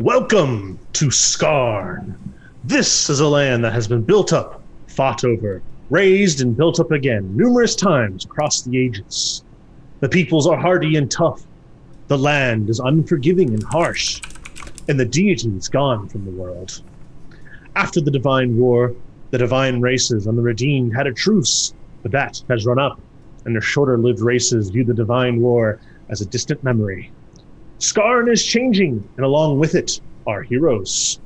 Welcome to Scarn. This is a land that has been built up, fought over, raised and built up again numerous times across the ages. The peoples are hardy and tough. The land is unforgiving and harsh, and the deity is gone from the world. After the Divine War, the divine races and the redeemed had a truce, but that has run up, and their shorter-lived races view the Divine War as a distant memory. Scarn is changing, and along with it, our heroes.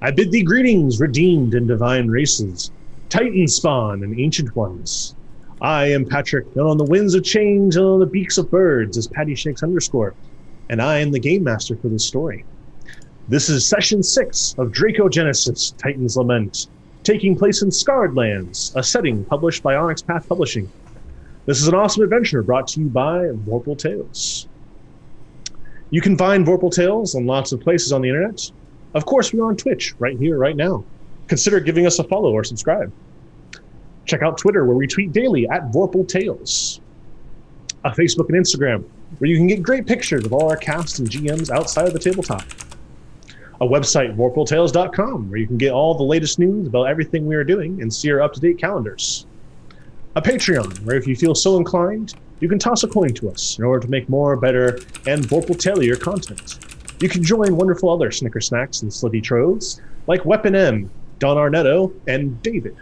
I bid thee greetings, redeemed and divine races, Titan spawn and ancient ones. I am Patrick, and on the winds of change and on the beaks of birds is PattyShakes_, and I am the game master for this story. This is session 6 of Draco Genesis Titan's Lament, taking place in Scarred Lands, a setting published by Onyx Path Publishing. This is an awesome adventure brought to you by Vorpal Tales. You can find Vorpal Tales on lots of places on the internet. Of course, we're on Twitch right here, right now. Consider giving us a follow or subscribe. Check out Twitter, where we tweet daily at Vorpal Tales. On Facebook and Instagram, where you can get great pictures of all our cast and GMs outside of the tabletop. A website, VorpalTales.com, where you can get all the latest news about everything we are doing and see our up-to-date calendars. A Patreon, where if you feel so inclined, you can toss a coin to us in order to make more, better, and Vorpal-talier content. You can join wonderful other Snicker Snacks and Slitty Troves, like Weapon M, Don Arnetto, and David.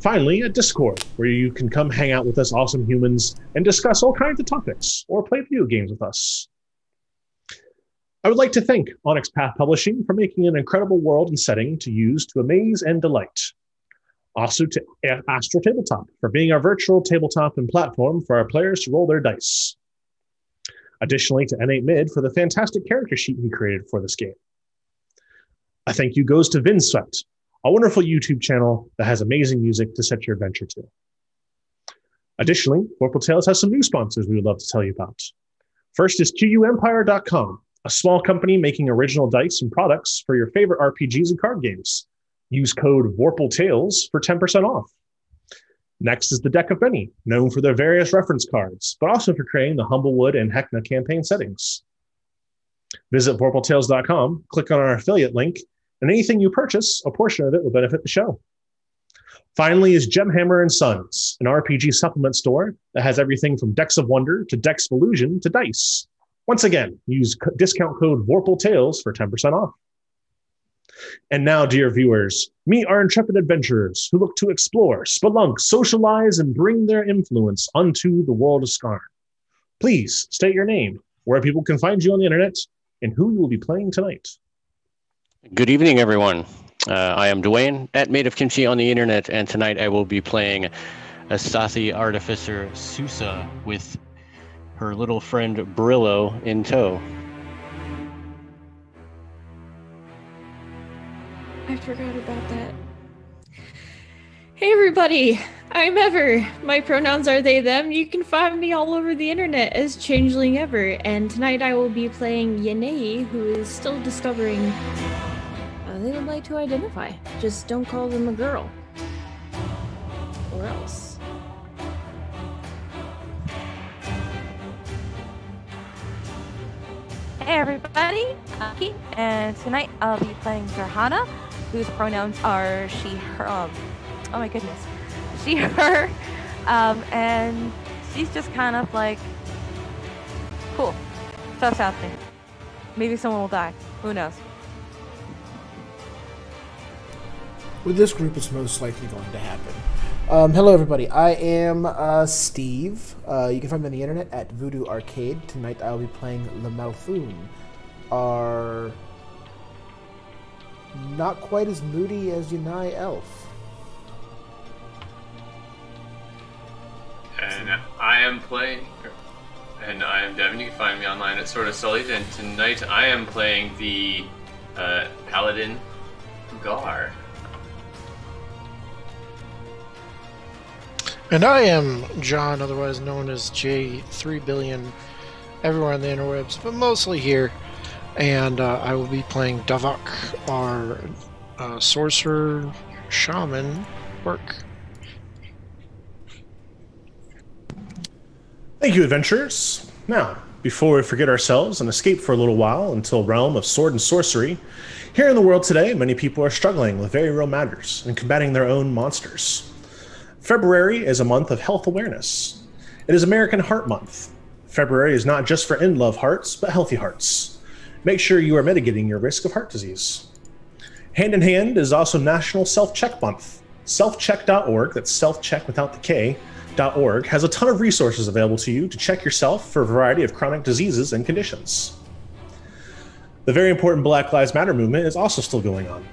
Finally, a Discord, where you can come hang out with us awesome humans and discuss all kinds of topics, or play video games with us. I would like to thank Onyx Path Publishing for making an incredible world and setting to use to amaze and delight. Also to Astral Tabletop for being our virtual tabletop and platform for our players to roll their dice. Additionally to N8Mid for the fantastic character sheet he created for this game. A thank you goes to Vindsvept, a wonderful YouTube channel that has amazing music to set your adventure to. Additionally, Vorpal Tales has some new sponsors we would love to tell you about. First is QUEmpire.com, a small company making original dice and products for your favorite RPGs and card games. Use code VorpalTales for 10% off. Next is the Deck of Benny, known for their various reference cards, but also for creating the Humblewood and Hecna campaign settings. Visit VorpalTales.com, click on our affiliate link, and anything you purchase, a portion of it will benefit the show. Finally is Gemhammer and Sons, an RPG supplement store that has everything from Decks of Wonder to Decks of Illusion to dice. Once again, use discount code VorpalTales for 10% off. And now, dear viewers, meet our intrepid adventurers who look to explore, spelunk, socialize, and bring their influence unto the world of Scarn. Please state your name, where people can find you on the internet, and who you will be playing tonight. Good evening, everyone. I am Duane, at MadeOfKimchi on the internet, and tonight I will be playing Asathi Artificer Susa with her little friend Brillo in tow. I forgot about that. Hey everybody, I'm Ever. My pronouns are they, them. You can find me all over the internet as ChangelingEver, and tonight I will be playing Yenei, who is still discovering a little light to identify. Just don't call them a girl. Or else. Hey everybody, Aki, and tonight I'll be playing Tirhana, whose pronouns are she, her, oh my goodness, she, her, and she's just kind of like, cool, stuff's happening. Maybe someone will die, who knows. With this group, it's most likely going to happen. Hello everybody, I am Steve. You can find me on the internet at Voodoo Arcade. Tonight I'll be playing Le Malthoon, our not quite as moody as Yenei elf. And I am Devin. You can find me online at SortaSullied, and tonight I am playing the Paladin Gar. And I am John, otherwise known as J3Billion, everywhere on the interwebs, but mostly here. And I will be playing Davok, our sorcerer shaman orc. Thank you, adventurers. Now, Before we forget ourselves and escape for a little while until realm of sword and sorcery, here in the world today, many people are struggling with very real matters and combating their own monsters. February is a month of health awareness. It is American Heart Month. February is not just for in-love hearts, but healthy hearts. Make sure you are mitigating your risk of heart disease. Hand in hand is also National Self-Check Month. Selfcheck.org, that's self-check without the K, .org, has a ton of resources available to you to check yourself for a variety of chronic diseases and conditions. The very important Black Lives Matter movement is also still going on.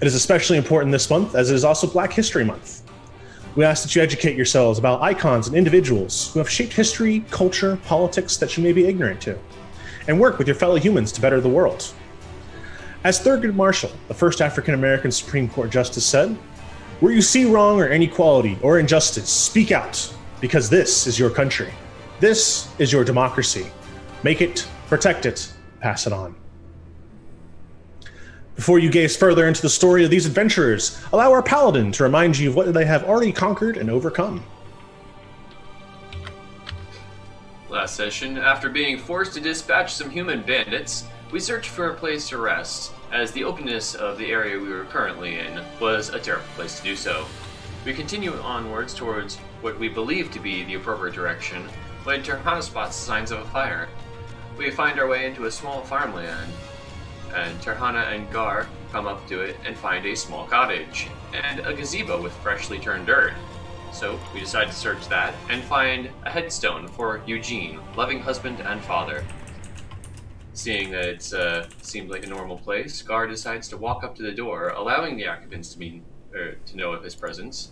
It is especially important this month as it is also Black History Month. We ask that you educate yourselves about icons and individuals who have shaped history, culture, politics that you may be ignorant to, and work with your fellow humans to better the world. As Thurgood Marshall, the first African-American Supreme Court Justice, said, "Where you see wrong or inequality or injustice, speak out, because this is your country. This is your democracy. Make it, protect it, pass it on." Before you gaze further into the story of these adventurers, allow our paladin to remind you of what they have already conquered and overcome. Last session, after being forced to dispatch some human bandits, we searched for a place to rest, as the openness of the area we were currently in was a terrible place to do so. We continued onwards towards what we believed to be the appropriate direction, when Tirhana spots signs of a fire. We find our way into a small farmland, and Tirhana and Gar come up to it and find a small cottage, and a gazebo with freshly turned dirt. So we decide to search that, and find a headstone for Eugene, loving husband and father. Seeing that it seemed like a normal place, Gar decides to walk up to the door, allowing the occupants to know of his presence,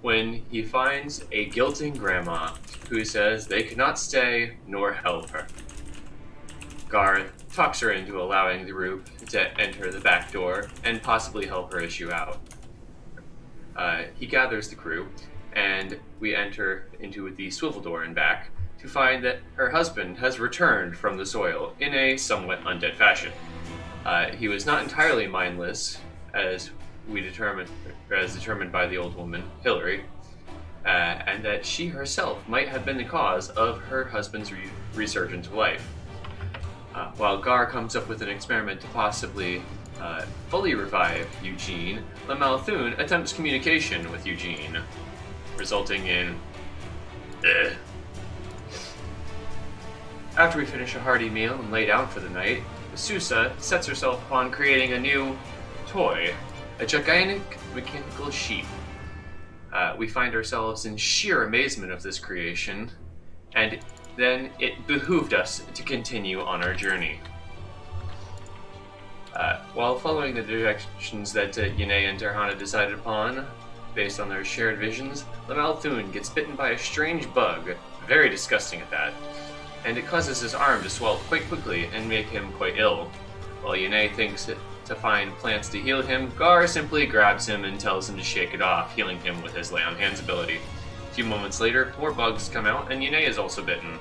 when he finds a guilting grandma who says they cannot stay nor help her. Gar talks her into allowing the group to enter the back door and possibly help her issue out. He gathers the crew, and we enter into the swivel door and back, to find that her husband has returned from the soil in a somewhat undead fashion. He was not entirely mindless, as determined by the old woman, Hillary, and that she herself might have been the cause of her husband's resurgence to life. While Gar comes up with an experiment to possibly fully revive Eugene, Le Malthoon attempts communication with Eugene, resulting in... After we finish a hearty meal and lay down for the night, Susa sets herself upon creating a new toy, a gigantic mechanical sheep. We find ourselves in sheer amazement of this creation, and then it behooved us to continue on our journey. While following the directions that Yenei and Tirhana decided upon, based on their shared visions, Le Malthoon gets bitten by a strange bug, very disgusting at that, and it causes his arm to swell quite quickly and make him quite ill. While Yenei thinks to find plants to heal him, Gar simply grabs him and tells him to shake it off, healing him with his Lay on Hands ability. A few moments later, more bugs come out, and Yenei is also bitten.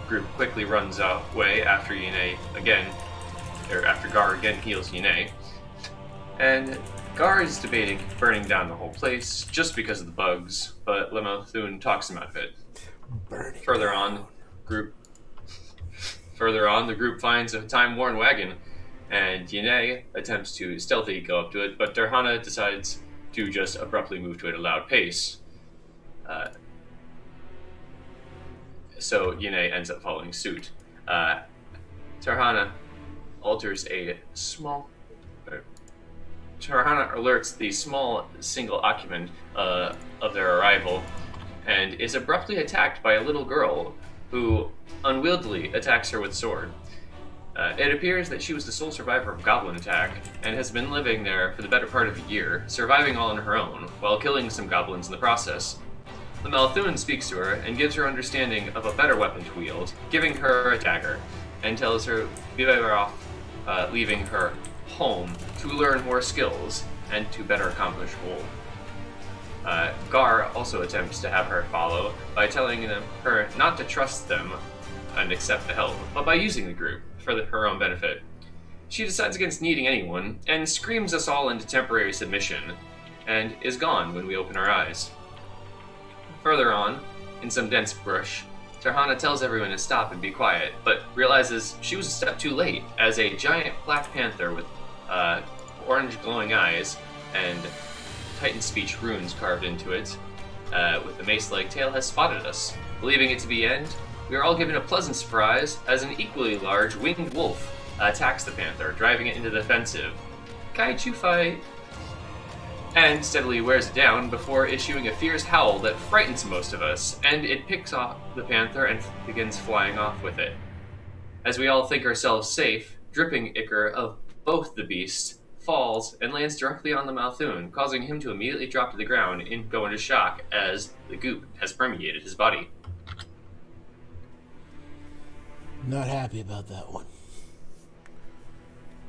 The group quickly runs away after Gar again heals Yenei. And Gar is debating burning down the whole place just because of the bugs, but Le Malthoon talks him out of it. Further on, the group finds a time-worn wagon, and Yenei attempts to stealthily go up to it, but Tirhana decides to just abruptly move to it at a loud pace. So Yenei ends up following suit. Tirhana alerts the small single occupant of their arrival, and is abruptly attacked by a little girl who unwieldily attacks her with sword. It appears that she was the sole survivor of goblin attack, and has been living there for the better part of a year, surviving all on her own, while killing some goblins in the process. The Malthoon speaks to her, and gives her understanding of a better weapon to wield, giving her a dagger, and tells her be better off leaving her home to learn more skills, and to better accomplish war. Gar also attempts to have her follow by telling her not to trust them and accept the help, but by using the group for her own benefit. She decides against needing anyone, and screams us all into temporary submission, and is gone when we open our eyes. Further on, in some dense brush, Tirhana tells everyone to stop and be quiet, but realizes she was a step too late, as a giant black panther with orange glowing eyes and Titan speech runes carved into it, with the mace-like tail, has spotted us. Believing it to be end, we are all given a pleasant surprise as an equally large winged wolf attacks the panther, driving it into the offensive. Kaiju fight! And steadily wears it down before issuing a fierce howl that frightens most of us, and it picks off the panther and begins flying off with it. As we all think ourselves safe, dripping ichor of both the beasts falls and lands directly on the Malthoon, causing him to immediately drop to the ground and go into shock as the goop has permeated his body. Not happy about that one.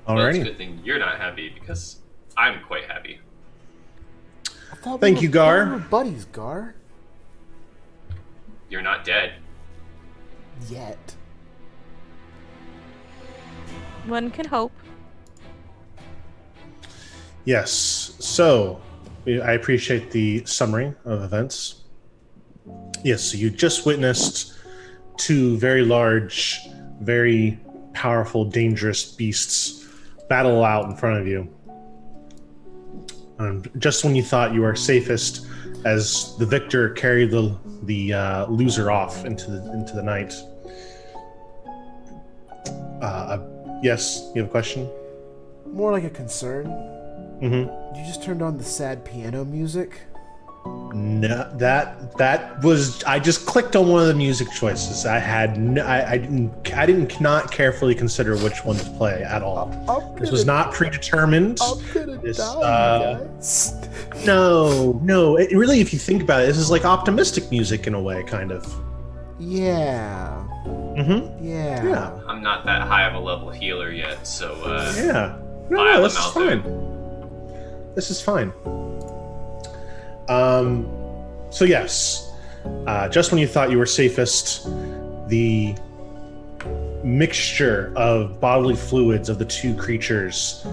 Alrighty. Well, it's a good thing you're not happy, because I'm quite happy. Thank you, Gar. We were buddies, Gar. You're not dead. Yet. One can hope. Yes. So, I appreciate the summary of events. Yes, so you just witnessed two very large, very powerful, dangerous beasts battle out in front of you. Just when you thought you were safest, as the victor carried the loser off into the night. Yes, you have a question? More like a concern. Mm-hmm. You just turned on the sad piano music. No, that was, I just clicked on one of the music choices. I did not carefully consider which one to play at all. This was not predetermined. No. It really, if you think about it, this is like optimistic music in a way, kind of. Yeah. Mm-hmm. Yeah. I'm not that high of a level healer yet, so. Yeah. No, this is fine. This is fine. So yes, just when you thought you were safest, the mixture of bodily fluids of the two creatures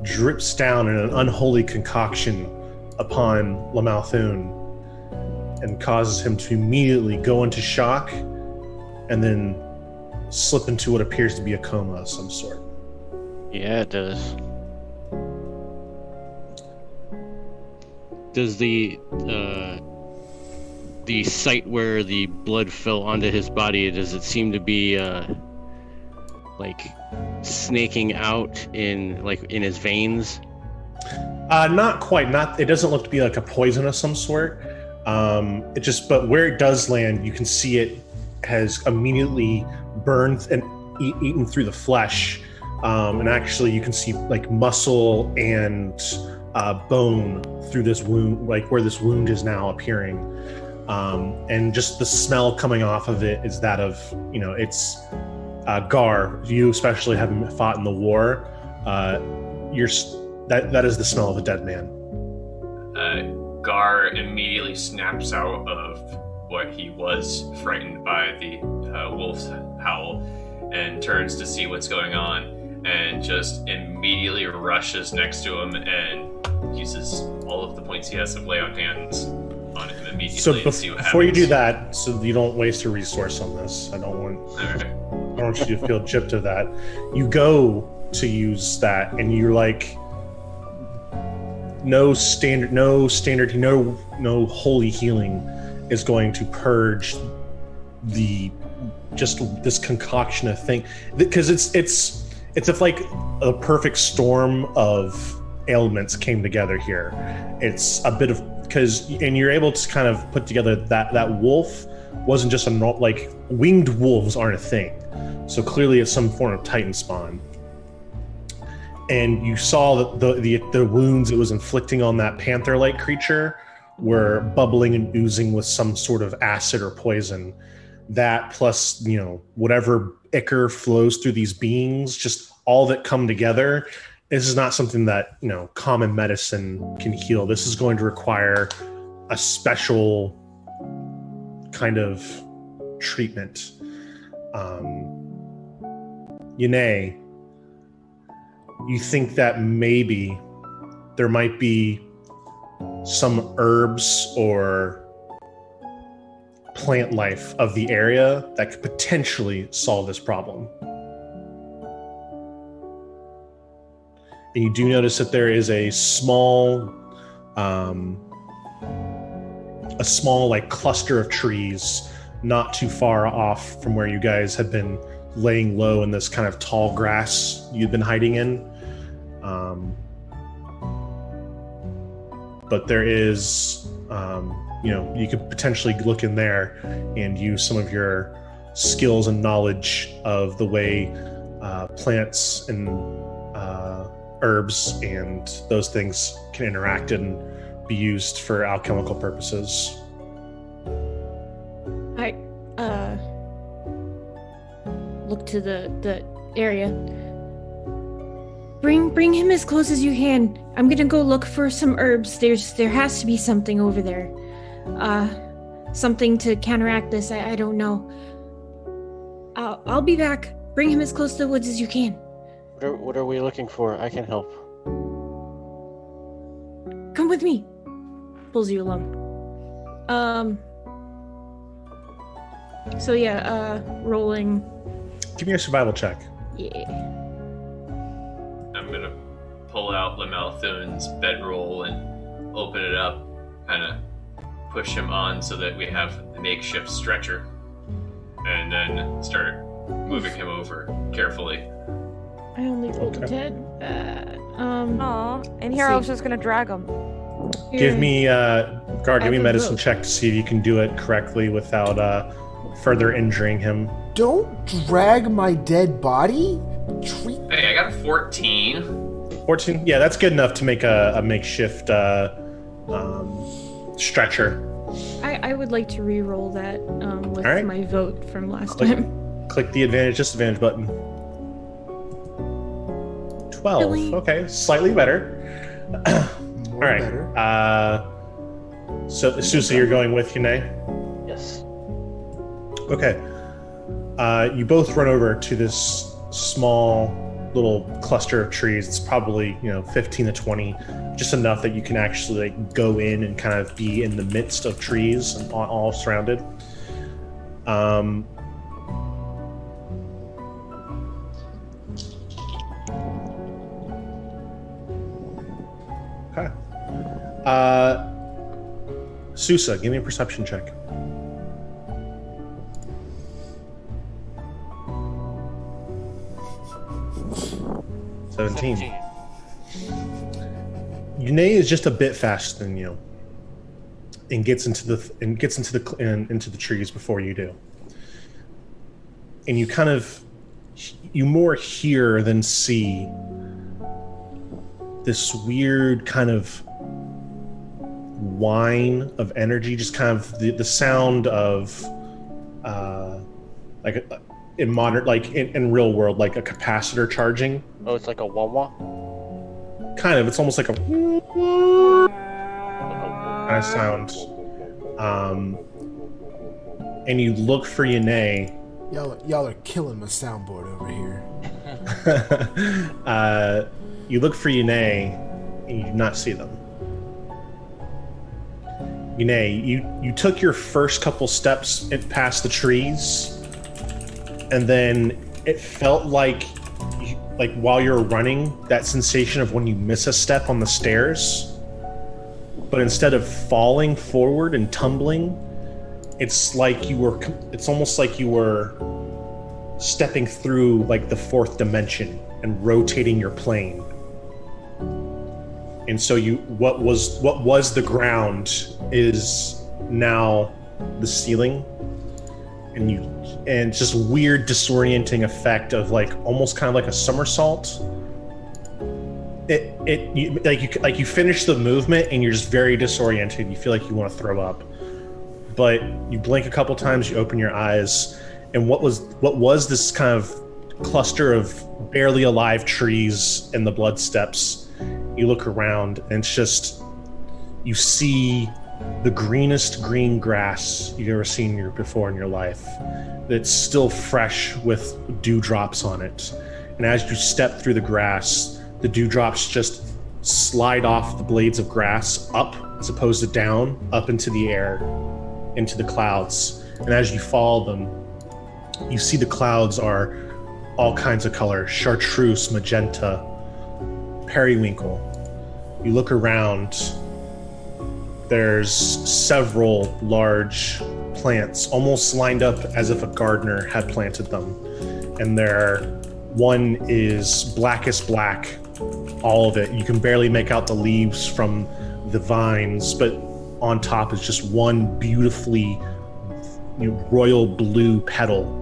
drips down in an unholy concoction upon Le Malthoon and causes him to immediately go into shock and then slip into what appears to be a coma of some sort. Yeah, it does. Does the site where the blood fell onto his body, does it seem to be like snaking out in his veins? Not quite. It doesn't look to be like a poison of some sort. It just, but where it does land, you can see it has immediately burned and eaten through the flesh, and actually you can see like muscle and bone through this wound, like where this wound is now appearing, and just the smell coming off of it is that of, you know, it's Gar. You especially having fought in the war, that is the smell of a dead man. Gar immediately snaps out of what he was frightened by, the wolf's howl, and turns to see what's going on, and just immediately rushes next to him and uses all of the points he has to lay on hands on him immediately. So and see what before happens. You do that, so you don't waste a resource on this. I don't want you to feel gypped of that. You go to use that, and you're like, no holy healing is going to purge this concoction of thing, because it's if like a perfect storm of ailments came together here. It's a bit of, and you're able to kind of put together that wolf wasn't just a, like winged wolves aren't a thing. So clearly it's some form of Titan spawn. And you saw that the wounds it was inflicting on that panther-like creature were bubbling and oozing with some sort of acid or poison. That plus, you know, whatever ichor flows through these beings, just all that come together. This is not something that, you know, common medicine can heal. This is going to require a special kind of treatment. Yenei, you think that maybe there might be some herbs or plant life of the area that could potentially solve this problem. And you do notice that there is a small, like cluster of trees not too far off from where you guys had been laying low in this kind of tall grass you'd been hiding in. But there is, you could potentially look in there and use some of your skills and knowledge of the way plants and herbs and those things can interact and be used for alchemical purposes. I look to the area. Bring him as close as you can. I'm gonna go look for some herbs. There has to be something over there. Something to counteract this. I don't know. I'll be back. Bring him as close to the woods as you can. What are we looking for? I can help. Come with me. Pulls you along. So yeah, rolling. Give me a survival check. Yeah. I'm gonna pull out Le Malthoon's bedroll and open it up, kind of push him on so that we have the makeshift stretcher, and then start moving him over carefully. I only rolled a 10. And here I was just gonna drag him. Give me, Gar, give me a medicine check to see if you can do it correctly without further injuring him. Don't drag my dead body. Hey, I got a 14. 14? Yeah, that's good enough to make a makeshift stretcher. I would like to re-roll that with my vote from last time. Click the advantage, disadvantage button. 12. Really? Okay, slightly better. All right. Better. So, Susa, you're going with Yenei? Yes. Okay. You both run over to this small little cluster of trees. It's probably 15 to 20, just enough that you can actually go in and kind of be in the midst of trees and all surrounded. Susa, give me a perception check. Seventeen. Yenei is just a bit faster than you, and gets into the trees before you do. And you kind of more hear than see this weird kind of whine of energy, just kind of the sound of in real world, like a capacitor charging. Oh, it's like a wah-wah? Kind of. It's almost like a kind of sound. And you look for Yenei. Y'all are killing my soundboard over here. You look for Yenei, and you do not see them. Yenei, you took your first couple steps past the trees, and then it felt like while you're running, that sensation of when you miss a step on the stairs, but instead of falling forward and tumbling, it's almost like you were stepping through like the fourth dimension and rotating your plane. And so what was the ground is now the ceiling, and just weird disorienting effect of almost kind of like a somersault. You finish the movement and you're just very disoriented. You feel like you want to throw up, but you blink a couple times, you open your eyes, and what was this kind of cluster of barely alive trees in the blood steps. You look around, and it's just, you see the greenest green grass you've ever seen before in your life. That's still fresh with dewdrops on it. And as you step through the grass, the dewdrops just slide off the blades of grass up, as opposed to down, up into the air, into the clouds. and as you follow them, you see the clouds are all kinds of color: chartreuse, magenta, periwinkle. You look around, there's several large plants almost lined up as if a gardener had planted them. And one is blackest black, all of it. You can barely make out the leaves from the vines, but on top is just one beautifully royal blue petal.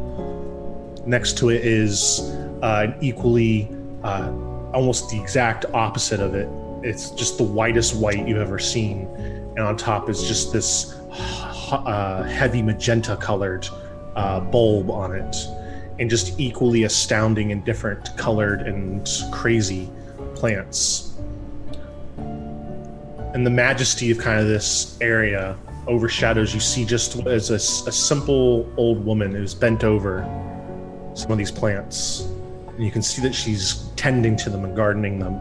Next to it is an equally, almost the exact opposite of it. It's just the whitest white you've ever seen. And on top is just this heavy magenta colored bulb on it. And just equally astounding and different colored and crazy plants. And the majesty of kind of this area overshadows. You see just as a simple old woman who's bent over some of these plants, and you can see that she's tending to them and gardening them.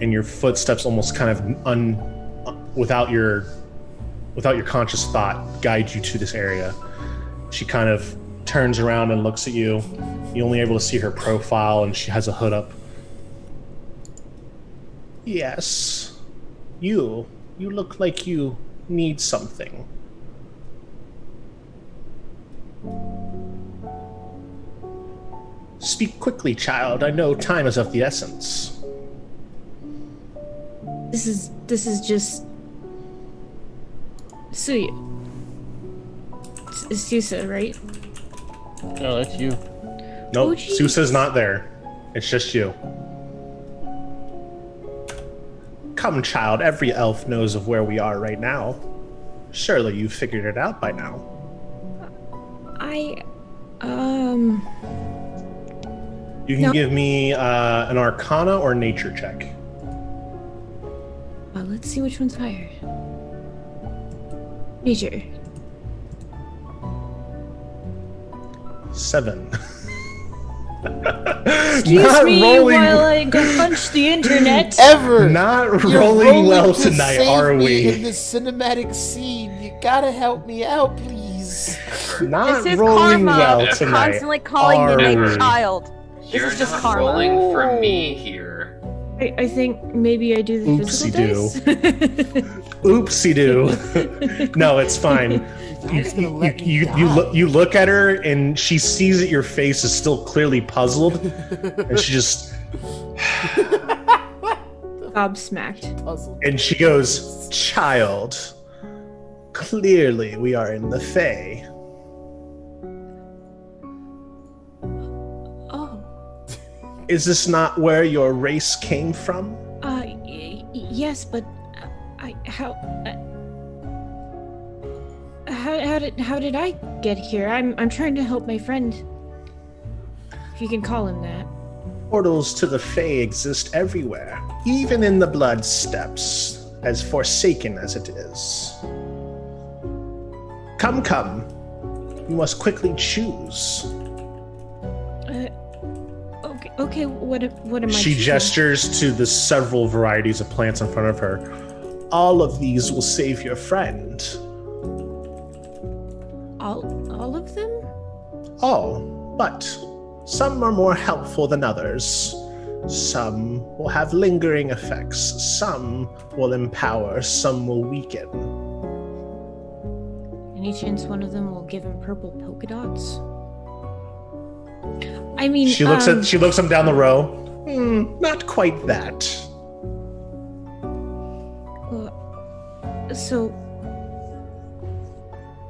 And your footsteps almost kind of without your conscious thought guide you to this area. She kind of turns around and looks at you. You're only able to see her profile, and she has a hood up. Yes, you look like you need something. Speak quickly, child. I know time is of the essence. This is just Suya. It's Susa, right? No, that's you. Nope, Susa's not there. It's just you. Come, child. Every elf knows of where we are right now. Surely you've figured it out by now. You can give me an Arcana or Nature check. Well, let's see which one's higher. Nature. 7. Excuse not me rolling... while I go punch the internet. Ever. Not rolling well to tonight, save are me we? In this cinematic scene, you gotta help me out, please. Not this is rolling karma. Well yeah. Tonight. Constantly calling are the name child. You're this is just not rolling for me here. I think maybe I do the oopsie physical do. Oopsie do. No, it's fine. You look at her and she sees that your face is still clearly puzzled, and she just gobsmacked. And she goes, "Child, clearly we are in the Fae." Is this not where your race came from? Yes, but how did I get here? I'm trying to help my friend. If you can call him that. Portals to the Fae exist everywhere, even in the Blood Steppes, as forsaken as it is. Come, you must quickly choose. Okay, what am I? She gestures to the several varieties of plants in front of her. All of these will save your friend. All of them? All, but some are more helpful than others. Some will have lingering effects. Some will empower. Some will weaken. Any chance one of them will give him purple polka dots? I mean, she looks him down the row. Not quite that. So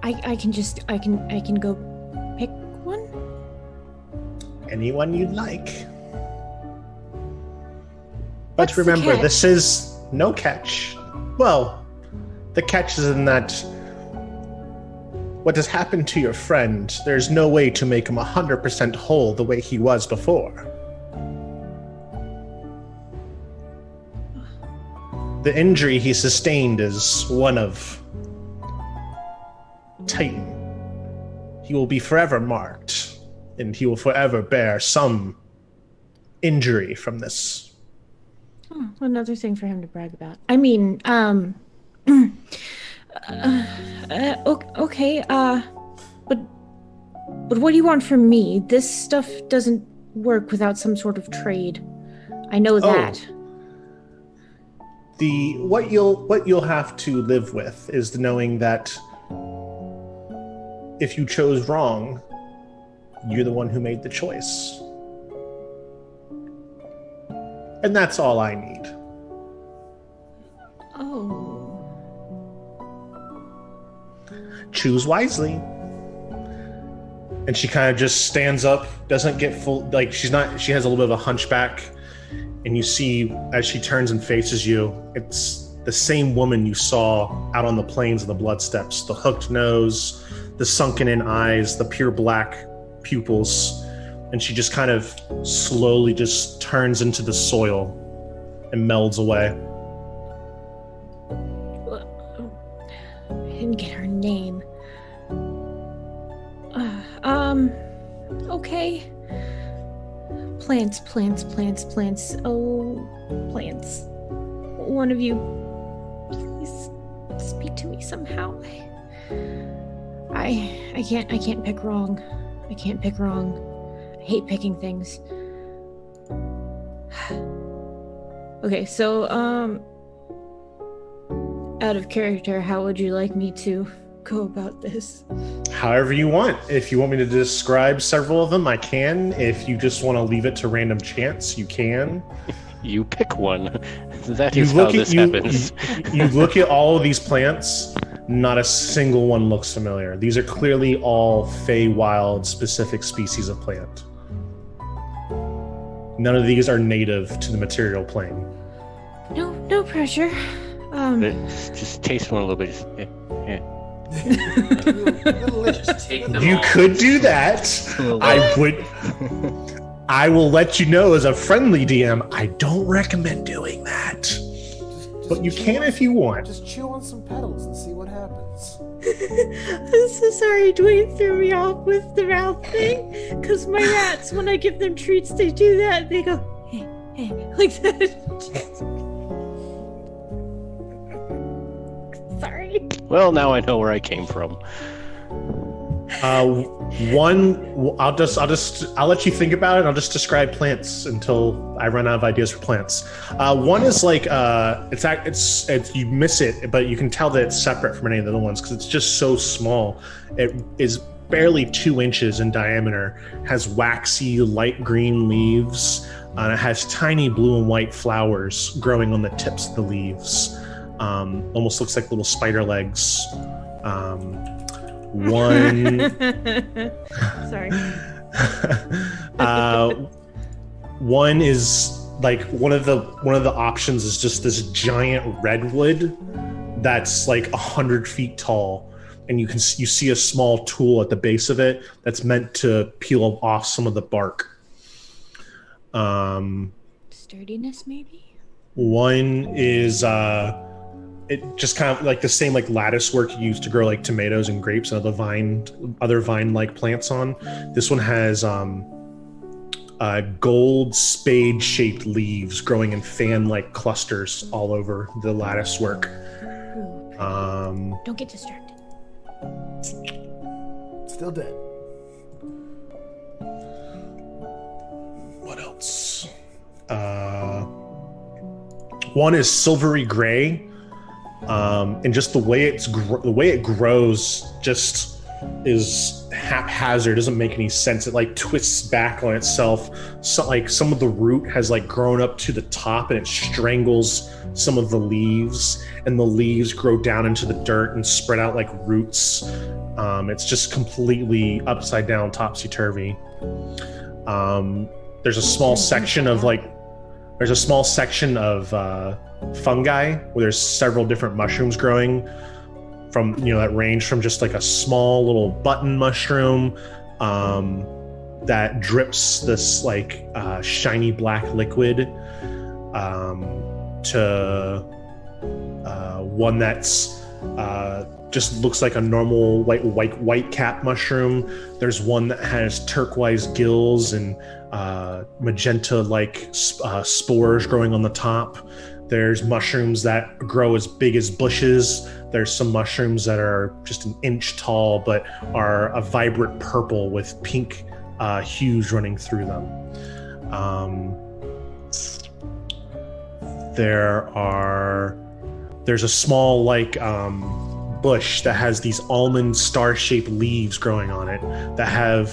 I can go pick one. Anyone you'd like. But what's remember, this is no catch. Well, the catch is in that what has happened to your friend, there's no way to make him 100% whole the way he was before. The injury he sustained is one of Titan. He will be forever marked, and he will forever bear some injury from this. Oh, another thing for him to brag about. I mean, Okay, but what do you want from me? This stuff doesn't work without some sort of trade. I know that. What you'll have to live with is the knowing that if you chose wrong, you're the one who made the choice. And that's all I need. Choose wisely. And she kind of just stands up, doesn't get full, like she has a little bit of a hunchback, and you see as she turns and faces you, it's the same woman you saw out on the plains of the blood steps. The hooked nose, the sunken in eyes, the pure black pupils, and she just kind of slowly just turns into the soil and melds away. I didn't get her name. Okay. Plants. Oh, plants. One of you, please speak to me somehow. I can't pick wrong. I hate picking things. Okay, so, out of character, how would you like me to go about this? However you want. If you want me to describe several of them, I can. If you just want to leave it to random chance, you can. You pick one. That is how this happens. You look at all of these plants. Not a single one looks familiar. These are clearly all Feywild specific species of plant. None of these are native to the material plane. No pressure. Just taste one a little bit. Just, Just take them you all. Could do that. I would. I will let you know as a friendly DM. I don't recommend doing that. But you can if you want. Just chew on some petals and see what happens. I'm so sorry, Duane threw me off with the mouth thing. Because my rats, when I give them treats, they do that. They go, hey, hey, like that. Sorry. Well, now I know where I came from. I'll let you think about it. And I'll just describe plants until I run out of ideas for plants. One is like it's you miss it, but you can tell that it's separate from any of the other ones because it's just so small. It is barely 2 inches in diameter, has waxy light green leaves, and it has tiny blue and white flowers growing on the tips of the leaves. Almost looks like little spider legs. One is like one of the options is just this giant redwood that's like 100 feet tall, and you see a small tool at the base of it that's meant to peel off some of the bark. Sturdiness, maybe. One is it just kind of like the same like lattice work you use to grow like tomatoes and grapes and other vine-like plants on. This one has gold spade-shaped leaves growing in fan-like clusters all over the lattice work. Don't get distracted. Still dead. What else? One is silvery gray. And just the way it grows just is haphazard. Doesn't make any sense. It like twists back on itself. So, like some of the root has like grown up to the top, and it strangles some of the leaves. And the leaves grow down into the dirt and spread out like roots. It's just completely upside down, topsy turvy. There's a small section of fungi where there's several different mushrooms growing from, you know, that range from just like a small little button mushroom that drips this like shiny black liquid to one that's just looks like a normal white cap mushroom. There's one that has turquoise gills and magenta like spores growing on the top. There's mushrooms that grow as big as bushes. There's some mushrooms that are just an inch tall, but are a vibrant purple with pink hues running through them. There's a small bush that has these almond star-shaped leaves growing on it that have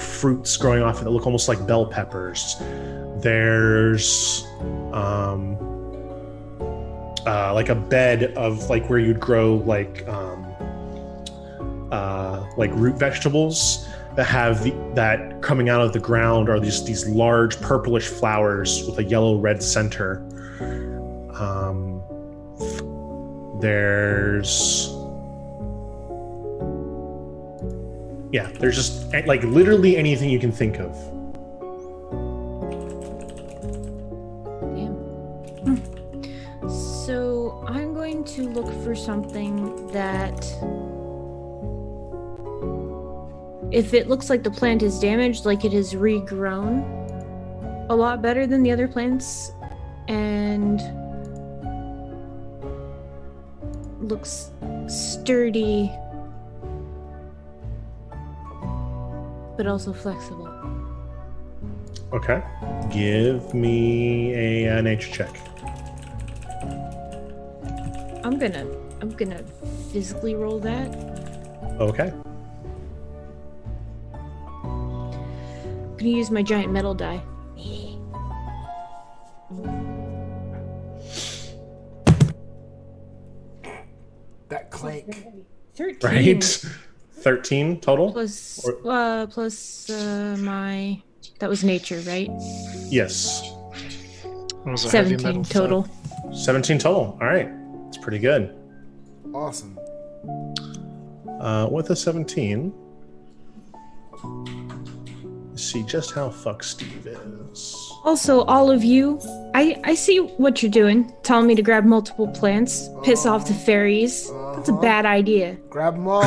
fruits growing off it that look almost like bell peppers. There's like a bed of like where you'd grow like root vegetables that have that coming out of the ground are these large purplish flowers with a yellow-red center. There's just like literally anything you can think of. Damn. So I'm going to look for something that, if it looks like the plant is damaged, like it has regrown a lot better than the other plants, and looks sturdy, but also flexible. Okay. Give me a nature check. I'm gonna physically roll that. Okay. I'm gonna use my giant metal die. That clank. 13. Right? 13 total? Plus my... That was nature, right? Yes. 17 total. 17 total. All right. That's pretty good. Awesome. With a 17... see just how fucked Steve is. Also, all of you, I see what you're doing. Telling me to grab multiple plants, piss off the fairies. That's a bad idea. Grab them all.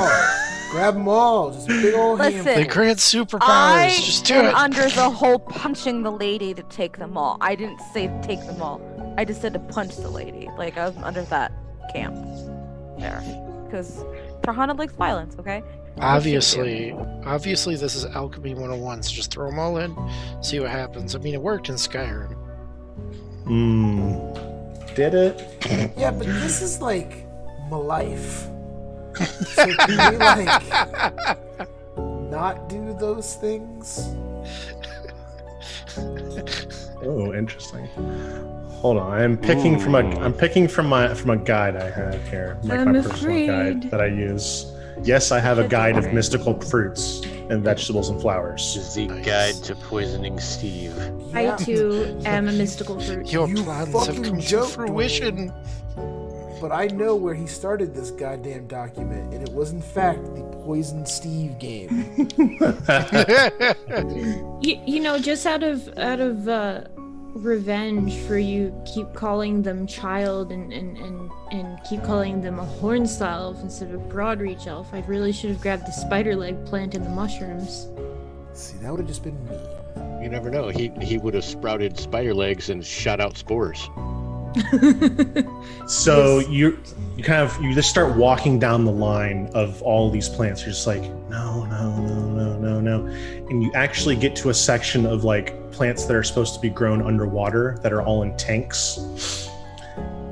Grab them all. Just big old hand. They grant superpowers. Just do it. Under the whole punching the lady to take them all. I didn't say take them all. I just said to punch the lady. Like, I was under that camp there. Because Tirhana likes violence, okay? Obviously, this is Alchemy 101, so just throw them all in, see what happens. I mean, it worked in Skyrim. Did it? Yeah, but this is like my life. So can we not do those things? Oh, interesting. Hold on, I'm picking from a guide I have here, my personal guide that I use. Yes, I have a guide of mystical fruits and vegetables and flowers. This is the guide to poisoning Steve. Yeah. I too am a mystical fruit. Your plans have come to fruition. But I know where he started this goddamn document, and it was in fact the Poison Steve game. You know, just out of revenge for you keep calling them child and keep calling them a hornstar elf instead of broadreach elf. I really should have grabbed the spider leg plant and the mushrooms. See, that would have just been me. You never know. He would have sprouted spider legs and shot out spores. So yes. you just start walking down the line of all these plants. You're just like, no. And you actually get to a section of like plants that are supposed to be grown underwater that are all in tanks.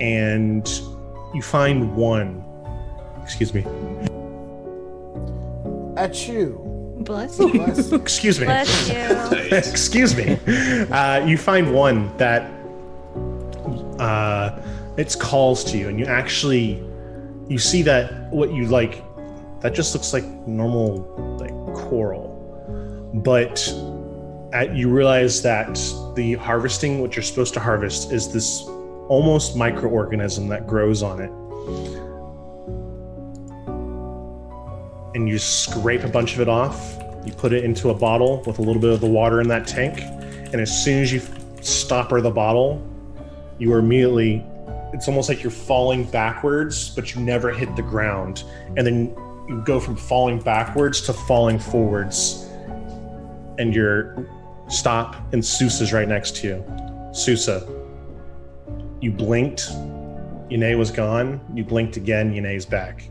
And you find one. Excuse me. At you. Bless you. Excuse me. Bless you. Excuse me. You find one that it calls to you, and you see that what you like, that just looks like normal like coral, but you realize that what you're supposed to harvest is this almost microorganism that grows on it, and you scrape a bunch of it off. You put it into a bottle with a little bit of the water in that tank, and as soon as you stopper the bottle, you are immediately, it's almost like you're falling backwards, but you never hit the ground. And then you go from falling backwards to falling forwards. And you're, and Susa's right next to you. Susa, You blinked. Yenei was gone. You blinked again. Yenei's back.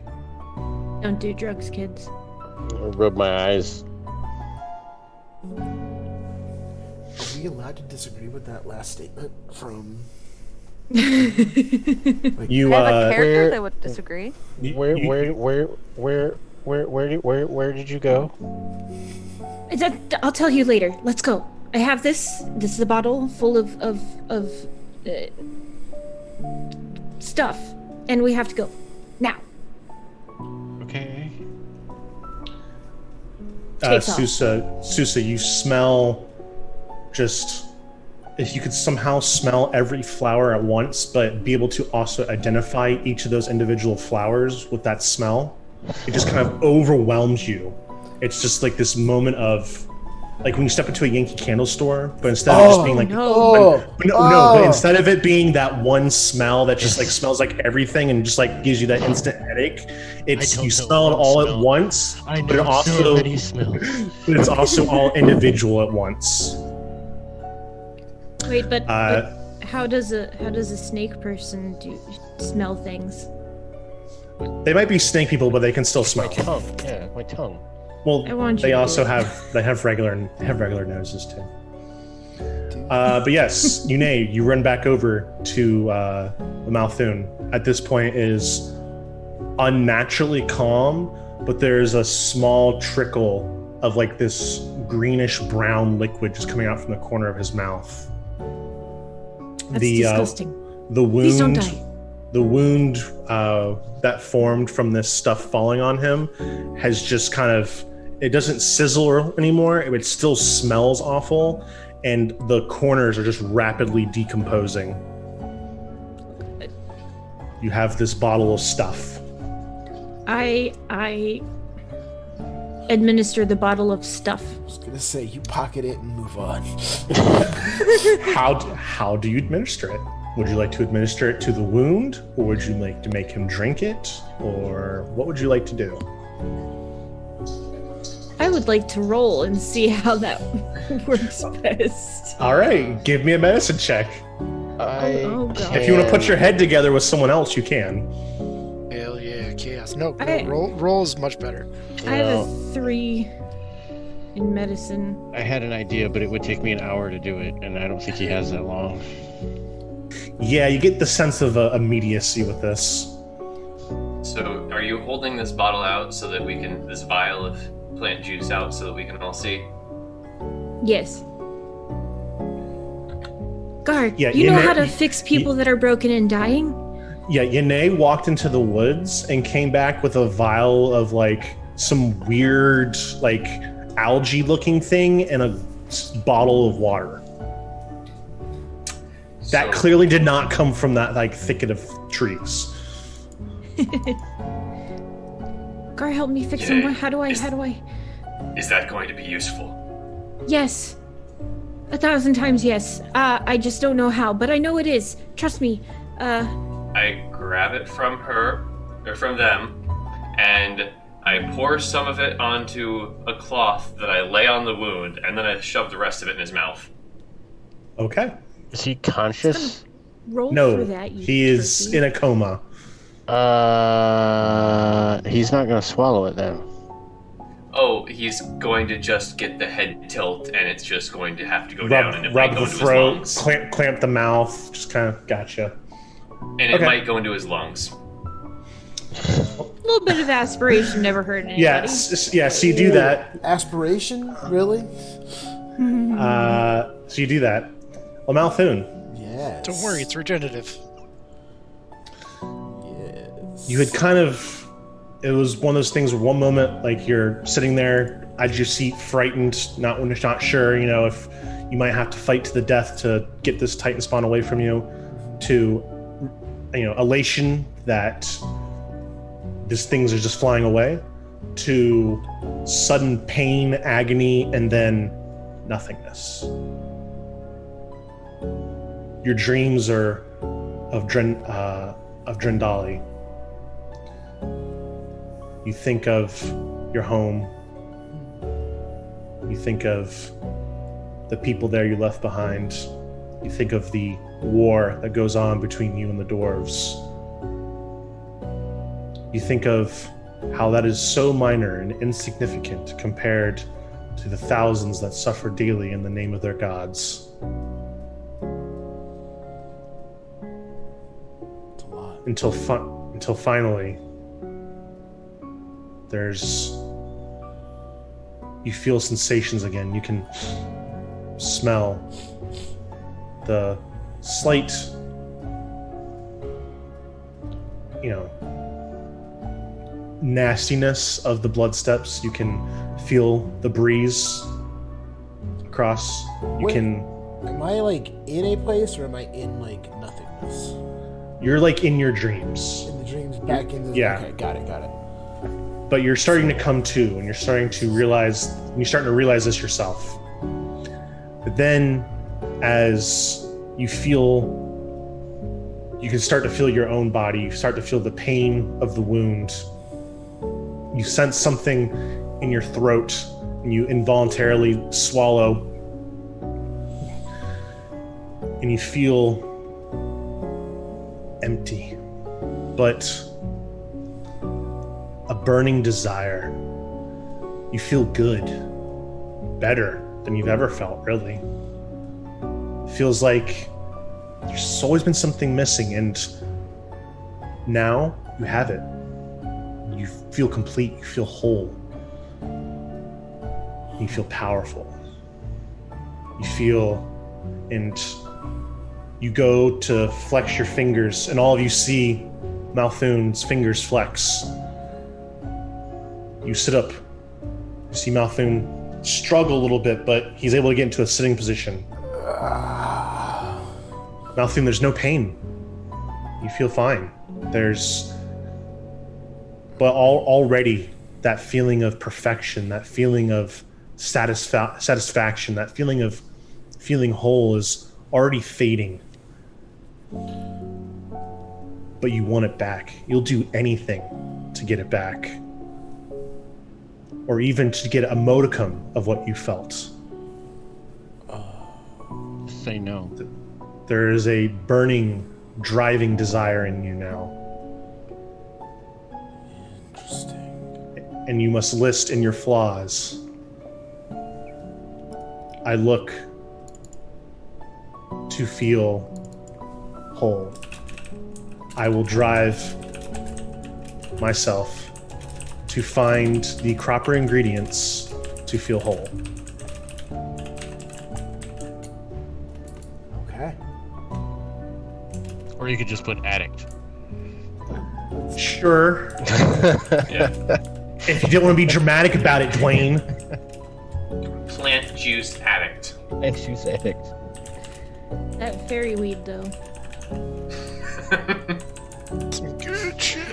Don't do drugs, kids. I rub my eyes. Are we allowed to disagree with that last statement from... like, you I have a character that would disagree. Where did you go? I'll tell you later. Let's go. I have this. This is a bottle full of stuff, and we have to go now. Okay. Susa, you smell just. If you could somehow smell every flower at once, but be able to also identify each of those individual flowers with that smell, it just kind of overwhelms you. It's just like this moment of, like when you step into a Yankee Candle store, but instead of just being like, but instead of it being that one smell that just like smells like everything and just like gives you that instant headache, it's you smell it all at once, but it also, but it's also all individual at once. Wait, but how does a snake person smell things? They might be snake people, but they can still smell. My tongue. Well, they also have regular noses too. But yes, Yenei, you run back over to Le Malthoon. At this point, is unnaturally calm, but there's a small trickle of like this greenish brown liquid just coming out from the corner of his mouth. That's disgusting. The wound that formed from this stuff falling on him has just kind of, it doesn't sizzle anymore. It still smells awful, and the corners are just rapidly decomposing. You have this bottle of stuff. I administer the bottle of stuff. I was gonna say, you pocket it and move on. How do you administer it? Would you like to administer it to the wound, or would you like to make him drink it, or what would you like to do? I would like to roll and see how that works best. All right, give me a medicine check. If you want to put your head together with someone else, you can. Hell yeah, chaos! No, roll is much better. I have a 3 in medicine. I had an idea, but it would take me an hour to do it, and I don't think he has that long. Yeah, you get the sense of immediacy with this. So, are you holding this bottle out so that we can, this vial of plant juice out so that we can all see? Yes. Gar, yeah, you know how to fix people that are broken and dying? Yeah, Yenei walked into the woods and came back with a vial of like some weird like algae looking thing and a bottle of water. That clearly did not come from that like thicket of trees. Gar, help me fix him. How do I? Is that going to be useful? Yes. 1,000 times yes. I just don't know how, but I know it is. Trust me. I grab it from her, or from them, and I pour some of it onto a cloth that I lay on the wound, and then I shove the rest of it in his mouth. Okay. Is he conscious? No, he is in a coma. He's not going to swallow it then. Oh, he's going to just get the head tilt, and it's just going to have to go down. And it might go into his lungs. Clamp the mouth. Just kind of gotcha. And it might go into his lungs. A little bit of aspiration never hurt anybody. Yes, so you do that. Aspiration, really? So you do that. Le Malthoon. Yes. Don't worry, it's regenerative. Yes. You had kind of... It was one of those things where one moment, like, you're sitting there at your seat, frightened, not sure, you know, if you might have to fight to the death to get this Titan spawn away from you, to, you know, elation that these things are just flying away, to sudden pain, agony, and then nothingness. Your dreams are of Drendali. You think of your home. You think of the people there you left behind. You think of the war that goes on between you and the dwarves. You think of how that is so minor and insignificant compared to the thousands that suffer daily in the name of their gods. It's a lot. Until finally, you feel sensations again. You can smell the slight, nastiness of the blood steps. You can feel the breeze across. Am I in a place, or am I in nothingness? You're in your dreams. In the dreams, back into the... Yeah. Okay, got it. But you're starting to come to, and you're starting to realize this yourself. But then, as you can start to feel your own body, you start to feel the pain of the wound. You sense something in your throat, and you involuntarily swallow. And you feel empty, but a burning desire. You feel good, better than you've ever felt, really. It feels like there's always been something missing, and now you have it. You feel complete, you feel whole. You feel powerful. You feel, and you go to flex your fingers, and all of you see Malthoon's fingers flex. You sit up, you see Malthoon struggle a little bit, but he's able to get into a sitting position. Malthoon, there's no pain. You feel fine. But already that feeling of perfection, that feeling of satisfaction, that feeling of feeling whole is already fading. But you want it back. You'll do anything to get it back. Or even to get a modicum of what you felt. Say no. There is a burning, driving desire in you now. Interesting. And you must list in your flaws. I look to feel whole. I will drive myself to find the proper ingredients to feel whole. Okay. Or you could just put addict. Sure. Yeah. If you didn't want to be dramatic about it, Duane. Plant juice addict. Plant juice addict. That fairy weed, though. Some good shit.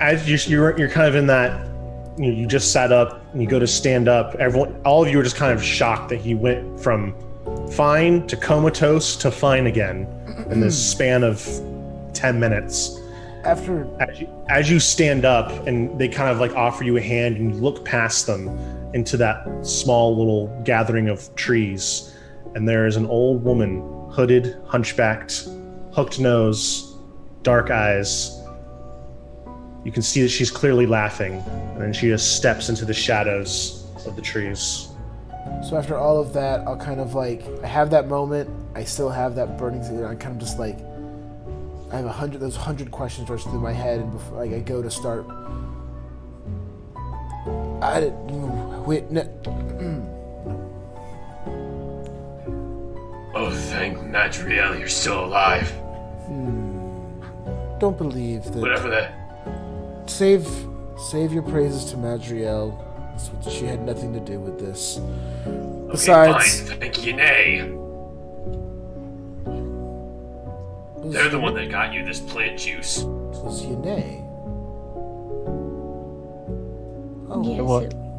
As you're kind of in that, you just sat up and you go to stand up. All of you are just kind of shocked that he went from fine to comatose to fine again in this span of 10 minutes. As you stand up, and they kind of offer you a hand, and you look past them into that small little gathering of trees, and there is an old woman, hooded, hunchbacked, hooked nose, dark eyes. You can see that she's clearly laughing, and then she just steps into the shadows of the trees. So after all of that, I'll kind of I have that moment, I still have that burning thing, and I'm kind of just I have 100 questions rush through my head, and before I go to start, I didn't witness. Oh, thank Madrielle, you're still alive. Don't believe that. Whatever that. Save your praises to Madrielle. She had nothing to do with this. Okay, besides, fine. Thank Yenei. They're the one that got you this plant juice. It was Yenei. Oh, yes,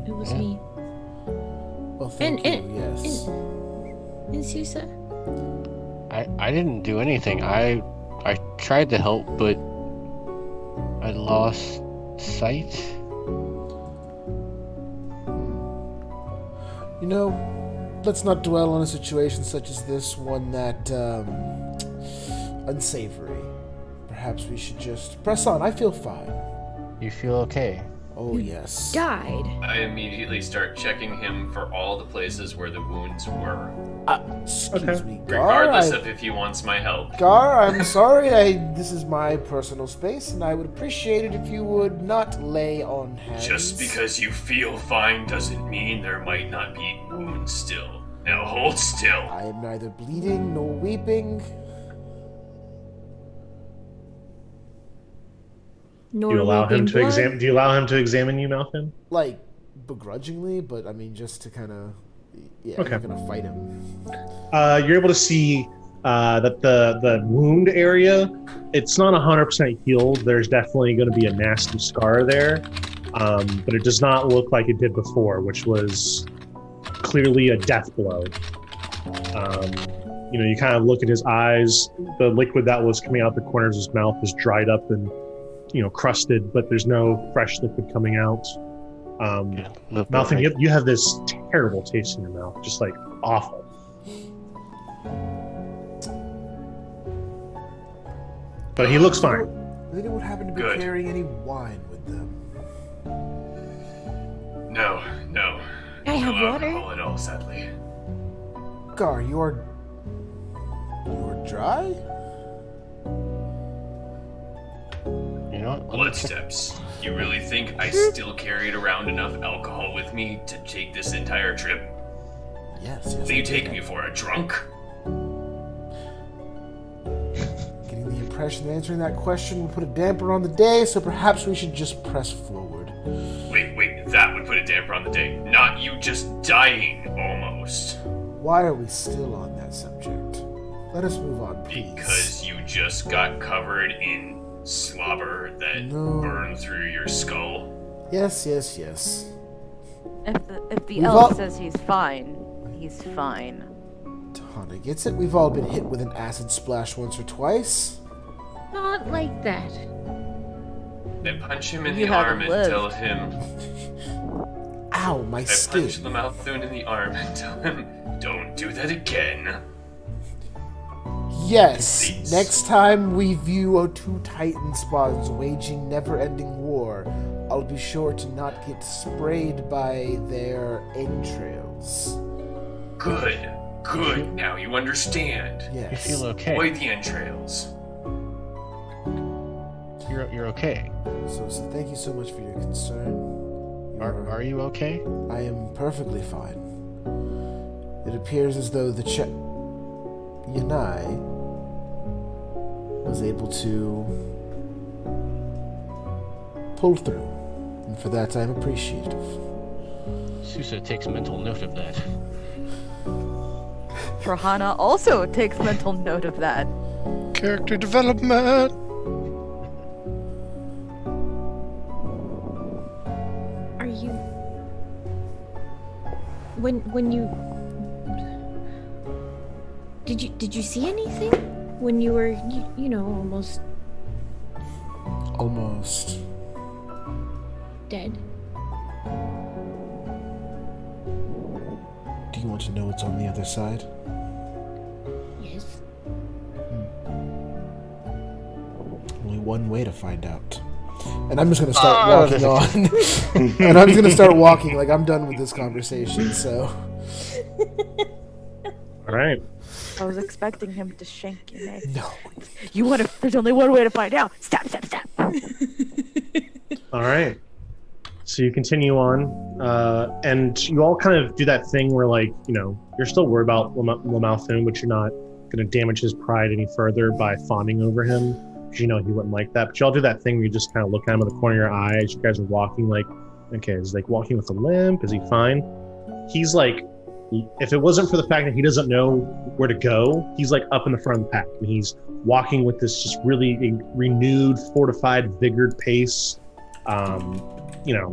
it was me. Well, thank you. And Susa. I didn't do anything. I tried to help, but I lost sight. You know, let's not dwell on a situation such as this, one that, unsavory. Perhaps we should just press on. I feel fine. You feel okay? Oh, yes. Died. I immediately start checking him for all the places where the wounds were. Excuse me, Gar, regardless of if he wants my help. Gar, I'm sorry. This is my personal space, and I would appreciate it if you would not lay on hands. Just because you feel fine doesn't mean there might not be wounds still. Now hold still. I am neither bleeding nor weeping. Do you allow him to examine you, Malcolm? Like, begrudgingly, but I mean, just to kind of, yeah, okay. I'm not gonna fight him. You're able to see that the wound area, it's not 100% healed. There's definitely going to be a nasty scar there, but it does not look like it did before, which was clearly a death blow. You know, you kind of look at his eyes. The liquid that was coming out the corners of his mouth is dried up and, you know, crusted, but there's no fresh liquid coming out. Malthoon, you have this terrible taste in your mouth, just like awful. But he looks fine. They would happen to be carrying any wine with them. No, no. I have water. No alcohol at all, sadly. Gar, you're dry? Bloodsteps. You really think I still carried around enough alcohol with me to take this entire trip? Yes. So you take me for a drunk? Getting the impression that answering that question would put a damper on the day, so perhaps we should just press forward. Wait, that would put a damper on the day. Not you just dying, almost. Why are we still on that subject? Let us move on, please. Because you just got covered in slobber that burned through your skull. Yes. If the elf says he's fine, he's fine. Tirhana gets it. We've all been hit with an acid splash once or twice. Not like that. Then punch him in the arm and tell him... Ow, my skin. Punch the Malthoon in the arm and tell him, don't do that again. Yes, please. Next time we view our two titan spawns waging never-ending war, I'll be sure to not get sprayed by their entrails. Good, now you understand. Yes. You feel okay. Avoid the entrails. You're okay. So thank you so much for your concern. Are you okay? I am perfectly fine. It appears as though the Yenei was able to pull through, and for that I'm appreciative. Susa takes mental note of that. Tirhana also takes mental note of that. Character development! Are you... When you... Did you see anything when you were, you know, almost dead? Do you want to know what's on the other side? Yes. Only one way to find out. And I'm just going to start walking on. And I'm just going to start walking, like I'm done with this conversation, so. All right. I was expecting him to shank you. No. You want to? There's only one way to find out. Stop. All right. So you continue on, and you all kind of do that thing where, like, you know, you're still worried about Le Malthoon, but you're not going to damage his pride any further by fawning over him, because you know he wouldn't like that. But you all do that thing where you just kind of look at him in the corner of your eye as you guys are walking. Like, okay, is he, like, walking with a limp? Is he fine? He's like, if it wasn't for the fact that he doesn't know where to go, he's like up in the front of the pack, and he's walking with this just really renewed, fortified, vigored pace. By the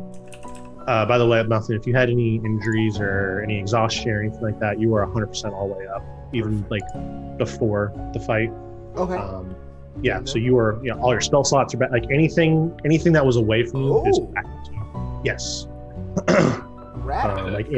way, Malthoon, if you had any injuries or any exhaustion or anything like that, you were 100% all the way up, even like before the fight. Okay. So you were, you know, all your spell slots are back. Like anything that was away from you is back to you. Yes. Rattle.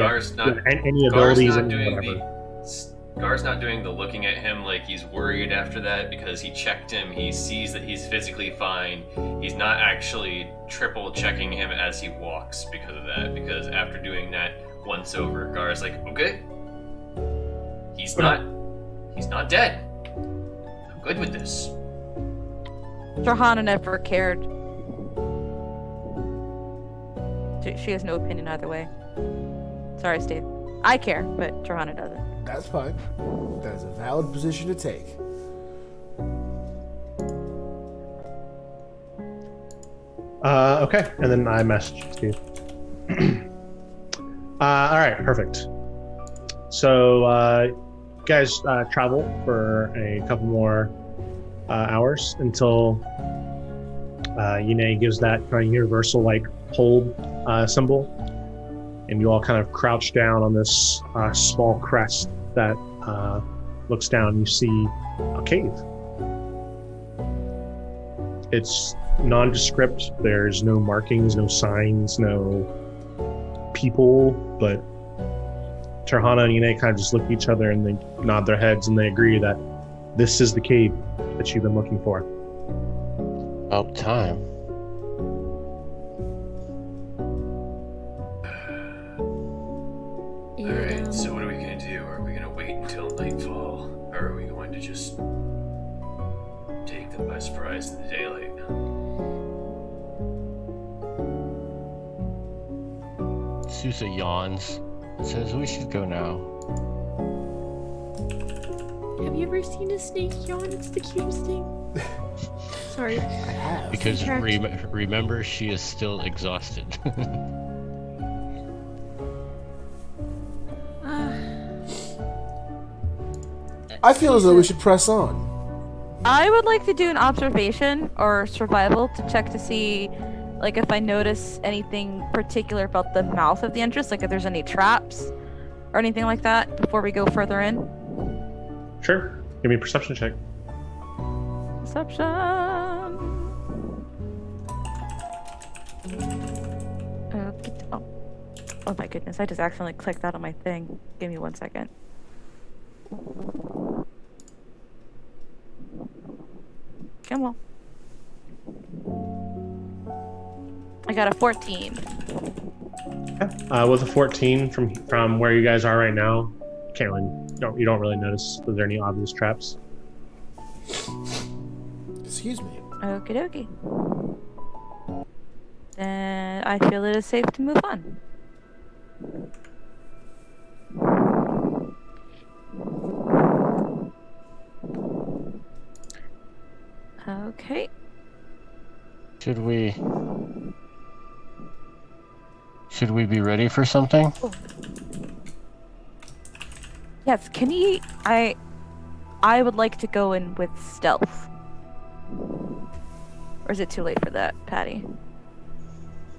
Gar's not doing the looking at him like he's worried after that, because he checked him. He sees that he's physically fine. He's not actually triple checking him as he walks because of that. Because after doing that once over, Gar's like, okay, he's not dead. I'm good with this. Tirhana never cared. She has no opinion either way. Sorry, Steve. I care, but Tirhana doesn't. That's fine. That is a valid position to take. Okay, and then I messaged you. Alright, perfect. So, you guys travel for a couple more hours until Yenei gives that kind of universal, like, hold symbol. And you all kind of crouch down on this small crest that looks down. You see a cave. It's nondescript. There's no markings, no signs, no people, but Tirhana and Yenei kind of just look at each other and they nod their heads and they agree that this is the cave that you've been looking for. About time. Alright, so what are we going to do? Are we going to wait until nightfall? Or are we going to just take them by surprise in the daylight? Susa yawns and says we should go now. Have you ever seen a snake yawn? It's the cutest thing. Sorry. I have. Because remember, she is still exhausted. I feel as though we should press on. I would like to do an observation or survival to check to see, like, if I notice anything particular about the mouth of the entrance, like if there's any traps or anything like that before we go further in. Sure. Give me a perception check. Perception. Oh my goodness, I just accidentally clicked that on my thing. Give me 1 second. Come on. I got a 14. Okay. With a 14 from where you guys are right now, Caitlin, you don't really notice that there are any obvious traps. Excuse me. Okie dokie. And I feel it is safe to move on. Okay. Should we be ready for something? Oh. Yes, can he... I would like to go in with stealth. Or is it too late for that, Patty?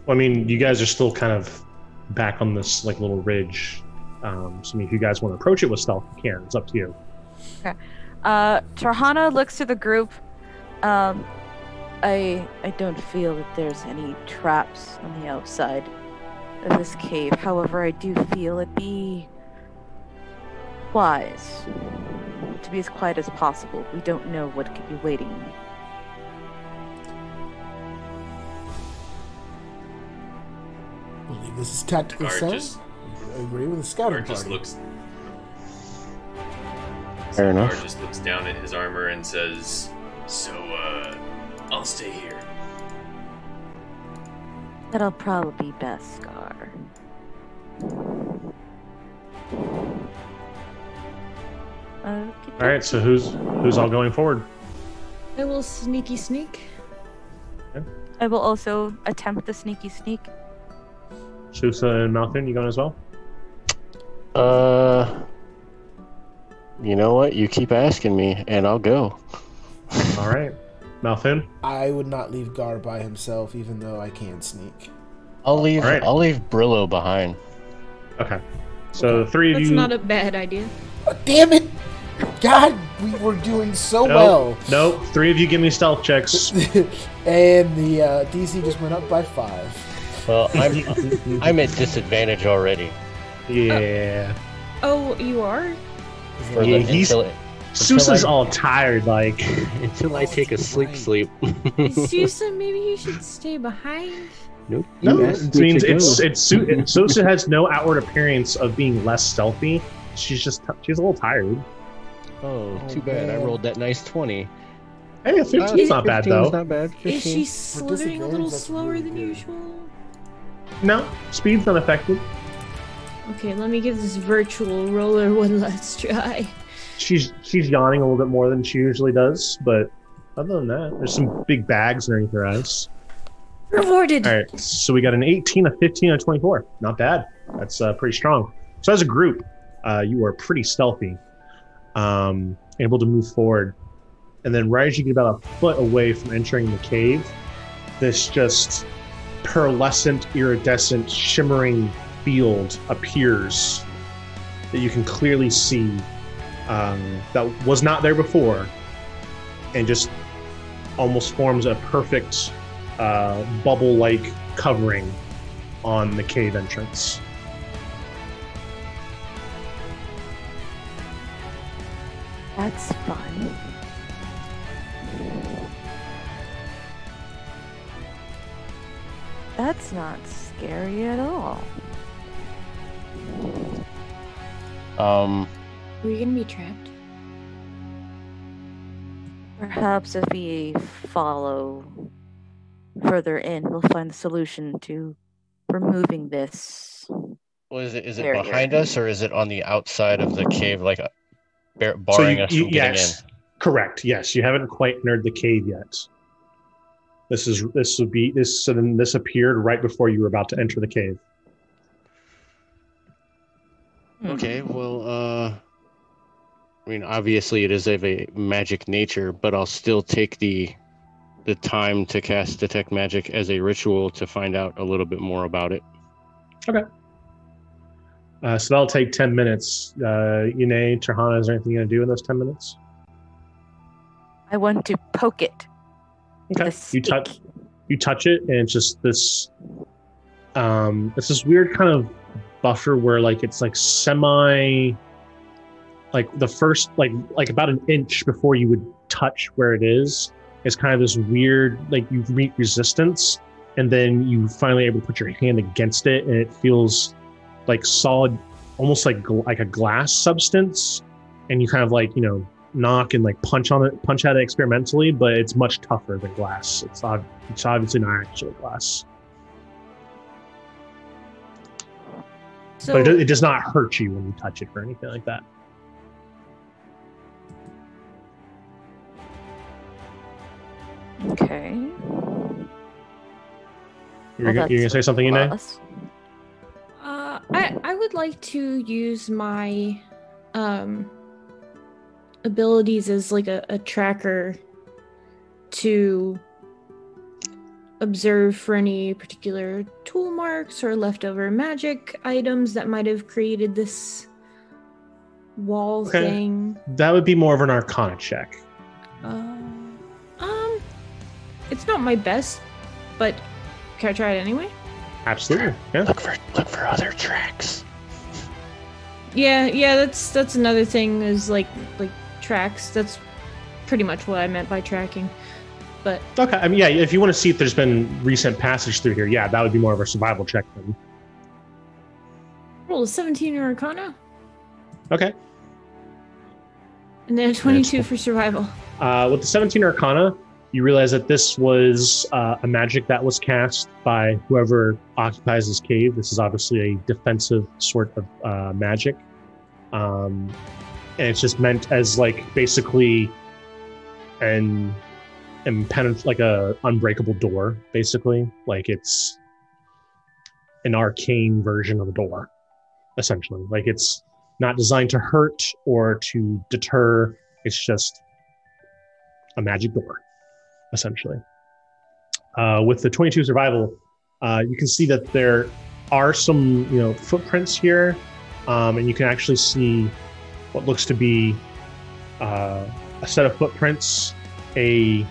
Well, I mean, you guys are still kind of back on this, like, little ridge. So, I mean, if you guys want to approach it with stealth, you can. It's up to you. Okay. Tirhana looks to the group. I don't feel that there's any traps on the outside of this cave. However, I do feel it'd be wise to be as quiet as possible. We don't know what could be waiting. I believe this is tactical sound. I agree with the scouting party. Fair enough. Gar just looks down at his armor and says, so, I'll stay here. That'll probably be best, Scar. Alright, so who's all going forward? I will sneaky sneak. Okay. I will also attempt the sneaky sneak. Susa and Malthoon, you going as well? You know what? You keep asking me, and I'll go. All right, Malthoon. I would not leave Gar by himself, even though I can sneak. I'll leave Brillo behind. Okay. So the three of you. That's not a bad idea. Oh, damn it! God, we were doing so well. Nope. Three of you give me stealth checks. And the DC just went up by 5. Well, I'm at disadvantage already. Yeah. Oh, you are? For yeah, Susa's all tired, like, until I take a sleep. Susa, maybe you should stay behind? Nope. No, it means it's Susa has no outward appearance of being less stealthy. She's just, she's a little tired. Oh, too bad. Man. I rolled that nice 20. Hey, 15's not bad, though. Not bad. Is she slithering a little slower than usual? No, speed's not affected. Okay, let me give this virtual roller one last try. She's yawning a little bit more than she usually does, but other than that, there's some big bags underneath her eyes. Rewarded. All right, so we got an 18, a 15, and a 24. Not bad. That's pretty strong. So as a group, you are pretty stealthy, able to move forward, and then right as you get about a foot away from entering the cave, this just pearlescent, iridescent, shimmering field appears that you can clearly see. That was not there before, and just almost forms a perfect bubble-like covering on the cave entrance. That's fun. That's not scary at all. Are we going to be trapped? Perhaps if we follow further in, we'll find a solution to removing this. Well, is it behind us, or is it on the outside of the cave, like barring us from getting in? Correct. Yes, you haven't quite entered the cave yet. This appeared right before you were about to enter the cave. Okay. Well. I mean, obviously it is of a magic nature, but I'll still take the time to cast Detect Magic as a ritual to find out a little bit more about it. Okay. So that'll take 10 minutes. Yenei, Tirhana, is there anything you're going to do in those 10 minutes? I want to poke it. Okay. You touch it, and it's just this, it's this weird kind of buffer where, like, it's like semi... Like the first, like about an inch before you would touch where it is kind of this weird, like you meet resistance, and then you finally able to put your hand against it, and it feels like solid, almost like a glass substance. And you kind of like, you know, knock and like punch at it experimentally, but it's much tougher than glass. It's obviously not actually glass, so, but it does not hurt you when you touch it or anything like that. Okay. You're gonna say something, Yenei? I would like to use my abilities as like a tracker to observe for any particular tool marks or leftover magic items that might have created this wall thing. That would be more of an Arcana check. It's not my best, but can I try it anyway? Absolutely. Yeah. Look for other tracks. Yeah, that's another thing is like tracks. That's pretty much what I meant by tracking. But okay, I mean, yeah, if you want to see if there's been recent passage through here, yeah, that would be more of a survival check then. Roll a 17 in Arcana. Okay. And then a 22 for survival. With the 17 Arcana, you realize that this was a magic that was cast by whoever occupies this cave. This is obviously a defensive sort of magic. And it's just meant as like basically like a unbreakable door, basically. Like it's an arcane version of a door, essentially. Like it's not designed to hurt or to deter. It's just a magic door, essentially. With the 22 survival, you can see that there are some, you know, footprints here, and you can actually see what looks to be a set of footprints, a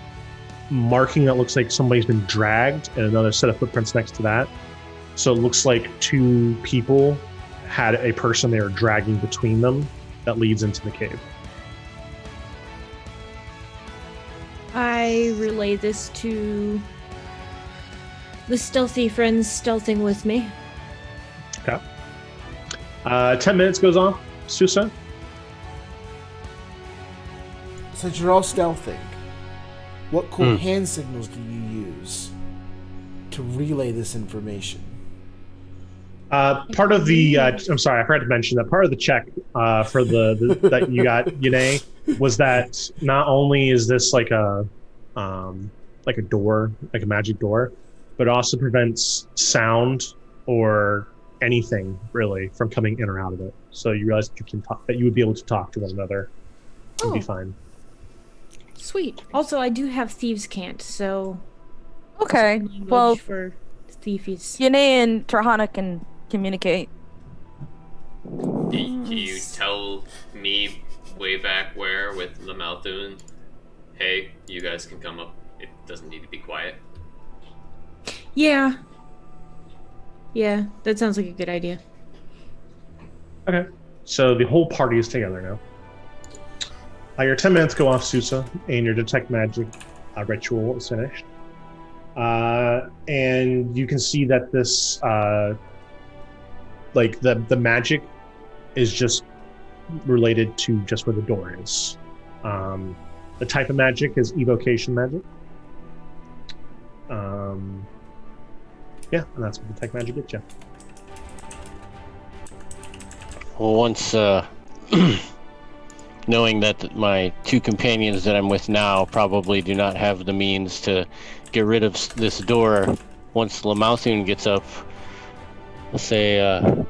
marking that looks like somebody's been dragged, and another set of footprints next to that. So it looks like two people had a person they were dragging between them that leads into the cave. I relay this to the stealthy friends stealthing with me. Okay. 10 minutes goes on. Susa? Since you're all stealthing, what cool hand signals do you use to relay this information? Part of the, I'm sorry, I forgot to mention that part of the check for the that you got, Yenei, was that not only is this like a door, like a magic door, but also prevents sound or anything really from coming in or out of it. So you realize that you can talk, that you would be able to talk to one another. It would be fine. Sweet. Also, I do have Thieves' Cant, so. Okay. Well, for thieves. Yenei and Tirhana can communicate. Did you tell me way back where with Le Malthoon? Hey, you guys can come up. It doesn't need to be quiet. Yeah. Yeah, that sounds like a good idea. Okay. So the whole party is together now. Your 10 minutes go off, Susa, and your Detect Magic ritual is finished. And you can see that this, like, the magic is just related to just where the door is. The type of magic is evocation magic. Yeah, and that's what Detect Magic gets you. Well, once, knowing that my two companions that I'm with now probably do not have the means to get rid of this door, once Le Malthoon gets up, I'll say, Le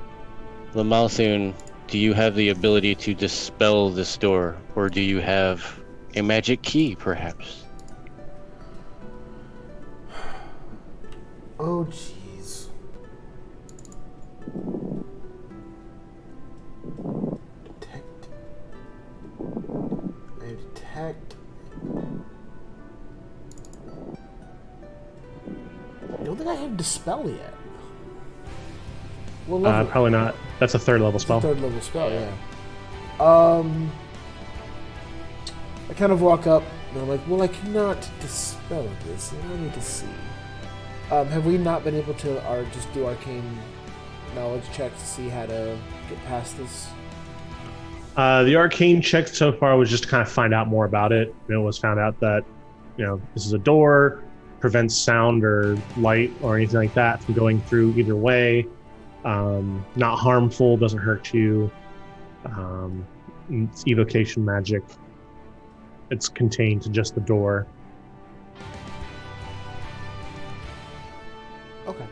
Malthoon, do you have the ability to dispel this door, or do you have a magic key, perhaps? Oh, jeez. Detect. I don't think I have dispel yet. Well, probably not. That's a third level spell. Third level spell, yeah. I kind of walk up and I'm like, well, I cannot dispel this. I need to see. Have we not been able to just do arcane knowledge checks to see how to get past this? The arcane check so far was just to kind of find out more about it. It was found out that, you know, this is a door, prevents sound or light or anything like that from going through either way. Not harmful, doesn't hurt you. It's evocation magic. It's contained to just the door. Okay.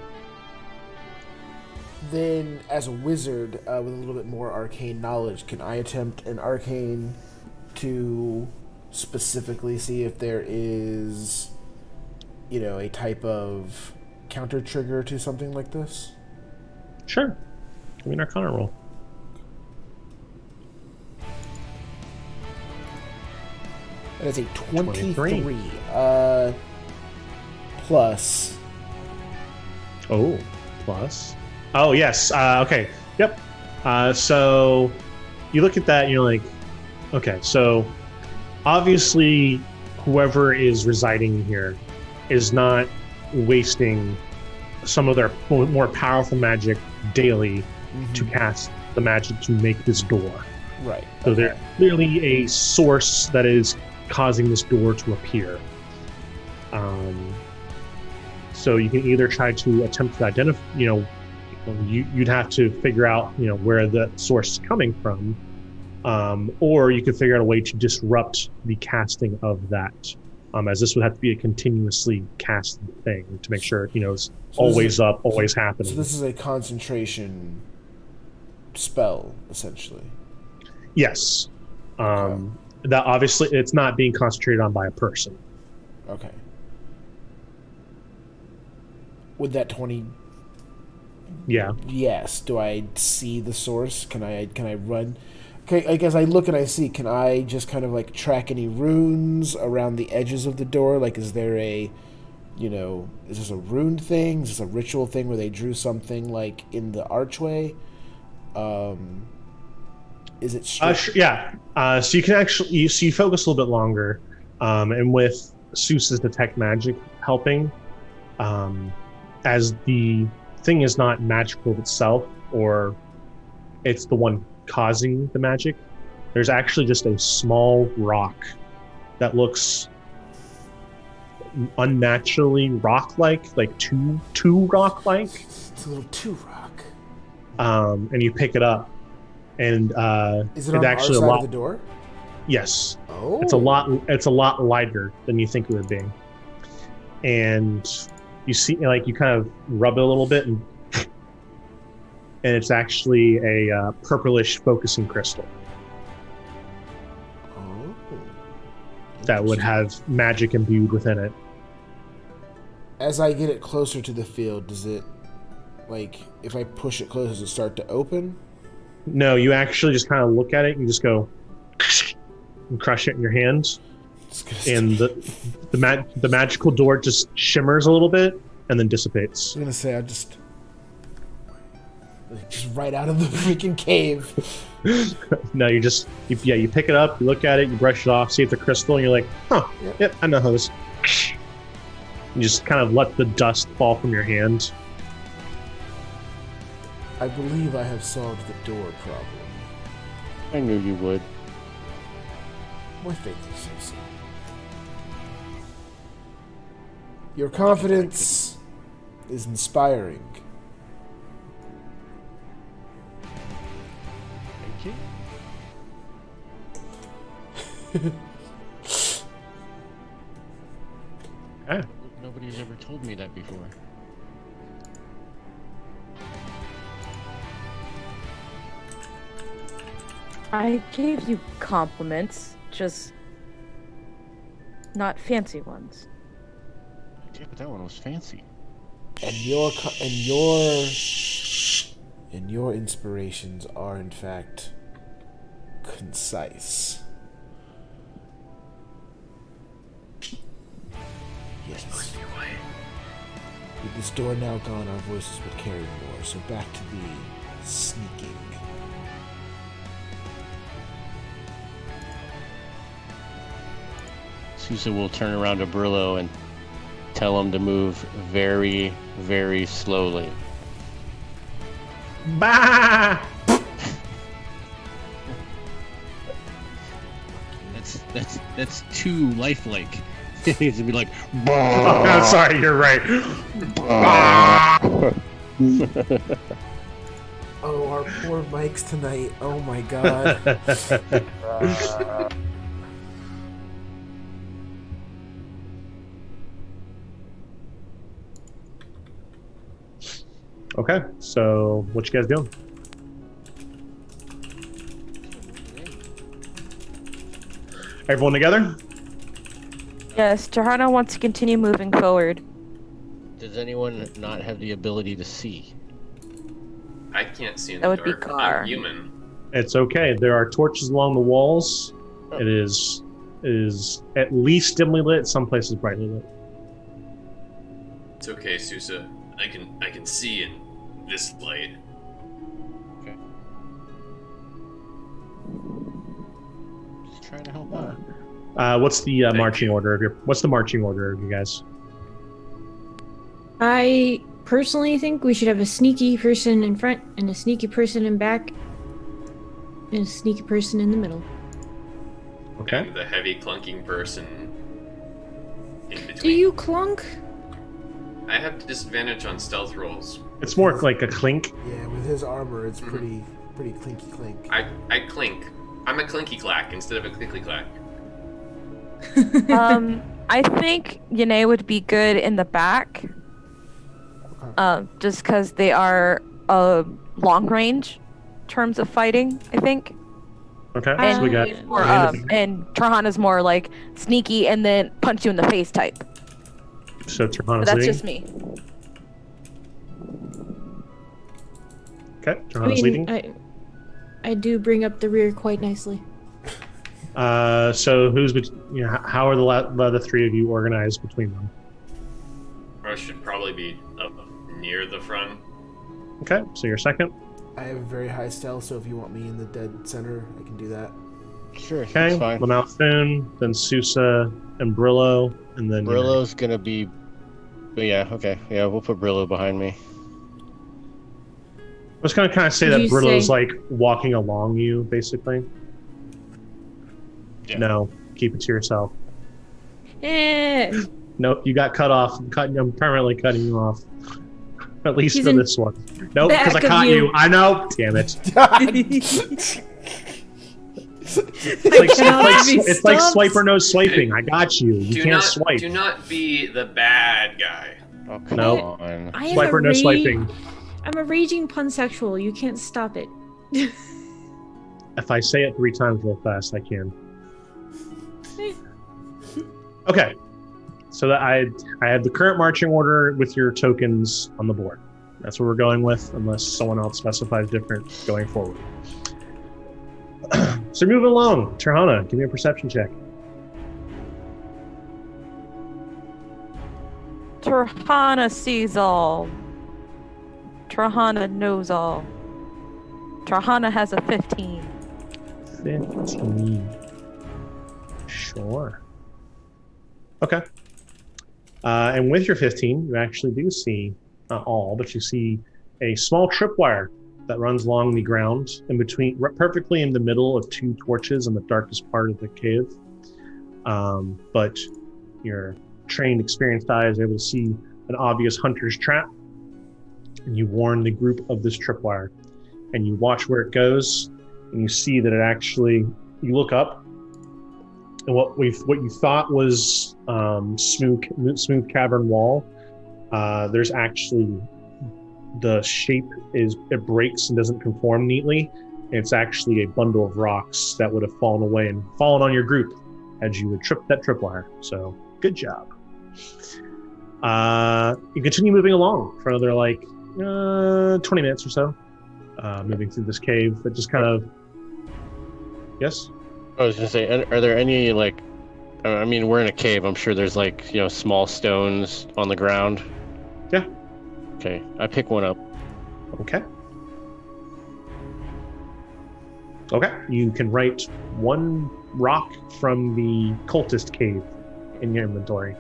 Then, as a wizard with a little bit more arcane knowledge, can I attempt an arcane to specifically see if there is, you know, a type of counter trigger to something like this? Sure. Give me an arcana roll. That is a 23. Plus. Oh, plus. Oh, yes. Okay. Yep. So you look at that and you're like, okay, so obviously whoever is residing here is not wasting some of their more powerful magic daily to cast the magic to make this door. Right. So there's clearly a source that is causing this door to appear. So you can either try to attempt to identify, you know, you'd have to figure out, you know, where the source is coming from, or you could figure out a way to disrupt the casting of that, as this would have to be a continuously cast thing to make sure, you know, it's always up, always happening. So this is a concentration spell, essentially. Yes. That obviously it's not being concentrated on by a person. Okay. Would that 20? Yeah. Yes. Do I see the source? Can I run? Okay. I guess I look and I see. Can I just kind of like track any runes around the edges of the door? Like, is there a you know, is this a rune thing? Is this a ritual thing where they drew something like in the archway? Is it? Yeah. So you can actually you focus a little bit longer, and with Susa's detect magic helping, as the thing is not magical itself, or it's the one causing the magic. There's actually just a small rock that looks unnaturally rock-like, like too rock-like. It's a little too rock. And you pick it up, and is it on our side of the door? Yes. Oh. It's a lot. It's a lot lighter than you think it would be, and you see, like, you kind of rub it a little bit, and it's actually a purplish focusing crystal. Oh. That would have magic imbued within it. As I get it closer to the field, does it, like, if I push it close, does it start to open? No, you actually just kind of look at it and just go and crush it in your hands. And the magical door just shimmers a little bit and then dissipates. I'm gonna say I just right out of the freaking cave. No, you just yeah, you pick it up, you look at it, you brush it off, see if it's a crystal, and you're like, huh, yep, I know how this. You just kind of let the dust fall from your hand. I believe I have solved the door problem. I knew you would. More faith in Susan. Your confidence is inspiring. Thank you. Ah. Nobody's ever told me that before. I gave you compliments, just not fancy ones. Yeah, but that one was fancy. And your inspirations are, in fact, concise. Yes. With this door now gone, our voices would carry more. So back to the sneaking. Susa will turn around to Brillo and tell him to move very, very slowly. Bah! That's too lifelike. It needs to be like, bah! Oh, I'm sorry, you're right. Bah! Oh, our poor mics tonight. Oh my god. Okay, so what you guys doing? Everyone together? Yes, Tirhana wants to continue moving forward. Does anyone not have the ability to see? I can't see in the dark. That would be Gar. I'm human. It's okay. There are torches along the walls. Oh. It is at least dimly lit. Some places brightly lit. It's okay, Susa. I can see in this light. Okay. Just trying to help out. What's the marching order of your? What's the marching order of you guys? I personally think we should have a sneaky person in front, and a sneaky person in back, and a sneaky person in the middle. Okay. And the heavy clunking person in between. Do you clunk? I have disadvantage on stealth rolls. It's more like a clink. Yeah, with his armor, it's pretty clinky clink. I clink. I'm a clinky clack instead of a clickly clack. I think Yenei would be good in the back, just because they are long range in terms of fighting. I think. Okay, and so we got. More, and Tirhana's more like sneaky and then punch you in the face type. So Tirhana's leading. That's just me. Okay, Tirhana's leading. I do bring up the rear quite nicely. So who's, you know, how are the three of you organized between them? probably be up near the front. Okay, so you're second. I have very high stealth, so if you want me in the dead center, I can do that. Sure. Okay. Le Malthoon, then Susa and Brillo, and then Brillo's gonna be. But yeah. Okay. Yeah, we'll put Brillo behind me. I was gonna kind of say that Brillo's like walking along you, basically. Yeah. No, keep it to yourself. Eh. Nope, you got cut off. I'm permanently cutting you off. At least for this one. Nope, because I caught you. I know. Damn it. It's like swiper no swiping. I got you. You can't swipe. Do not be the bad guy. Oh, come on. Swiper no swiping. I'm a raging pansexual. You can't stop it. If I say it 3 times real fast, I can. Okay. So that I have the current marching order with your tokens on the board. That's what we're going with, unless someone else specifies different going forward. So moving along, Tirhana, give me a perception check. Tirhana sees all. Tirhana knows all. Tirhana has a 15. 15. Sure. Okay. And with your 15, you actually do see, not all, but you see a small tripwire that runs along the ground in between, perfectly in the middle of 2 torches in the darkest part of the cave. But your trained, experienced eye is able to see an obvious hunter's trap. And you warn the group of this tripwire. And you watch where it goes, and you see that it actually, you look up, and what you thought was smooth cavern wall, there's actually the shape is it breaks and doesn't conform neatly. It's actually a bundle of rocks that would have fallen away and fallen on your group as you would trip that tripwire. So good job. You continue moving along for another like 20 minutes or so, moving through this cave that just kind of yes. I was gonna say, are there any like, I mean, we're in a cave. I'm sure there's like, you know, small stones on the ground. Yeah. Okay, I pick one up. Okay. Okay, you can write 1 rock from the cultist cave in your inventory.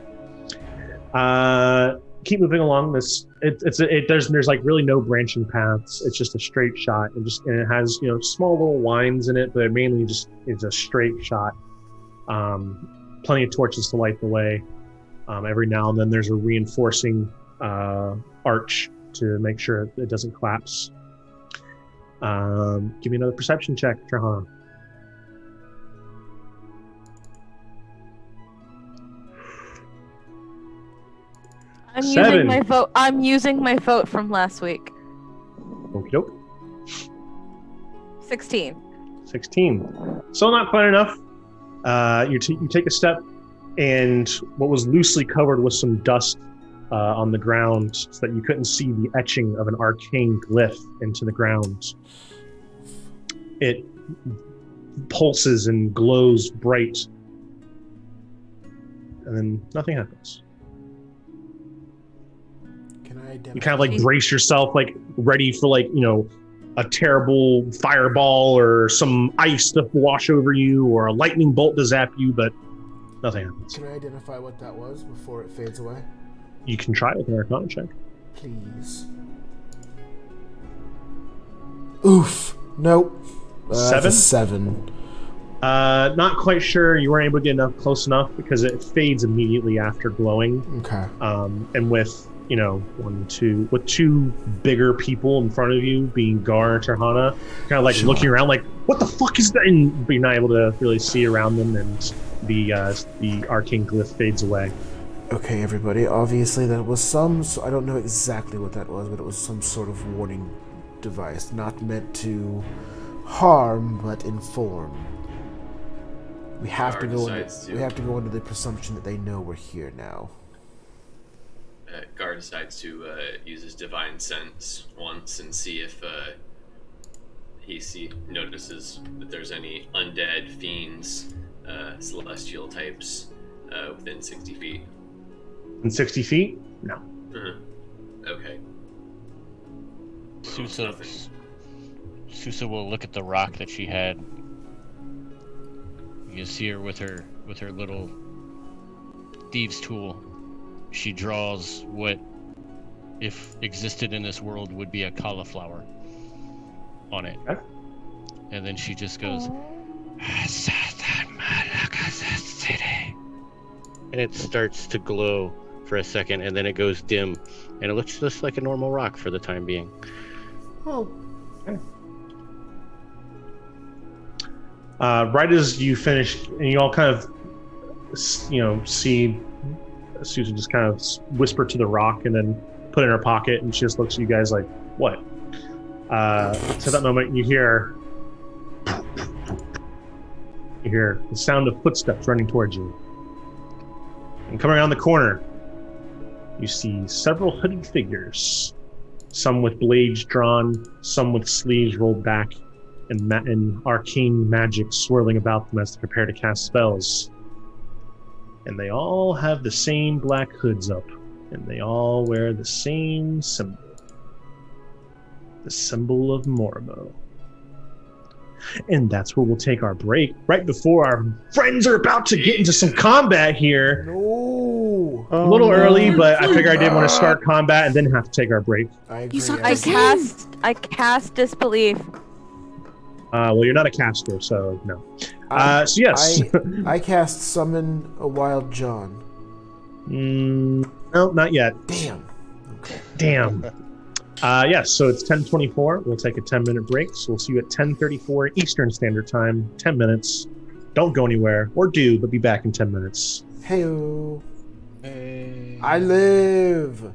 Keep moving along. This there's like really no branching paths. It's just a straight shot, and it has, you know, small little winds in it, but it mainly just is a straight shot. Plenty of torches to light the way. Every now and then there's a reinforcing arch to make sure it doesn't collapse. Give me another perception check, Tirhana. I'm using my vote. I'm using my vote from last week. Okie doke. 16. Still not quite enough. You take a step, and what was loosely covered with some dust on the ground, so that you couldn't see the etching of an arcane glyph into the ground. It pulses and glows bright, and then nothing happens. You kind of like brace yourself, like ready for like, you know, a terrible fireball or some ice to wash over you or a lightning bolt to zap you, but nothing happens. Can I identify what that was before it fades away? You can try it with an Arcana check. Please. Oof. Nope. 7. Not quite sure. You weren't able to get enough close enough because it fades immediately after glowing. Okay. And with, you know, 1, 2, with 2 bigger people in front of you, being Gar and Tirhana, kind of like looking around, like, what the fuck is that? And you're not able to really see around them, and the arcane glyph fades away. Okay, everybody. Obviously, that was I don't know exactly what that was, but it was some sort of warning device, not meant to harm, but inform. We have to go. We have to go under the presumption that they know we're here now. Gar decides to use his divine sense once and see if he notices that there's any undead fiends, celestial types, within 60 feet. In 60 feet? No. Mm-hmm. Okay. Susa will look at the rock that she had. You can see her with her little thieves' tool. She draws what, if existed in this world, would be a cauliflower on it. Okay. And then she just goes, and it starts to glow for a second, and then it goes dim, and it looks just like a normal rock for the time being. Oh. Okay. Right as you finish, and you all kind of, see Susan just kind of whisper to the rock and then put it in her pocket, and she just looks at you guys like, what? So at that moment, you hear the sound of footsteps running towards you. And coming around the corner, you see several hooded figures, some with blades drawn, some with sleeves rolled back, and arcane magic swirling about them as they prepare to cast spells. And they all have the same black hoods up, and they all wear the same symbol. The symbol of Mormo. And that's where we'll take our break, right before our friends are about to get into some combat here. No. A little early, but I figure I didn't want to start combat and then have to take our break. I cast disbelief. Well, you're not a caster, so no. So yes. I cast Summon a Wild John. No, not yet. Damn. Okay. Damn. Yes, so it's 10:24. We'll take a 10-minute break. So we'll see you at 10:34 Eastern Standard Time. 10 minutes. Don't go anywhere. Or do, but be back in 10 minutes. Hey-o. Hey. I live.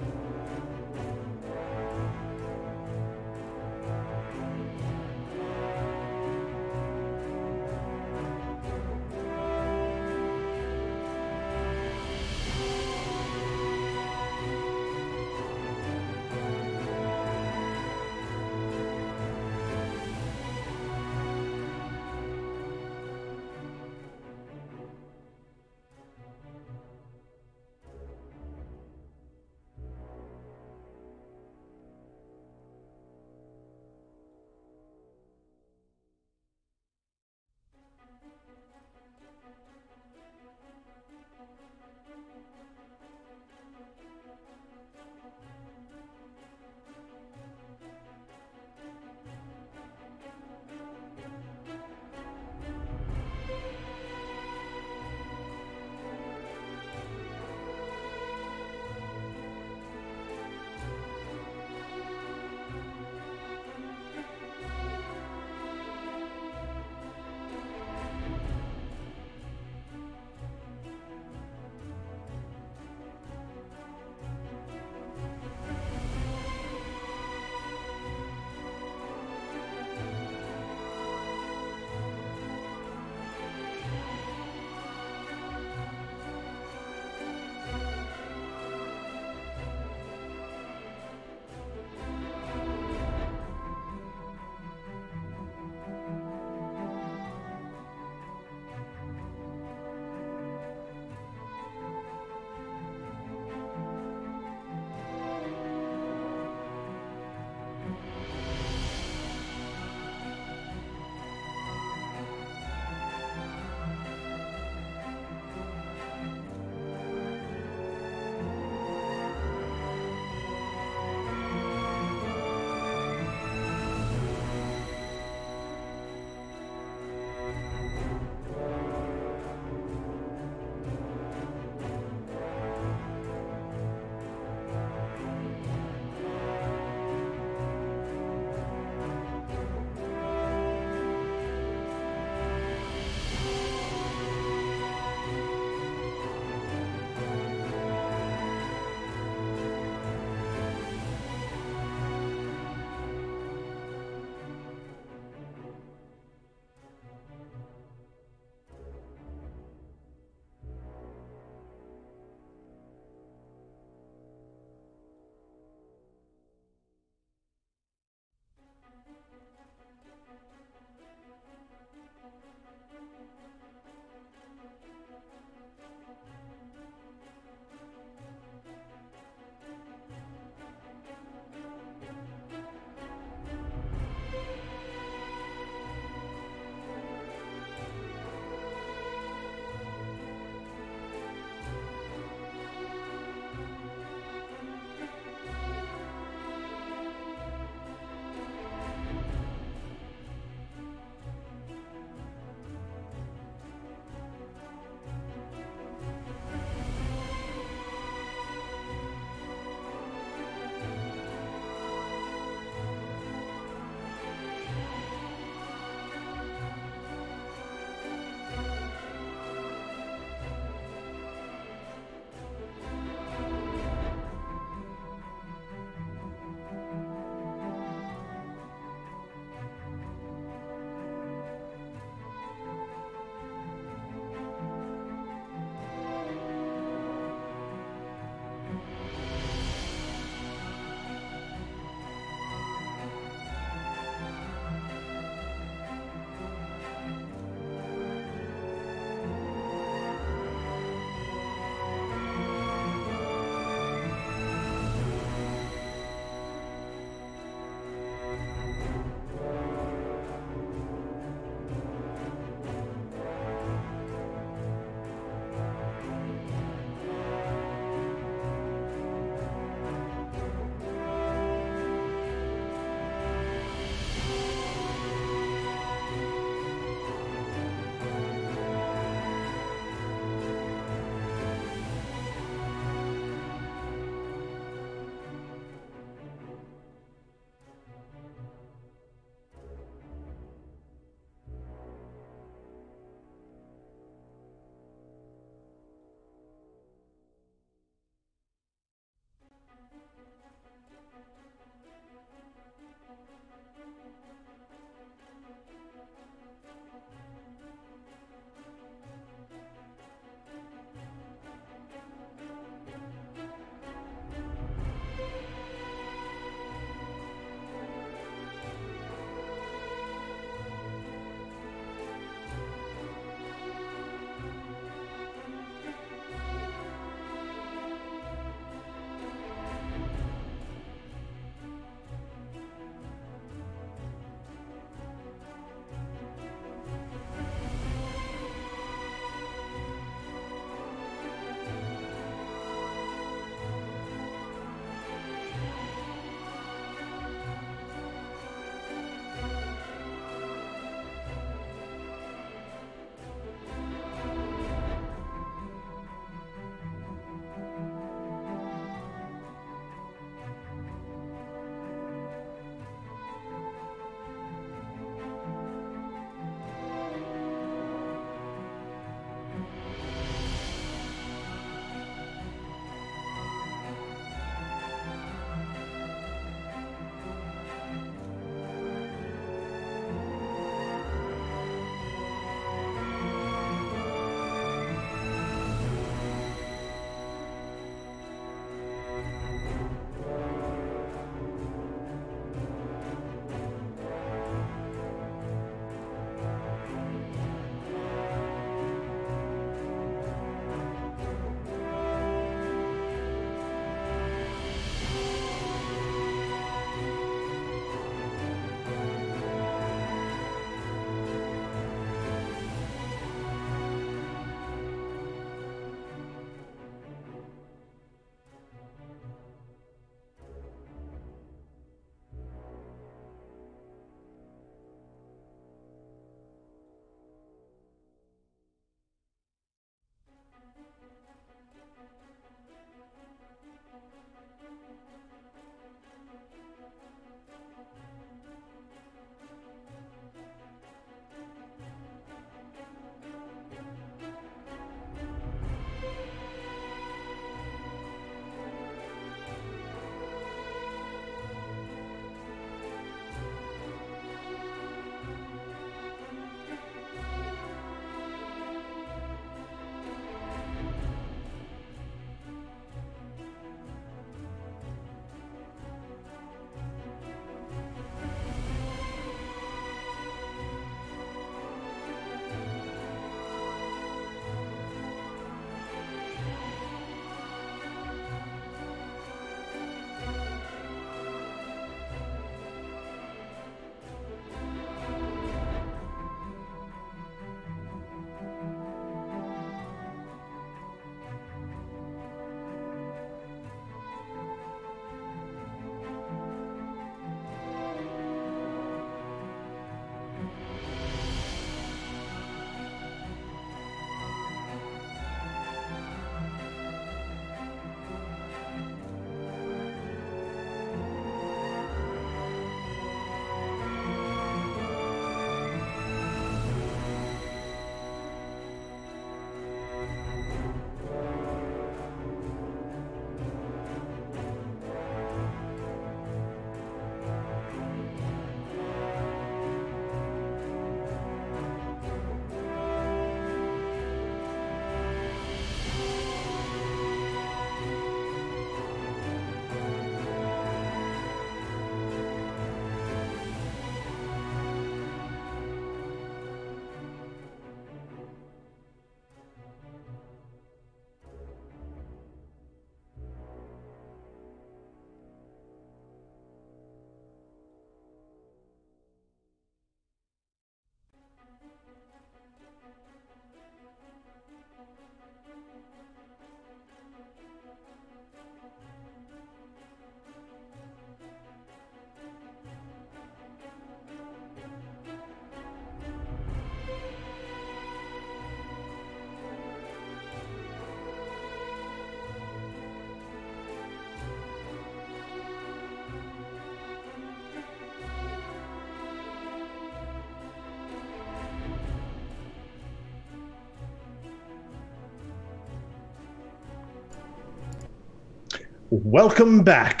Welcome back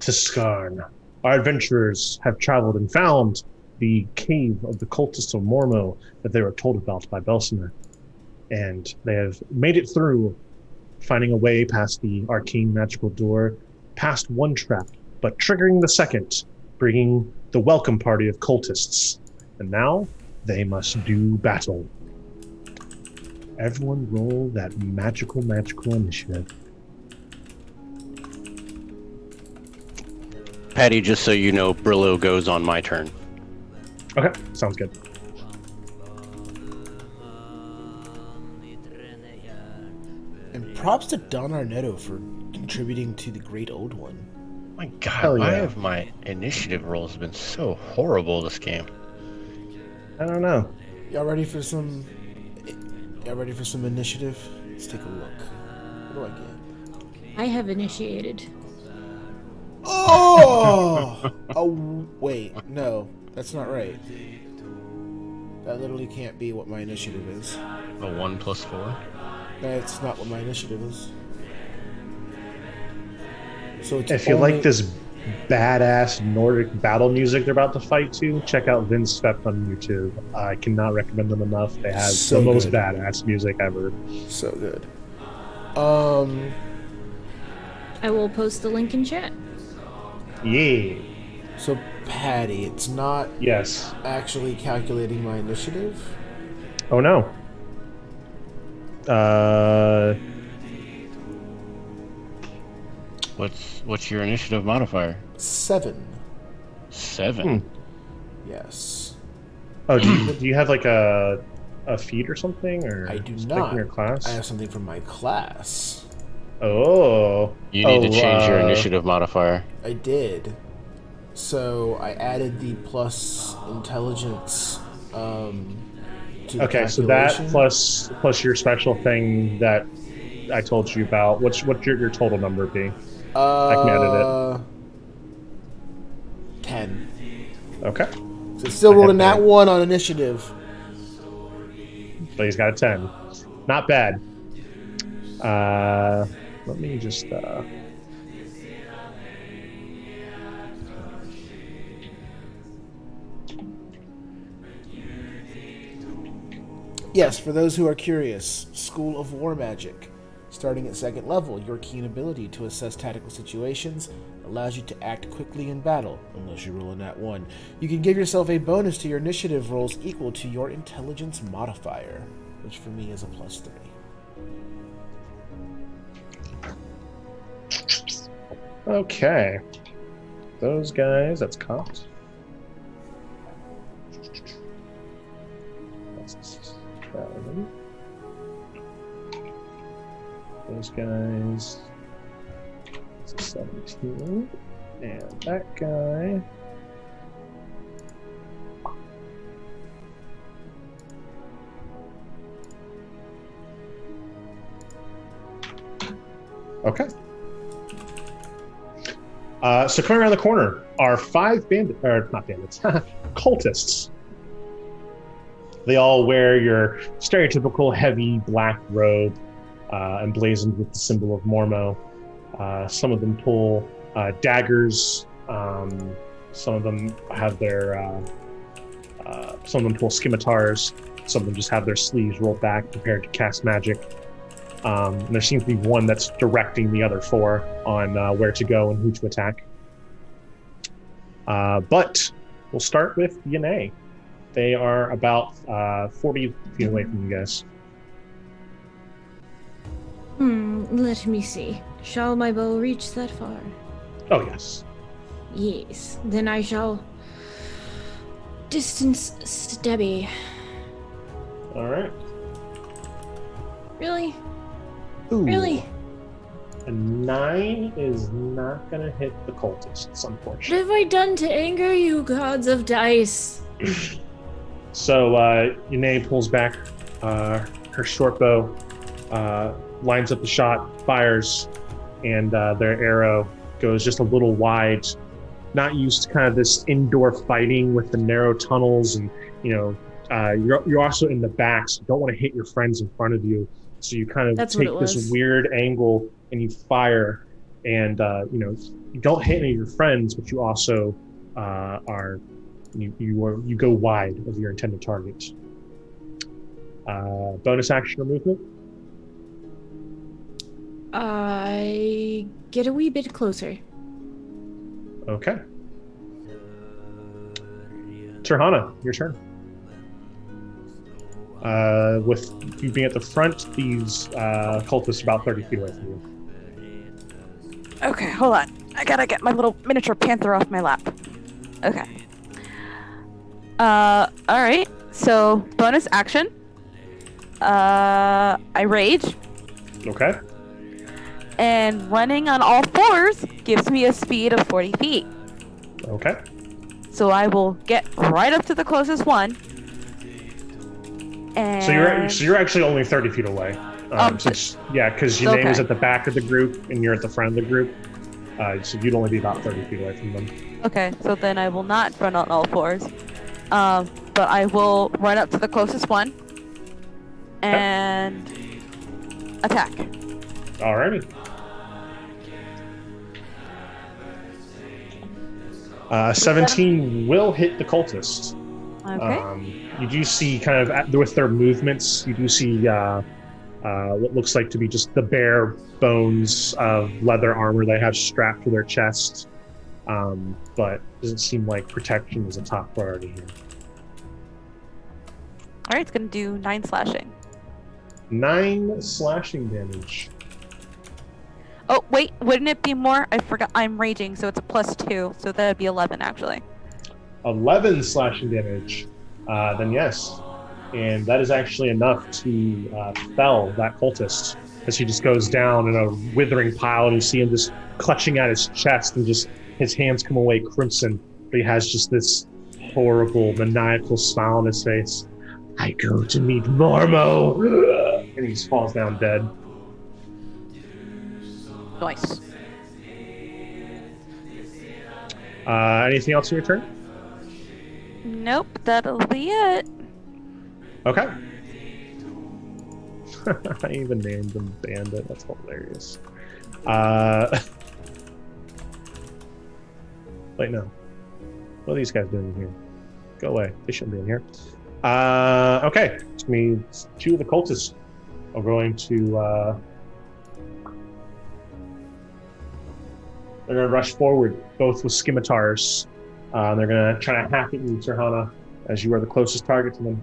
to Scarn. Our adventurers have traveled and found the cave of the cultists of Mormo that they were told about by Belsener. And they have made it through, finding a way past the arcane magical door, past one trap, but triggering the second, bringing the welcome party of cultists. And now they must do battle. Everyone roll that magical initiative. Patty, just so you know, Brillo goes on my turn. Okay, sounds good. And props to Don Arnetto for contributing to the Great Old One. My God, why have my initiative rolls been so horrible this game? I don't know. Y'all ready for some? Y'all ready for some initiative? Let's take a look. What do I get? I have initiated. Oh! Oh, wait, no, that's not right. That literally can't be what my initiative is. A 1 + 4? That's not what my initiative is. So it's if you like this badass Nordic battle music they're about to fight to, check out Vindsvept on YouTube. I cannot recommend them enough. They have the most badass music ever. So good. I will post the link in chat. Yeah. So, Patty, it's not actually calculating my initiative? Oh, no. What's your initiative modifier? 7. 7? Yes. Oh, do you have, like, a feat or something? Or I do not. From your class? I have something from my class. Oh. You need to change your initiative modifier. I did. So I added the plus intelligence to the calculation. So that plus your special thing that I told you about. What's your total number be? I can edit it. 10. Okay. So still rolling that 1 on initiative. But he's got a 10. Not bad. Let me just, yes, for those who are curious, School of War Magic. Starting at 2nd level, your keen ability to assess tactical situations allows you to act quickly in battle, unless you roll a nat 1. You can give yourself a bonus to your initiative rolls equal to your intelligence modifier, which for me is a +3. Okay, those guys, that's cocked. That's them. Those guys, that's a 17, and that guy. Okay. So coming around the corner are 5 bandits, or not bandits, cultists. They all wear your stereotypical heavy black robe, emblazoned with the symbol of Mormo. Some of them pull daggers. Some of them have their, some of them pull scimitars. Some of them just have their sleeves rolled back, prepared to cast magic. And there seems to be one that's directing the other 4 on where to go and who to attack. But we'll start with Yenei. They are about 40 feet away from you guys. Let me see. Shall my bow reach that far? Oh, yes. Yes. Then I shall distance stabby. All right. Really? Ooh. Really? A 9 is not gonna hit the cultists, unfortunately. What have I done to anger you, gods of dice? So, Yenei pulls back her short bow, lines up the shot, fires, and their arrow goes just a little wide. Not used to kind of this indoor fighting with the narrow tunnels, and, you know, you're also in the back, so you don't want to hit your friends in front of you. So you kind of take this weird angle and you fire, and you know, you don't hit any of your friends, but you also you go wide of your intended targets. Bonus action or movement? I get a wee bit closer. Okay. Tirhana, your turn. With you being at the front, these cultists are about 30 feet away from you. Okay, hold on. I gotta get my little miniature panther off my lap. Okay. Alright, so bonus action. I rage. Okay. And running on all fours gives me a speed of 40 feet. Okay. So I will get right up to the closest one. And... So you're actually only 30 feet away. Since, yeah, because your name is at the back of the group and you're at the front of the group. So you'd only be about 30 feet away from them. Okay, so then I will not run on all fours. But I will run up to the closest one. And attack. Alrighty. Uh, 17 will hit the cultist. Okay. You do see kind of with their movements, you do see what looks like to be just the bare bones of leather armor they have strapped to their chest. But it doesn't seem like protection is a top priority here. Alright, it's gonna do 9 slashing. 9 slashing damage. Oh, wait, wouldn't it be more? I forgot. I'm raging, so it's a +2, so that would be 11, actually. 11 slashing damage. Then yes. And that is actually enough to fell that cultist as he just goes down in a withering pile, and you see him just clutching at his chest, and just his hands come away crimson, but he has just this horrible, maniacal smile on his face. I go to meet Mormo! And he just falls down dead. Nice. Anything else in your turn? Nope, that'll be it. Okay. I even named him Bandit. That's hilarious. Wait, no. What are these guys doing in here? Go away. They shouldn't be in here. Okay. Which means 2 of the cultists are going to... they're going to rush forward, both with scimitars. They're going to try to hack at you, Tirhana, as you are the closest target to them.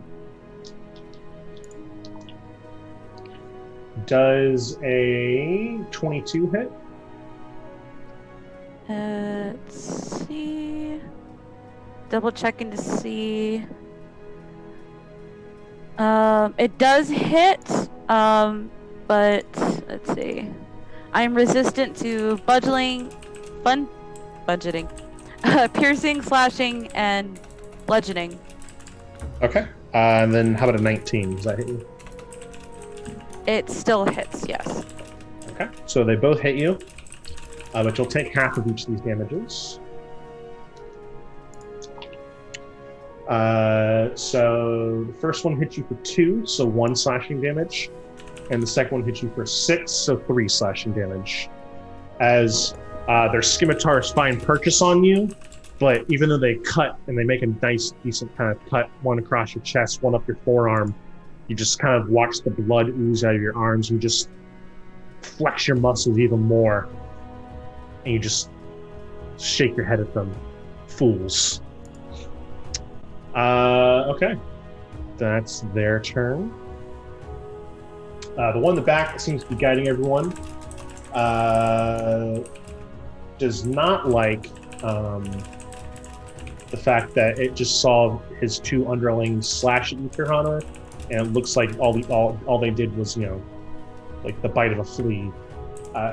Does a 22 hit? Let's see. Double checking to see. It does hit, but let's see. I'm resistant to budgeting. Piercing, slashing, and bludgeoning. Okay. And then how about a 19? Does that hit you? It still hits, yes. Okay. So they both hit you, but you'll take half of each of these damages. So the first one hits you for 2, so 1 slashing damage, and the second one hits you for 6, so 3 slashing damage. As their scimitars find purchase on you, but even though they cut and they make a nice, decent kind of cut, one across your chest, one up your forearm, you just kind of watch the blood ooze out of your arms, and you just flex your muscles even more, and you just shake your head at them, fools. Okay. That's their turn. The one in the back seems to be guiding everyone. Does not like the fact that it just saw his 2 underlings slash at Tirhana, and it looks like all they did was, you know, like the bite of a flea.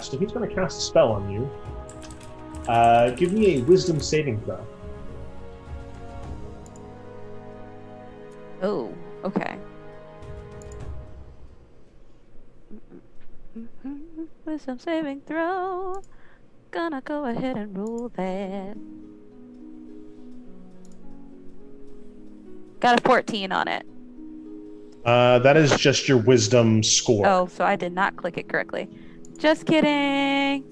So he's going to cast a spell on you. Give me a wisdom saving throw. Oh, okay. Wisdom saving throw. Gonna go ahead and roll that. Got a 14 on it. That is just your wisdom score. Oh, so I did not click it correctly. Just kidding.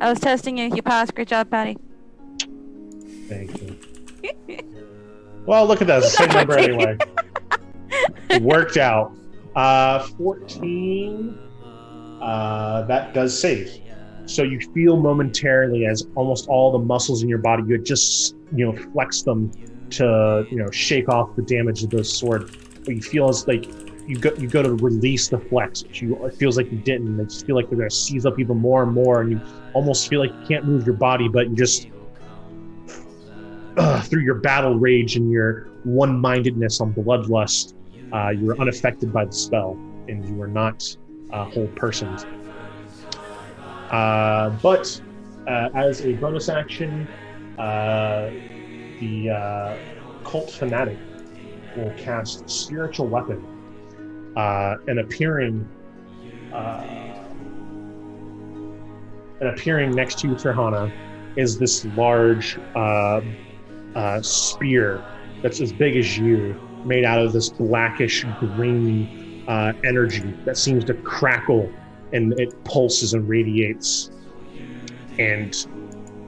I was testing you. You passed. Great job, Patty. Thank you. Well, look at that. Same number anyway. It worked out. 14. That does save. So you feel momentarily as almost all the muscles in your body, you just, you know, flex them to, you know, shake off the damage of the sword. But you feel as like you go to release the flex, but it feels like you didn't. And you just feel like you're gonna seize up even more and more, and you almost feel like you can't move your body, but you just through your battle rage and your one-mindedness on bloodlust, you're unaffected by the spell, and you are not whole personed. But as a bonus action, the cult fanatic will cast spiritual weapon, and appearing next to Tirhana is this large spear that's as big as you, made out of this blackish green energy that seems to crackle, and it pulses and radiates, and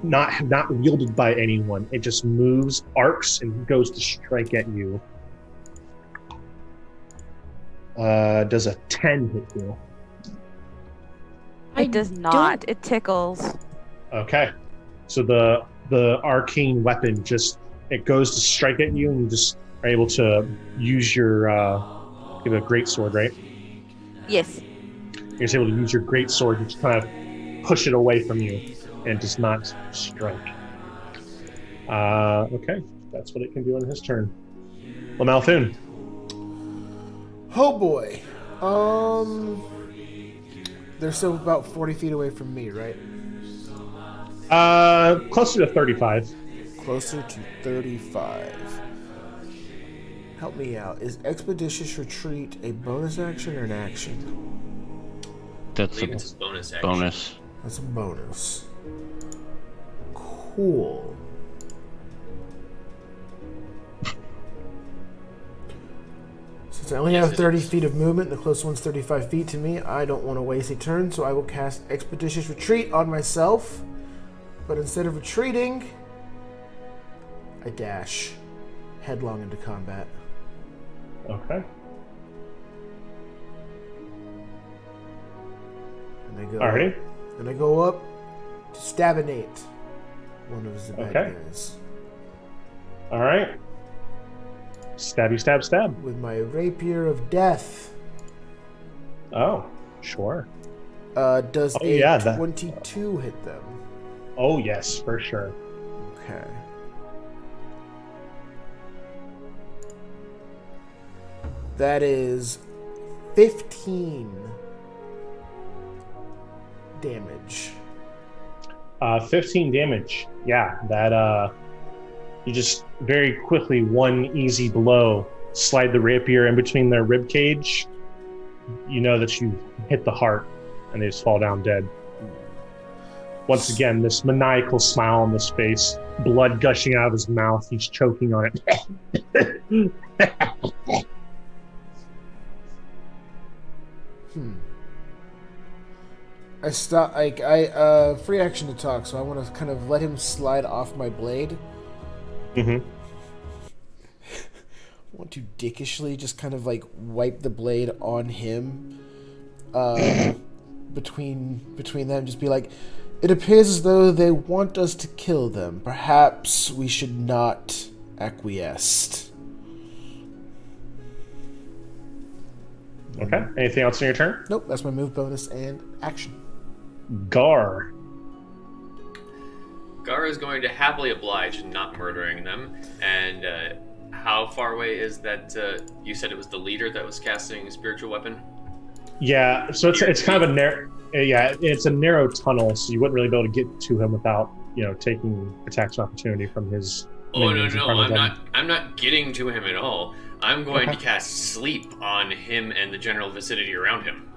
not wielded by anyone. It just moves, arcs, and goes to strike at you. Does a 10 hit you? It does not. It tickles. Okay. So the arcane weapon just, it goes to strike at you, and you just are able to use your, you have a greatsword, right? Yes. You're just able to use your greatsword and just kind of push it away from you, and it does not strike. Okay, that's what it can do on his turn. Le Malthoon. Oh boy. They're still about 40 feet away from me, right? Closer to 35. Closer to 35. Help me out. Is Expeditious Retreat a bonus action or an action? That's a bonus action. Bonus. That's a bonus. Cool. Since I only have 30 feet of movement, the closest one's 35 feet to me, I don't want to waste a turn, so I will cast Expeditious Retreat on myself. But instead of retreating, I dash headlong into combat. Okay. And I go up to stabinate one of his bad guys. All right. Stabby, stab, stab. With my rapier of death. Oh, sure. Does a 22 hit them? Oh, yes, for sure. Okay. That is 15 damage. 15 damage. Yeah, that you just very quickly, one easy blow, slide the rapier in between their rib cage. You know that you hit the heart, and they just fall down dead. Once again, this maniacal smile on his face, blood gushing out of his mouth. He's choking on it. I stop. I free action to talk, so I want to kind of let him slide off my blade. Mm-hmm. I want to dickishly just kind of like wipe the blade on him, between them. Just be like, it appears as though they want us to kill them. Perhaps we should not acquiesce. Okay. Anything else on your turn? Nope. That's my move, bonus, and action. Gar. Gar is going to happily oblige in not murdering them. And how far away is that? You said it was the leader that was casting a spiritual weapon? Yeah, so it's kind of a narrow, it's a narrow tunnel, so you wouldn't really be able to get to him without, you know, taking attacks of opportunity from his. Oh no, no, I'm not getting to him at all. I'm going to cast sleep on him and the general vicinity around him.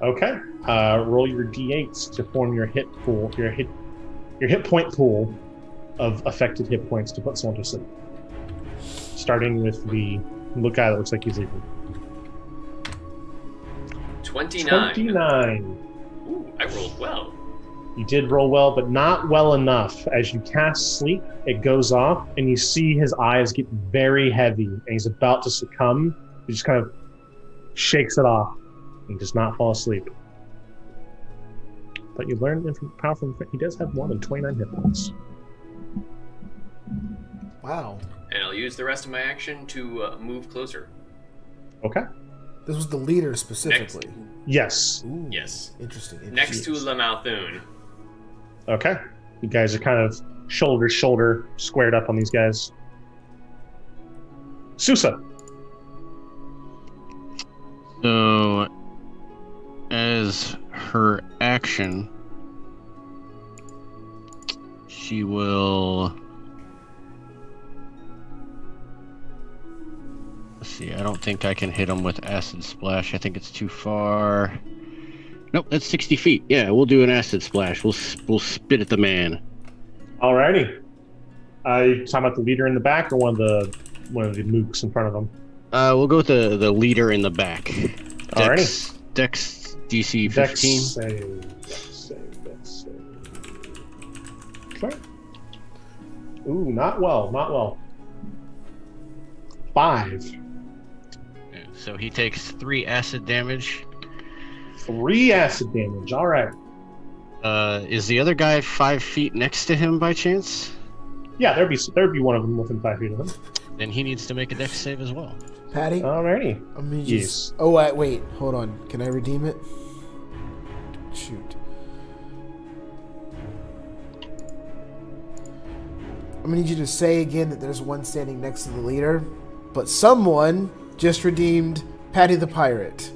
Okay. Roll your d8s to form your hit pool, your hit point pool of affected hit points to put someone to sleep. Starting with the guy that looks like he's sleeping. 29. Ooh, I rolled well. You did roll well, but not well enough. As you cast sleep, it goes off, and you see his eyes get very heavy, and he's about to succumb. He just kind of shakes it off and does not fall asleep. But you learn power from he does have more than 29 hit points. Wow. And I'll use the rest of my action to move closer. Okay. This was the leader specifically. Next. Yes. Ooh, yes. Interesting. Next to Le Malthoon. Okay. You guys are kind of shoulder to shoulder, squared up on these guys. Susa. So, as her action, she will... Let's see, I don't think I can hit him with Acid Splash. I think it's too far. Nope, that's 60 feet. Yeah, we'll do an Acid Splash. We'll spit at the man. Alrighty. You talking about the leader in the back or one of the mooks in front of him? We'll go with the leader in the back. Alrighty. Dex DC 15. Dex save. Okay. Ooh, not well. 5. So he takes 3 acid damage. 3 acid damage, all right. Is the other guy 5 feet next to him by chance? Yeah, there'd be one of them within 5 feet of him. Then he needs to make a dex save as well. Patty? Alrighty. Yes. Oh, wait, hold on. Can I redeem it? Shoot. I'm gonna need you to say again that there's one standing next to the leader. But someone just redeemed Patty the Pirate.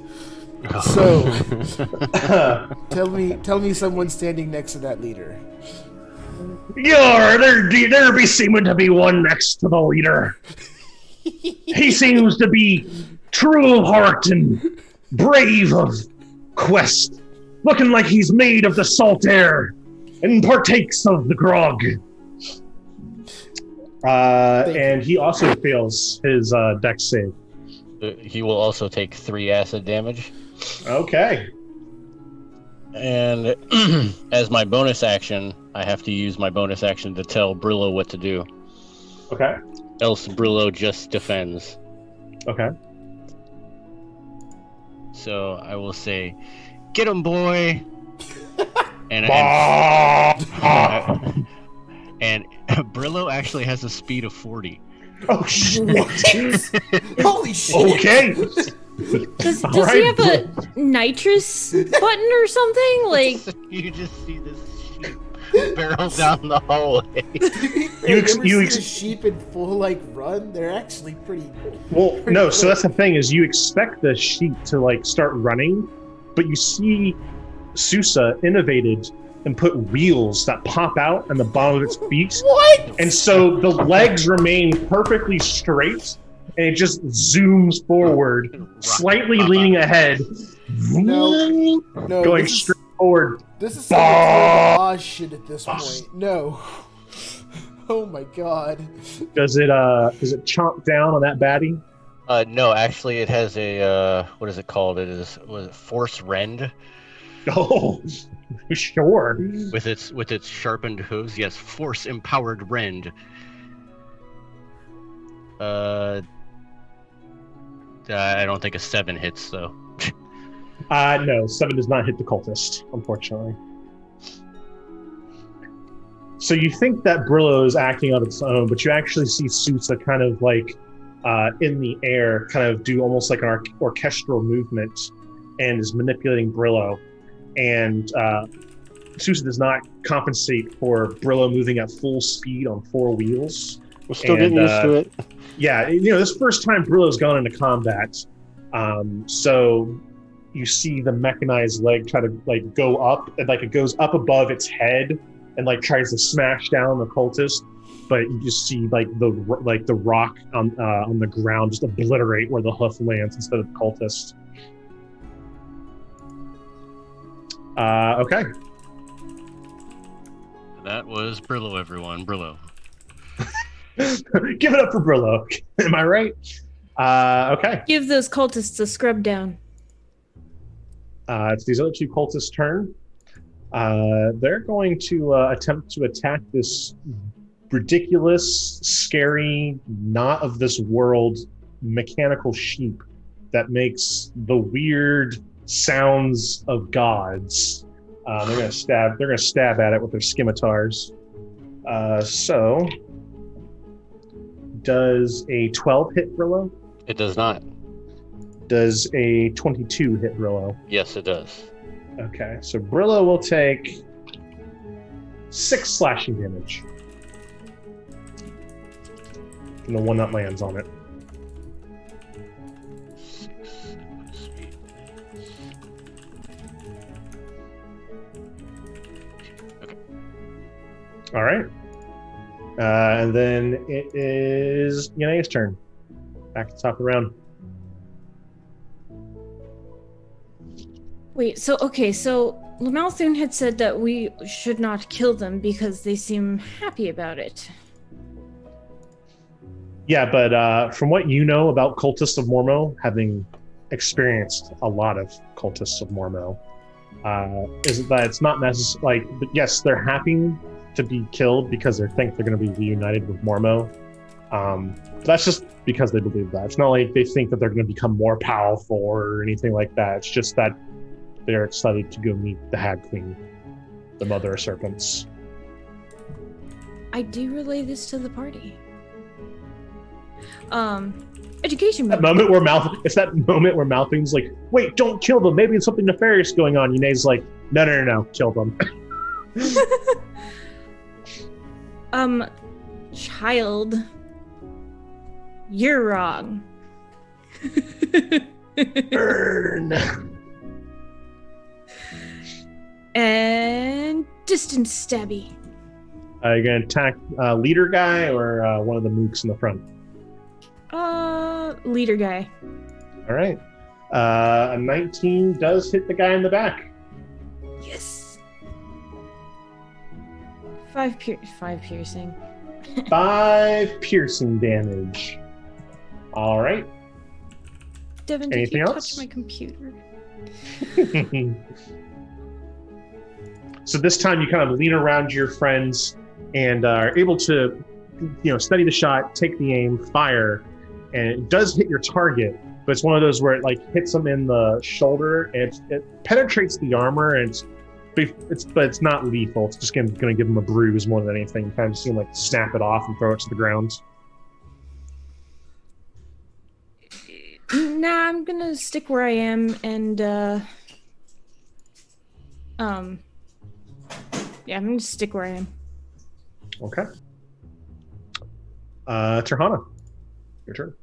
So, tell me someone standing next to that leader. Yeah, there seemed to be one next to the leader. He seems to be true of heart and brave of quest, looking like he's made of the salt air and partakes of the grog. And he also fails his dex save. He will also take 3 acid damage. Okay. And as my bonus action, I have to use my bonus action to tell Brillo what to do. Okay. Else Brillo just defends. Okay. So I will say, "Get him, boy!" And Brillo actually has a speed of 40. Oh shit! Holy shit! Okay. Does he have a nitrous button or something? Like you just see this sheep barrel down the hallway. you see the sheep in full like run? They're actually pretty. Well, pretty no. Cool. So that's the thing is you expect the sheep to like start running, but you see Susa innovated and put wheels that pop out on the bottom of its feet. What? And so the legs remain perfectly straight, and it just zooms forward, slightly leaning ahead, no, going straight forward. This is some Oz shit at this point. No. Oh my god. Does it chomp down on that baddie? No, actually, it has a what is it called? Was it Force Rend? Oh. Sure. With its sharpened hooves, yes. Force empowered rend. I don't think a 7 hits though. No, 7 does not hit the cultist, unfortunately. So you think that Brillo is acting on its own, but you actually see Susa kind of like in the air, kind of do almost like an orchestral movement, and is manipulating Brillo. And Susa does not compensate for Brillo moving at full speed on 4 wheels. We're still getting used to it. Yeah, you know, this first time Brillo's gone into combat. So you see the mechanized leg try to like go up, and like it goes up above its head and like tries to smash down the cultist. But you just see like the rock on the ground just obliterate where the hoof lands instead of the cultist. Okay. That was Brillo, everyone. Brillo. Give it up for Brillo. Am I right? Okay. Give those cultists a scrub down. It's these other two cultists' turn. They're going to attempt to attack this ridiculous, scary, not of this world mechanical sheep that makes the weird sounds of gods. They're going to stab. They're going to stab at it with their scimitars. So, does a 12 hit Brillo? It does not. Does a 22 hit Brillo? Yes, it does. Okay, so Brillo will take 6 slashing damage. And the one that lands on it. Okay. All right. And then it is Yene's turn. Back to the top of the round. Wait, so, okay, so Le Malthoon had said that we should not kill them because they seem happy about it. Yeah, but from what you know about cultists of Mormo, having experienced a lot of cultists of Mormo, is that it's not necessary, like, but yes, they're happy to be killed because they think they're going to be reunited with Mormo. But that's just because they believe that. It's not like they think that they're going to become more powerful or anything like that. It's just that they're excited to go meet the Hag Queen, the Mother of Serpents. I do relay this to the party. Education. That moment where it's that moment where Malthoon's like, wait, don't kill them. Maybe it's something nefarious going on. Yene's like, no, kill them. Child, you're wrong. Burn. And distant stabby. Are you going to attack leader guy or one of the mooks in the front? Leader guy. All right. A 19 does hit the guy in the back. Yes. 5 piercing. 5 piercing damage. All right. Devin, anything did you else? Touch my computer? So this time you kind of lean around your friends and are able to, you know, study the shot, take the aim, fire, and it does hit your target, but it's one of those where it like hits them in the shoulder and it penetrates the armor, and but it's not lethal. It's just going to give them a bruise more than anything. You kind of just seem like snap it off and throw it to the ground. Nah, I'm going to stick where I am and yeah, I'm going to stick where I am. Okay. Tirhana, your turn.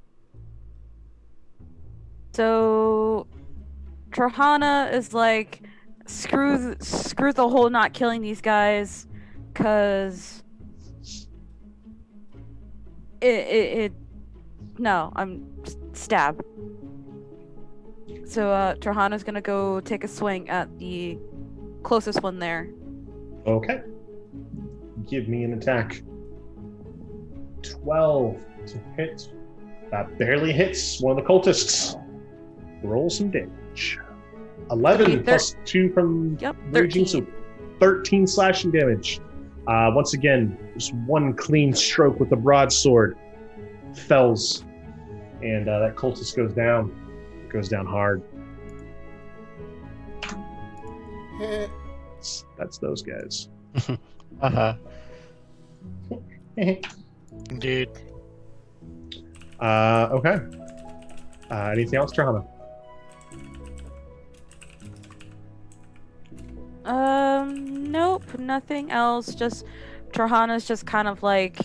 So Tirhana is like, screw the whole not killing these guys, because no, I'm stab. So Tirhana's going to go take a swing at the closest one there. Okay. Give me an attack. 12 to hit. That barely hits one of the cultists. Roll some damage. 11 plus 2 from Eugene, so 13 slashing damage. Once again, just one clean stroke with the broadsword. Fells. And that cultist goes down. It goes down hard. That's those guys. Uh-huh. Indeed. Okay. Anything else, Tirhana? Nope, nothing else. Just Tirhana's just kind of like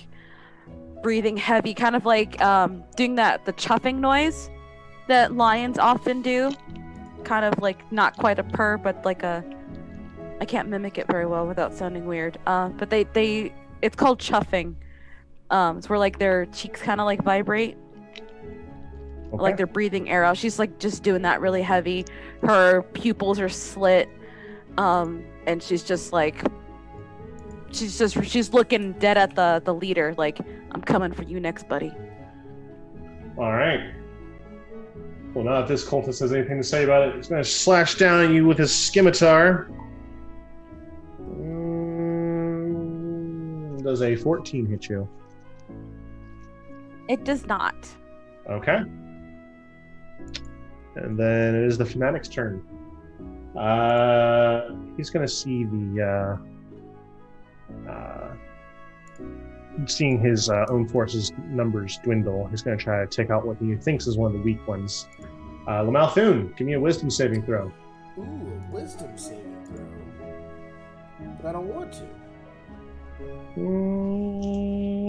breathing heavy, kind of like doing the chuffing noise that lions often do. Kind of like not quite a purr, but like a, I can't mimic it very well without sounding weird. But it's called chuffing. It's where like their cheeks kind of like vibrate, okay. Like they're breathing air out. She's like just doing that really heavy. Her pupils are slit, and she's looking dead at the leader. Like, I'm coming for you next, buddy. All right. Well, now that this cultist has anything to say about it, he's gonna slash down at you with his scimitar. Does a 14 hit you? It does not. Okay. And then it is the Fanatic's turn. He's going to see the... seeing his own forces numbers dwindle, he's going to try to take out what he thinks is one of the weak ones. Le Malthoon, give me a wisdom saving throw. Ooh, a wisdom saving throw. But I don't want to.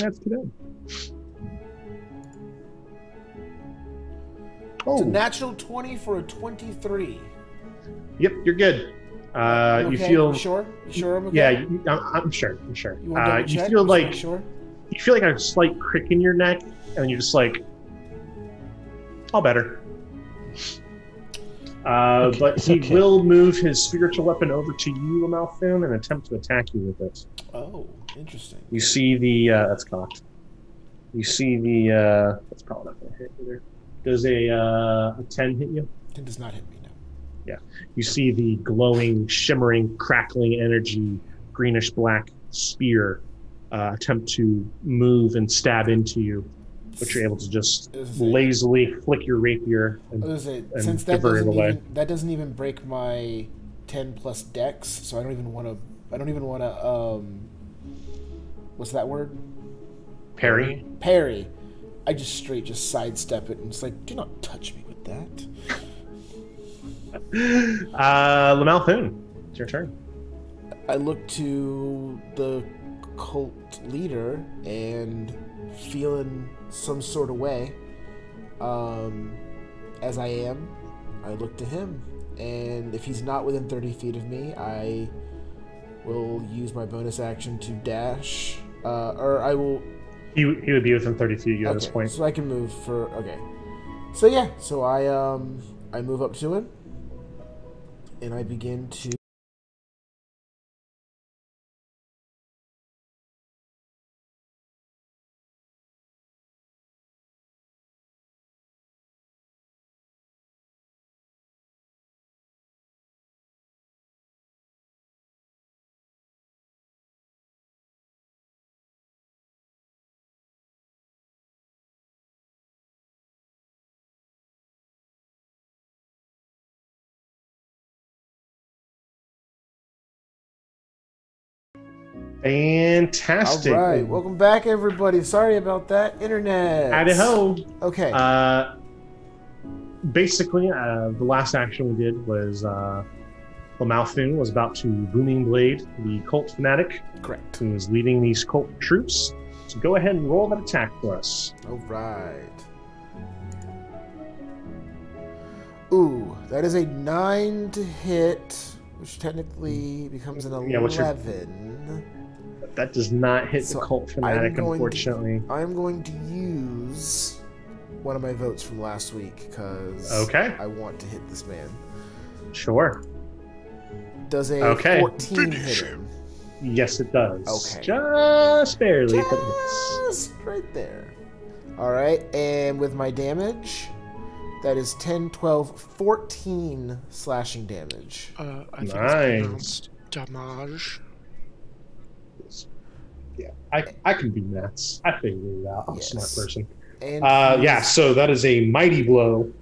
That's too bad. Oh. It's a natural 20 for a 23. Yep, you're good. You, okay? You feel sure? You sure? I'm okay? Yeah, I'm sure. I'm sure. You, you feel like sure? You feel like a slight crick in your neck, and you're just like, all better. Okay, but he will move his spiritual weapon over to you, Malthoon, and attempt to attack you with it. Oh, interesting. You see the that's cocked. You see the that's probably not gonna hit either. Does a 10 hit you? 10 does not hit me. Yeah, you see the glowing, shimmering, crackling energy, greenish-black spear attempt to move and stab into you, but you're able to just lazily flick your rapier and, since that divert it away. That doesn't even break my 10+ dex, so I don't even want to. I don't even want to. What's that word? Parry. Parry. I just just sidestep it, and it's like, do not touch me with that. Le Malthoon, it's your turn. I look to the cult leader and feel in some sort of way. As I am, I look to him. And if he's not within 30 feet of me, I will use my bonus action to dash. Or I will... He would be within 30 feet of you at this point. So I can move for... Okay. So yeah, so I move up to him. And I begin to fantastic. All right, welcome back, everybody. Sorry about that, internet. Howdy-ho. Okay. Basically, the last action we did was Le Malthoon was about to Booming Blade the cult fanatic. Correct. Who was leading these cult troops. So go ahead and roll that attack for us. All right. Ooh, that is a 9 to hit, which technically becomes an 11. That does not hit the cult fanatic, unfortunately. I'm going to use one of my votes from last week because I want to hit this man. Sure. Does a 14 hit him? Yes, it does. Okay. Just barely. Just right there. All right. And with my damage, that is 10, 12, 14 slashing damage. I think it's damage. Yeah, I can do maths. I figured it out. I'm a smart person. And yeah, so that is a mighty blow.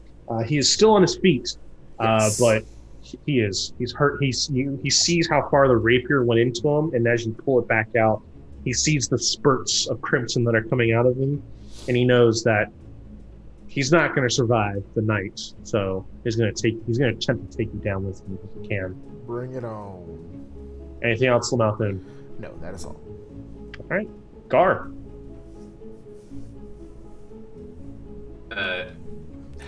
He is still on his feet, but he's hurt. He sees how far the rapier went into him, and as you pull it back out, he sees the spurts of crimson that are coming out of him, and he knows that he's not going to survive the night. So he's going to attempt to take you down with him if he can. Bring it on. Anything else, Le Malthoon? No, that is all. All right, Gar.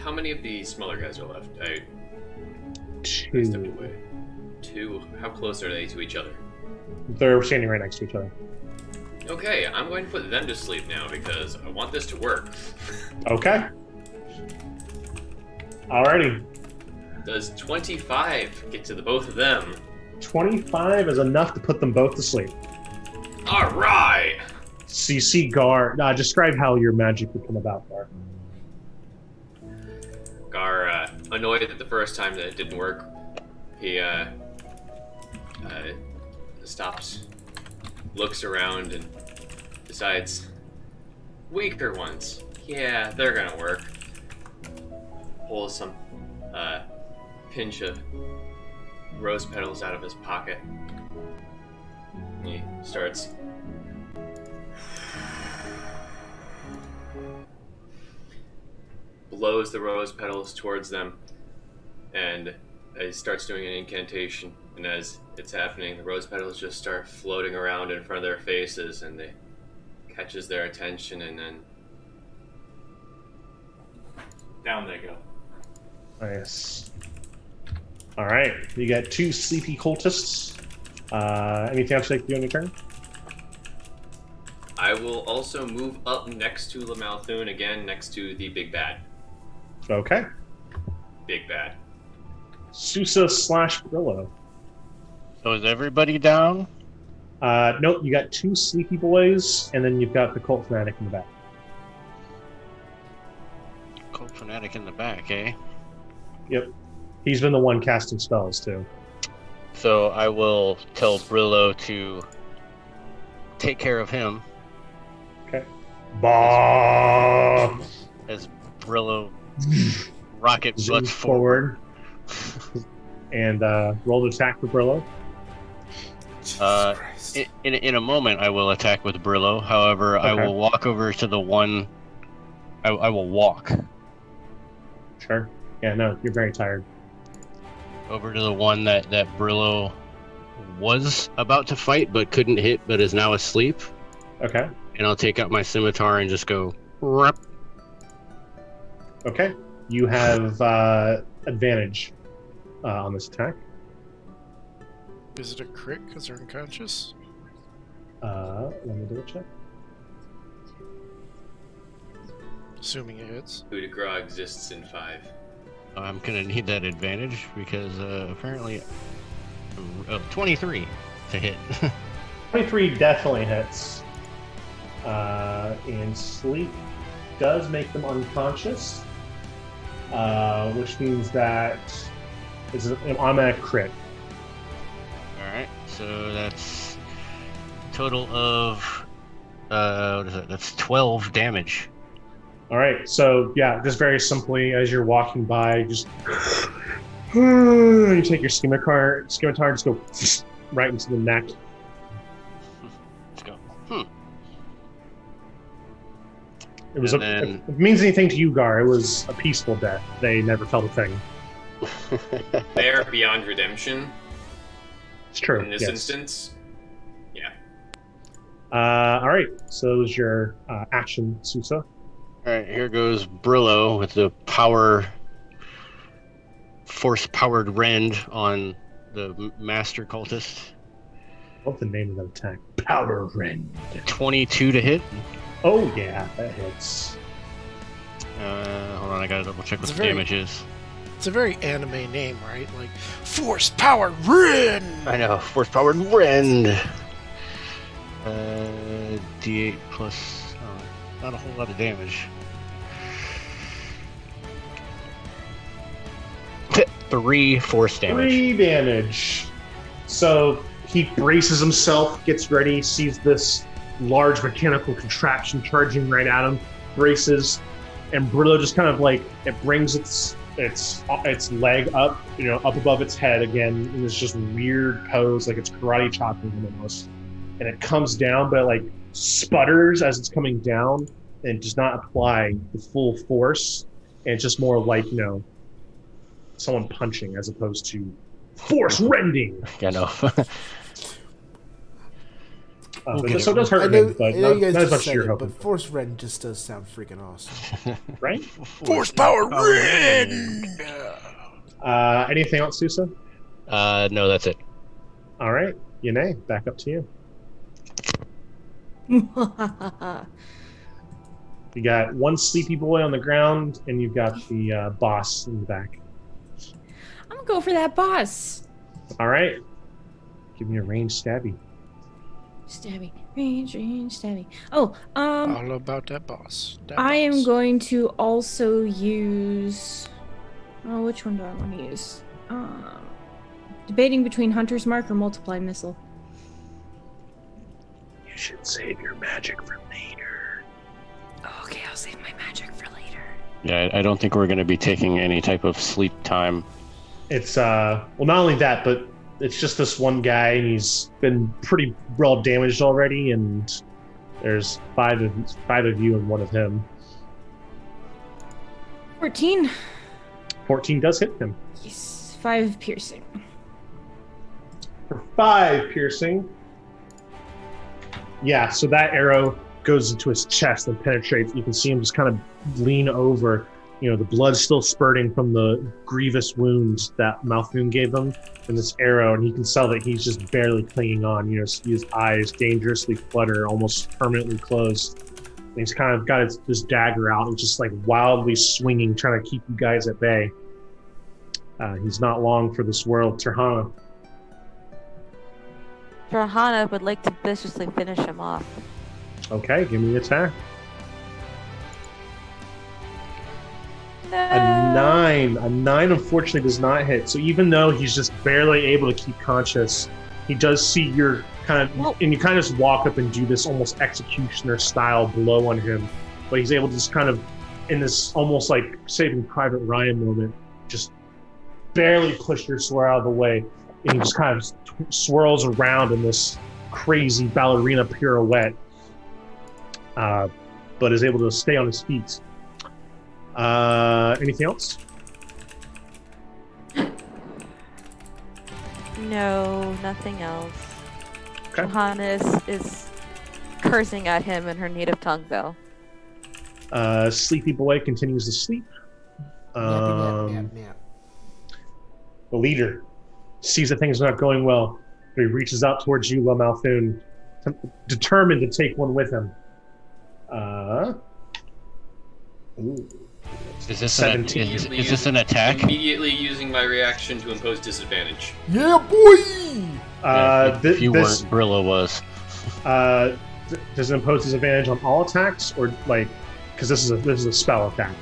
How many of the smaller guys are left? I stepped away. 2. How close are they to each other? They're standing right next to each other. Okay, I'm going to put them to sleep now because I want this to work. Okay. Alrighty. Does 25 get to the both of them? 25 is enough to put them both to sleep. All right. CC Gar. Describe how your magic would come about, Gar. Gar, annoyed at the first time that it didn't work, he stops, looks around, and Besides, weaker ones. Yeah, they're gonna work. Pulls some pinch of rose petals out of his pocket. He starts. Blows the rose petals towards them, and he starts doing an incantation. And as it's happening, the rose petals just start floating around in front of their faces, and it catches their attention, and then down they go. Nice. All right, you got two sleepy cultists. Anything else you like to do on your turn? I will also move up next to Le Malthoon again, next to the big bad. Okay. Big bad. Susa / Brillo. So is everybody down? Nope, you got two sleepy boys, and then you've got the cult fanatic in the back. Cult fanatic in the back, eh? Yep. He's been the one casting spells, too. So I will tell Brillo to take care of him. Okay. Bah! As Brillo rocket butts forward. And roll to attack with Brillo. In a moment, I will attack with Brillo. However, okay. I will walk over to the one. I will walk. Sure. Yeah. No, you're very tired. Over to the one that Brillo was about to fight but couldn't hit, but is now asleep. Okay. And I'll take out my scimitar and just go. Rup. Okay. You have advantage on this attack. Is it a crit because they're unconscious? Let me double check. Assuming it hits. Coup de grace exists in 5. I'm gonna need that advantage because apparently 23 to hit. 23 definitely hits. And sleep does make them unconscious, which means that it's an automatic crit. Alright, so that's a total of what is it? That's 12 damage. Alright, so yeah, just very simply as you're walking by, just you take your scimitar and just go right into the neck. Let's go. It was if it means anything to you, Gar, it was a peaceful death. They never felt a thing. They are beyond redemption. It's true. In this instance. Yeah. Alright, so that was your action, Susa. Alright, here goes Brillo with the force-powered rend on the master cultist. What's the name of that attack? Power rend. 22 to hit. Oh yeah, that hits. Hold on, I gotta double check what the damage is. It's a very anime name, right? Like force-powered rend. I know, force-powered rend. D8 plus. Not a whole lot of damage. 3 force damage. 3 damage. So he braces himself, gets ready, sees this large mechanical contraption charging right at him, braces, and Brillo just kind of like it brings its leg up, you know, up above its head again in this just weird pose, like it's karate chopping him almost. And it comes down, but it, like, sputters as it's coming down and does not apply the full force, and it's just more like, you know, someone punching as opposed to force rending. Yeah, no. Okay. So it does hurt, but not as much as you're hoping. But force rend just does sound freaking awesome, right? Force power rend. Anything else, Susa? No, that's it. All right, Yenei, back up to you. You got one sleepy boy on the ground, and you've got the boss in the back. I'm gonna go for that boss. All right, give me a range stabby. Range stabby. Oh, all about that boss. I am going to also use. Oh, which one do I want to use? Debating between Hunter's Mark or Multiply Missile. should save your magic for later. Oh, okay, I'll save my magic for later. Yeah, I don't think we're going to be taking any type of sleep time. It's, well, not only that, but it's just this one guy, and he's been pretty well damaged already, and there's five of you and one of him. 14. 14 does hit him. Yes, 5 piercing. For 5 piercing. Yeah, so that arrow goes into his chest and penetrates. You can see him just kind of lean over. You know, the blood's still spurting from the grievous wounds that Malthoon gave him in this arrow, and you can tell that he's just barely clinging on. You know, his eyes dangerously flutter, almost permanently closed. And he's kind of got this dagger out and just like wildly swinging, trying to keep you guys at bay. He's not long for this world. Tirhana. Tirhana would like to viciously finish him off. Okay, give me an attack. A nine unfortunately does not hit. So even though he's just barely able to keep conscious, he does see your kind of, and you kind of just walk up and do this almost executioner style blow on him, but he's able to just kind of, in this almost like Saving Private Ryan moment, just barely push your sword out of the way, and he just kind of swirls around in this crazy ballerina pirouette, but is able to stay on his feet. Anything else? No, nothing else. Okay. Johannes is cursing at him in her native tongue, though. Sleepy Boy continues to sleep. The leader sees that things are not going well, but he reaches out towards you, Le Malthoon, determined to take one with him. Ooh. Is this 17? Is this an attack? Immediately using my reaction to impose disadvantage. Yeah, boy! If you weren't, Brillo was. Does it impose disadvantage on all attacks, or like, because this is a spell attack?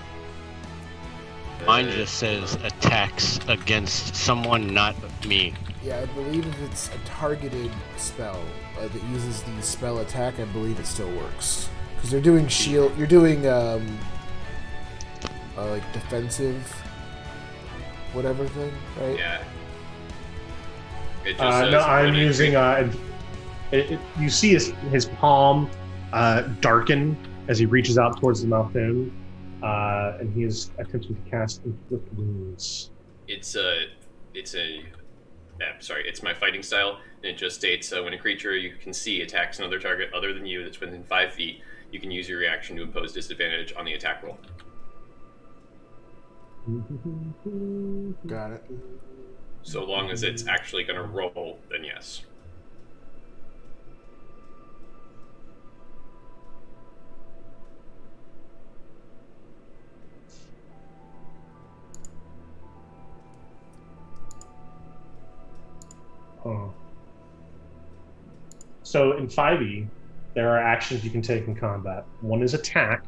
Mine just says attacks against someone, not me. Yeah, I believe if it's a targeted spell that uses the spell attack, I believe it still works because they're doing shield. You're doing like defensive whatever thing, right? Yeah. No, I'm using you see his palm darken as he reaches out towards the Malthoon, and he is attempting to cast Inflict Wounds. It's my fighting style, and it just states when a creature you can see attacks another target other than you that's within 5 feet, you can use your reaction to impose disadvantage on the attack roll. Got it. So long as it's actually going to roll, then yes. Oh. So in 5e, there are actions you can take in combat. One is attack,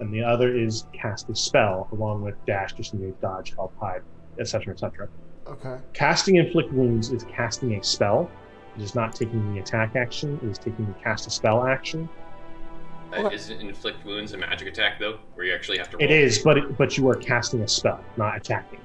and the other is cast a spell, along with dash, disengage, dodge, help, hide, etc., etc. Okay. Casting Inflict Wounds is casting a spell. It is not taking the attack action. It is taking the cast a spell action. Okay. Isn't Inflict Wounds a magic attack, though, where you actually have to roll? It is, but you are casting a spell, not attacking.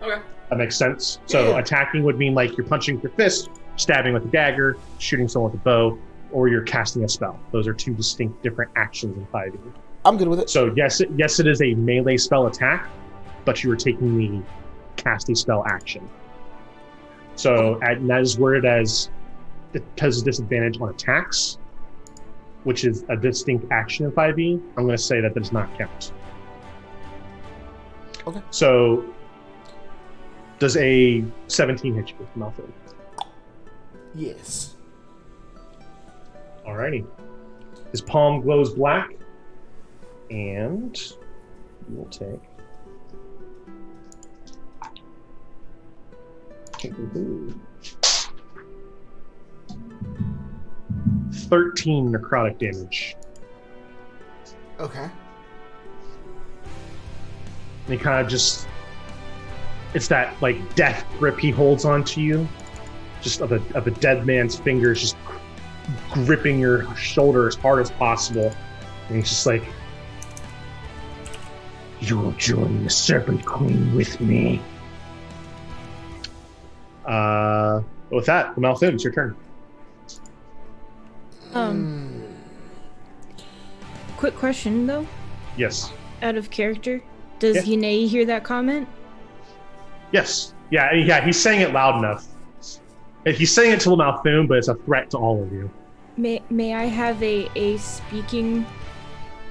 Okay. That makes sense. So attacking would mean, like, you're punching with your fist, stabbing with a dagger, shooting someone with a bow, or you're casting a spell. Those are two distinct different actions in 5e. I'm good with it. So yes, it is a melee spell attack, but you are taking the casting spell action. So that is worded as it has a disadvantage on attacks, which is a distinct action in 5e. I'm going to say that does not count. Okay. So does a 17 hit you with Malthoon? Yes. Alrighty. His palm glows black. And we'll take. Ooh. 13 necrotic damage. Okay. And he kind of just—it's that like death grip he holds onto you, just of a dead man's fingers just gripping your shoulder as hard as possible. And he's just like, "You will join the Serpent Queen with me." With that, Le Malthoon, it's your turn. Quick question though. Yes. Out of character, does Yenei hear that comment? Yes. Yeah. Yeah. He's saying it loud enough. He's saying it to Le Malthoon, but it's a threat to all of you. May I have a speaking?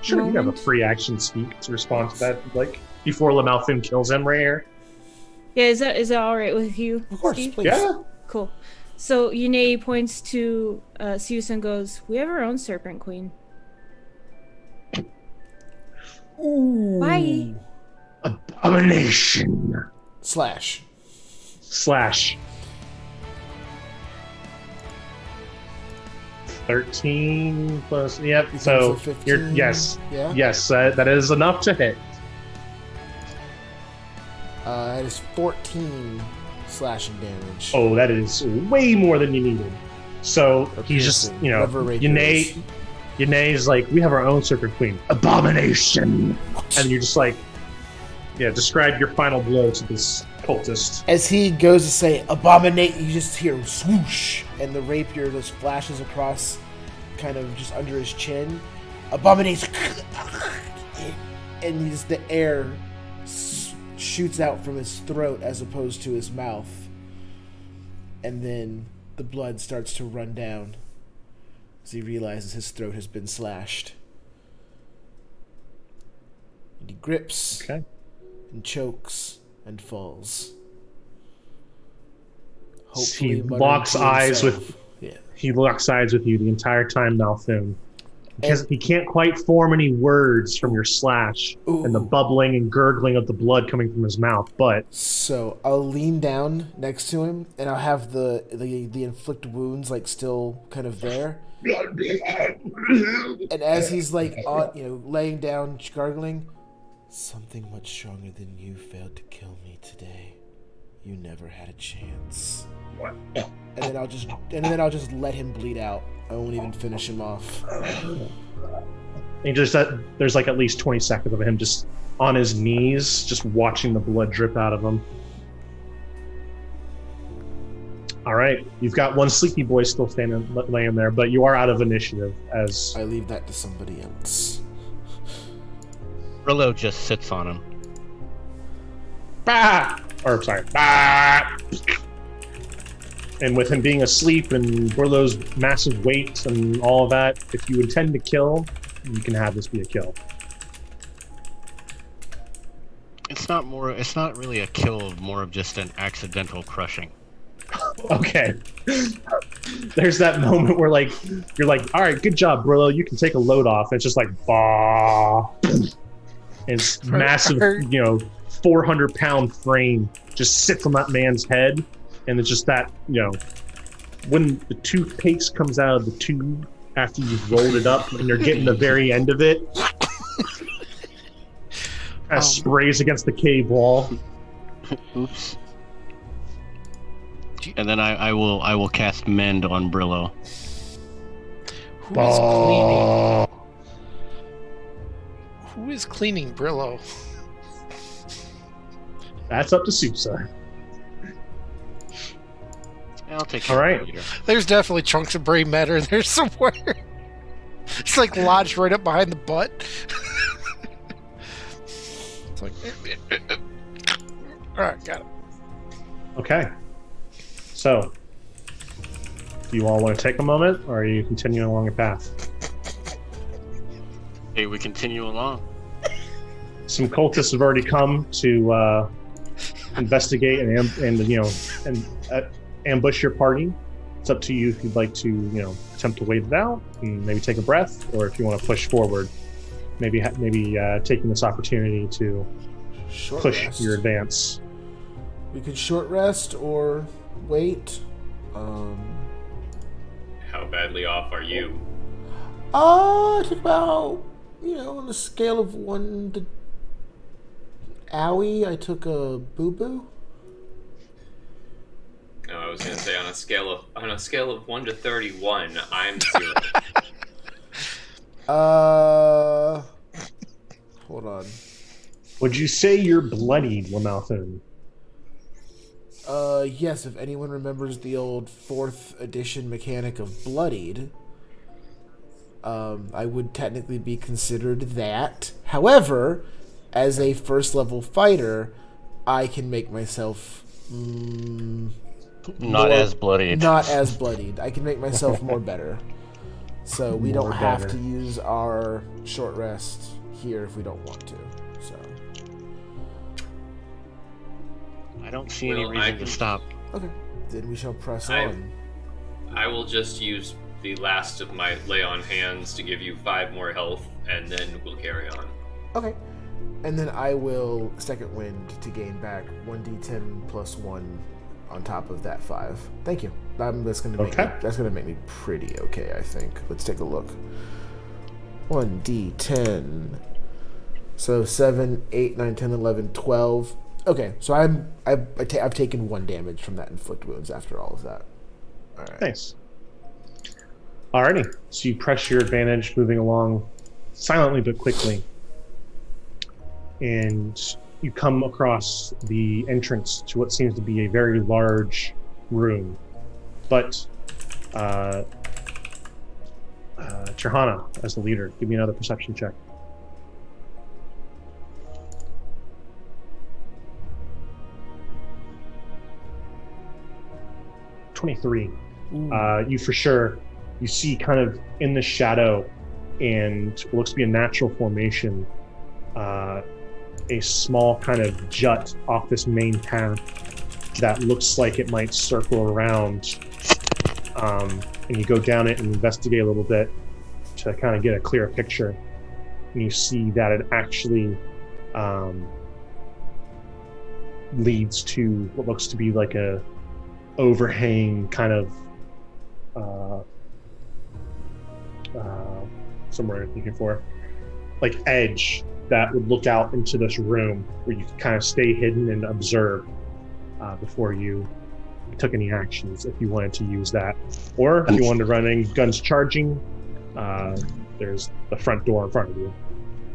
Sure. Moment? You have a free action speak to respond to that, like before Le Malthoon kills him right here. Yeah. Is that all right with you? Of course. Steve? Please. Yeah. Cool. So Yenei points to Susa and goes, "We have our own Serpent Queen." Ooh. Bye. Abomination. Slash. 13 plus. Yep. So you're, yes. That is enough to hit. It is 14 slashing damage. Oh, that is way more than you needed. So he's just, you know, Yenei is like, "We have our own Serpent Queen, abomination," and you're just like, yeah. Describe your final blow to this cultist. As he goes to say abominate, you just hear swoosh, and the rapier just flashes across, kind of just under his chin. Abominate, and just the air shoots out from his throat as opposed to his mouth, and then the blood starts to run down as he realizes his throat has been slashed. And he grips. Okay. And chokes and falls. Hopefully he locks eyes with you the entire time, Malthoon, because he can't quite form any words from your slash and the bubbling and gurgling of the blood coming from his mouth. But so I'll lean down next to him and I'll have the inflict wounds like still kind of there. And as he's like on, you know, laying down gargling. Something much stronger than you failed to kill me today. You never had a chance. What? And then I'll just let him bleed out. I won't even finish him off. And just that there's like at least 20 seconds of him just on his knees, just watching the blood drip out of him. All right, you've got one sleepy boy still standing, laying there, but you are out of initiative as I leave that to somebody else. Brillo just sits on him. Bah! Or, sorry, bah! And with him being asleep and Brillo's massive weight and all of that, if you intend to kill, you can have this be a kill. It's not really a kill, more of just an accidental crushing. Okay. There's that moment where, like, you're like, "All right, good job, Brillo. You can take a load off." And it's just like, bah! His massive, you know, 400-pound frame just sits on that man's head, and it's just that, you know, when the toothpaste comes out of the tube after you've rolled it up and you're getting the very end of it, sprays against the cave wall. Oops. And then I will cast Mend on Brillo. Who is cleaning? Who is cleaning Brillo? That's up to Susa. I'll take care. All right. Later. There's definitely chunks of brain matter there somewhere. It's like lodged right up behind the butt. It's like, all right, got it. Okay. So, do you all want to take a moment, or are you continuing along your path? Hey, we continue along. Some cultists have already come to investigate and you know ambush your party. It's up to you if you'd like to, you know, attempt to wait it out and maybe take a breath, or if you want to push forward, maybe taking this opportunity to push your advance. We could short rest or wait. How badly off are you? I took about, you know, on a scale of 1 to owie, I took a boo-boo. No, was gonna say, on a scale of 1 to 31, I'm 0. Hold on. Would you say you're bloodied, Le Malthoon? Yes, if anyone remembers the old 4th edition mechanic of bloodied, I would technically be considered that. However, as a 1st level fighter, I can make myself not as bloodied. I can make myself more better. So we don't have to use our short rest here if we don't want to. So I don't see any reason to stop. Okay. Then we shall press on. I will just use the last of my lay on hands to give you 5 more health, and then we'll carry on. Okay. And then I will second wind to gain back 1d10 plus 1 on top of that 5. Thank you. That's gonna make me pretty okay, I think. Let's take a look. 1d10. So 7, 8, 9, 10, 11, 12. Okay, so I've taken 1 damage from that inflict wounds after all of that. All right. Nice. Alrighty. So you press your advantage, moving along silently but quickly. And you come across the entrance to what seems to be a very large room. But Tirhana, as the leader, give me another perception check. '23. You for sure, you see kind of in the shadow, and what looks to be a natural formation, a small kind of jut off this main path that looks like it might circle around, and you go down it and investigate a little bit to kind of get a clearer picture, and you see that it actually leads to what looks to be like a overhang kind of somewhere I'm looking for, like edge that would look out into this room where you could kind of stay hidden and observe before you took any actions, if you wanted to use that. Or if you wanted to run in guns charging, there's the front door in front of you.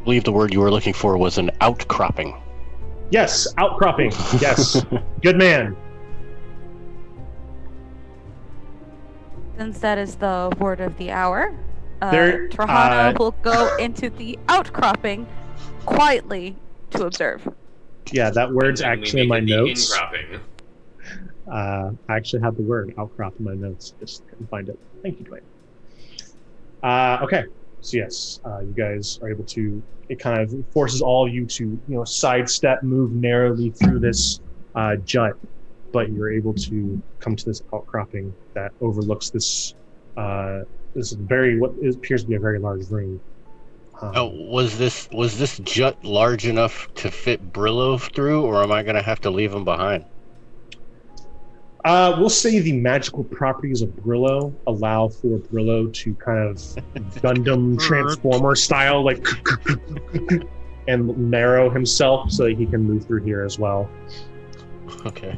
I believe the word you were looking for was an outcropping. Yes, outcropping, yes. Good man. Since that is the word of the hour, Tirhana will go into the outcropping quietly to observe. Yeah, that word's actually in my notes. I actually have the word outcrop in my notes. Just couldn't find it. Thank you, Duane. Okay, so yes, you guys are able to. It kind of forces all of you to, sidestep, move narrowly through this jut, but you're able to come to this outcropping that overlooks this. This is what appears to be a very large room. Was this jut large enough to fit Brillo through, or am I going to have to leave him behind? We'll say the magical properties of Brillo allow for Brillo to kind of Gundam Transformer style, like, and narrow himself so that he can move through here as well. Okay.